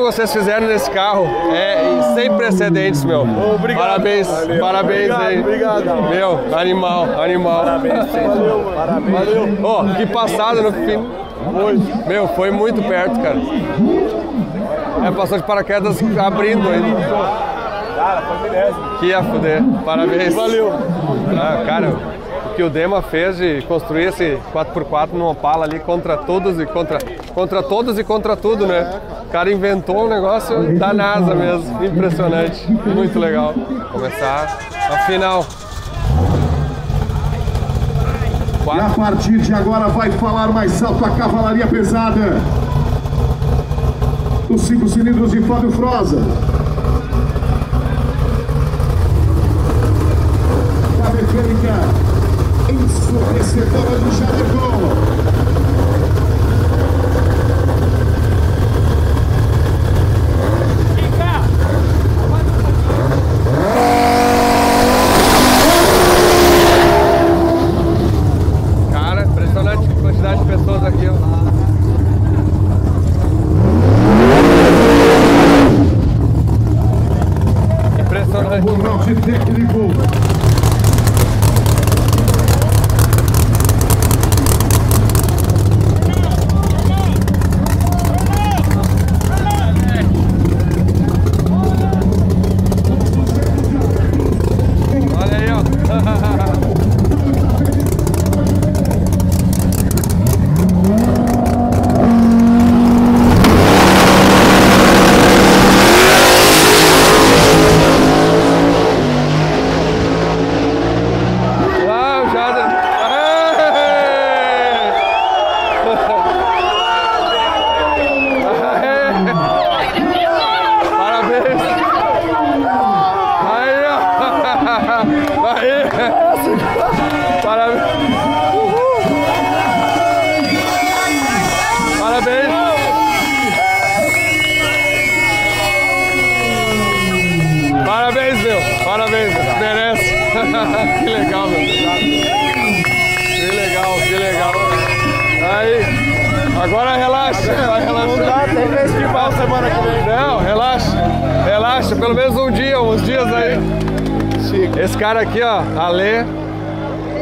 Vocês fizeram nesse carro é sem precedentes, meu. Obrigado. Parabéns, valeu. Parabéns, obrigado, aí. Obrigado. Meu, animal. Parabéns, valeu. Ó, oh, que passada no fim. Meu, foi muito perto, cara. É, passou de paraquedas abrindo aí. Cara, foi beleza. Que ia fuder. Parabéns. Valeu. Ah, cara, o que o Dema fez de construir esse 4x4 no Opala ali contra todos e contra tudo, né? O cara inventou um negócio da NASA mesmo. Impressionante. Muito legal. Começar a final. E a partir de agora vai falar mais alto a cavalaria pesada dos 5 cilindros de Fábio Froza. A mecânica ensurdecedora do Jader Krolow.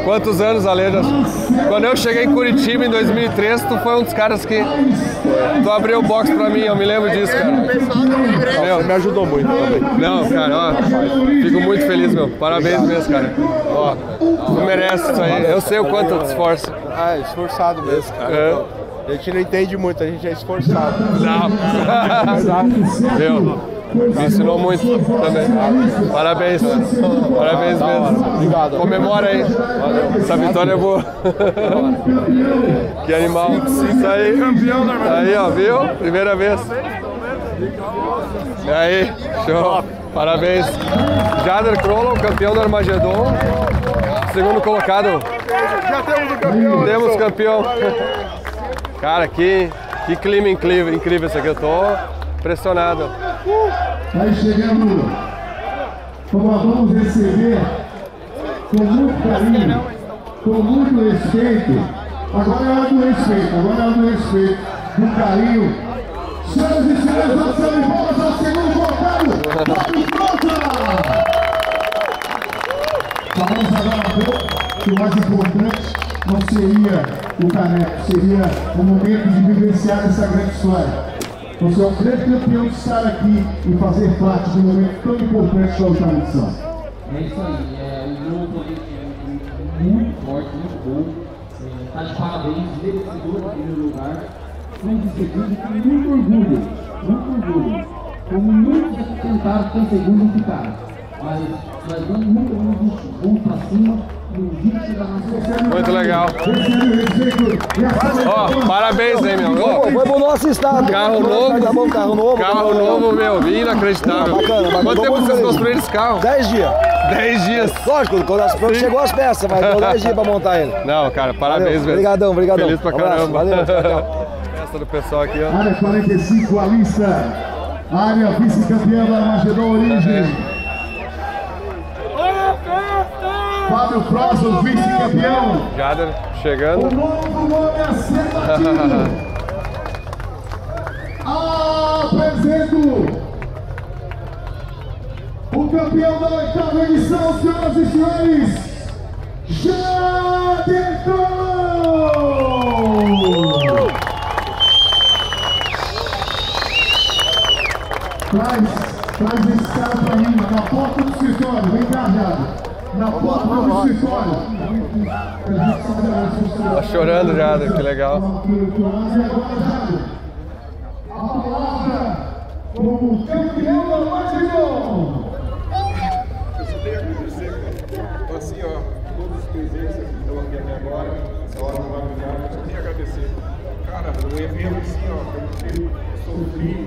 Quantos anos, Ale? Quando eu cheguei em Curitiba em 2003, tu foi um dos caras que tu abriu o box pra mim, eu me lembro disso, cara. Meu, me ajudou muito também. Não, cara, ó, fico muito feliz, meu. Parabéns mesmo, cara. Ó, tu merece isso aí. Eu sei o quanto eu te esforço. Ah, é esforçado mesmo, cara. A gente não entende muito, a gente é esforçado. Não. Meu. Me ensinou muito também. Parabéns, parabéns mesmo. Obrigado. Comemora aí. Essa vitória é boa. Que animal. Isso aí. Aí, ó, viu? Primeira vez. E aí, show. Parabéns. Jader Krolow, campeão do Armageddon. Segundo colocado. Já temos o campeão. Temos campeão. Cara, que clima incrível, incrível esse aqui. Eu tô impressionado. Vai chegando, vamos receber com muito carinho, com muito respeito. Agora é hora do respeito, agora é hora do respeito, do carinho. Senhoras e senhores, nós estamos de volta ao segundo colocado, Fábio Froza! Falamos agora que o mais importante não seria o caneco, seria o momento de vivenciar essa grande história. Você é um grande campeão de estar aqui e fazer parte de um momento tão importante da organização. É isso aí, o grupo é muito forte, muito bom. Está de parabéns, merecedor em primeiro lugar. Segundo, com muito orgulho, muito orgulho. Como muitos tentaram ter segundo e ficaram. Mas nós vamos muito bom para cima. Muito legal. Ó, parabéns aí, meu. Oh, foi pro nosso estado. Carro novo. Tá bom, carro novo. Carro novo, meu. Inacreditável. Bacana, bacana. Quanto tempo vocês construíram esse carro? 10 dias. 10 dias. Lógico, quando chegou as peças, mas deu 10 dias pra montar ele. Não, cara, parabéns, velho. Obrigadão, obrigadão. Feliz pra caramba. Valeu, tchau. Festa do pessoal aqui, ó. Área 45, a lista. Área vice-campeã da Armageddon Origem. Fábio Froza, o vice-campeão. Jader chegando. O novo nome a ser batido. Apresento o campeão da 8ª edição, senhoras e senhores, Jader Krolow. escritório, vem cá, Jader. Na porta do escritório. Tá chorando, Jader, que legal. A palavra como campeão da Armageddon. Assim, ó, todos os presentes que estão aqui até agora, essa hora não vai mudar, só tenho a agradecer. Cara, o evento, assim, ó, eu sofri,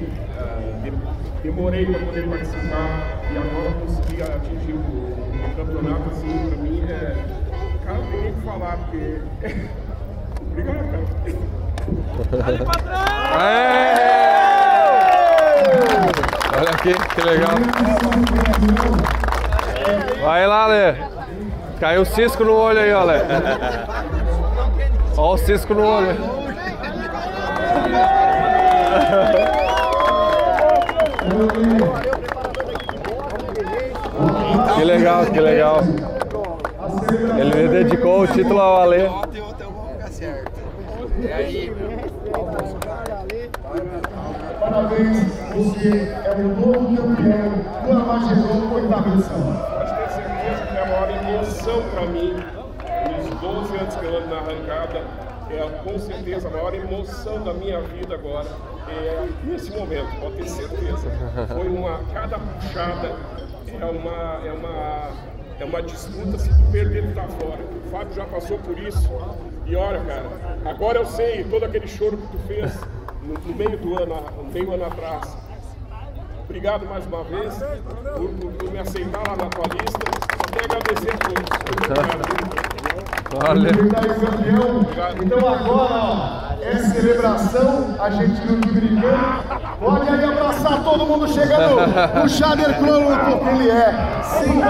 demorei para poder participar e agora consegui atingir o campeonato, assim, para mim é. Cara, não tem nem o que falar, porque. Obrigado, cara. Ali pra trás! Olha aqui, que legal. Vai lá, Lê. Caiu o cisco no olho aí, olha. Olha o cisco no olho. Que legal, que legal. Ele dedicou o título ao Ale. Parabéns, você é o novo campeão do Armageddon, oitava edição. Para mim, nos 12 anos que eu ando na arrancada, é com certeza a maior emoção da minha vida agora, é nesse momento, pode ter certeza. Foi uma, cada puxada é uma disputa, se tu perder tu tá fora. O Fábio já passou por isso, e olha, cara, agora eu sei todo aquele choro que tu fez no meio do ano, atrás. Obrigado mais uma vez por me aceitar lá na tua lista. Quero agradecer a todos. Valeu. Então agora, ó, essa celebração, a gente não brigando. Pode aí abraçar todo mundo chegando. O Jader Krolow, porque ele é. Sim. O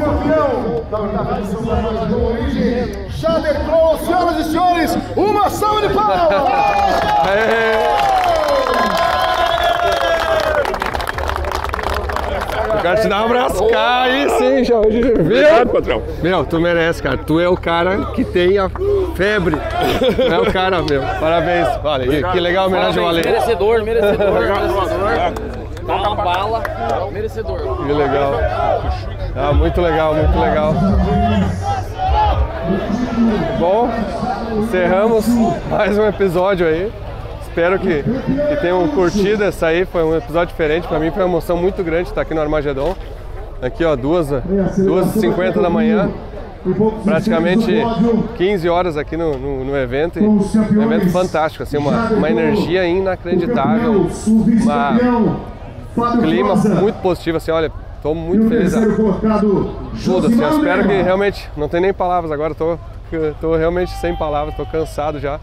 campeão da oitava edição da Armageddon Origem. Jader Krolow, senhoras e senhores, uma salva de palmas. Quero te dar um abraço, cara, aí sim, já viu? Obrigado, patrão. Meu, tu merece, cara. Tu é o cara que tem a febre. É o cara, meu. Parabéns. Vale. Obrigado. Que legal a homenagem, valeu. Merecedor, merecedor. Toca a bala. Merecedor. Que legal. Ah, muito legal, muito legal. Bom, encerramos mais um episódio aí. Espero que tenham curtido essa aí, foi um episódio diferente, pra mim foi uma emoção muito grande estar aqui no Armageddon. Aqui ó, 2h50 da manhã, praticamente 15 horas aqui no evento, e um evento fantástico, assim, uma energia inacreditável, um clima muito positivo, assim, olha, tô muito feliz. Tudo, assim, eu espero que realmente, não tem nem palavras agora, tô realmente sem palavras, tô cansado já.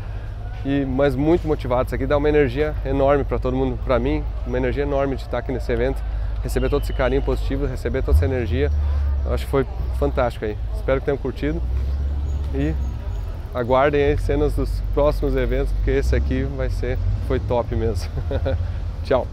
Mas muito motivado, isso aqui dá uma energia enorme para todo mundo, para mim, uma energia enorme de estar aqui nesse evento, receber todo esse carinho positivo, receber toda essa energia, eu acho que foi fantástico aí, espero que tenham curtido e aguardem aí cenas dos próximos eventos, porque esse aqui foi top mesmo. Tchau!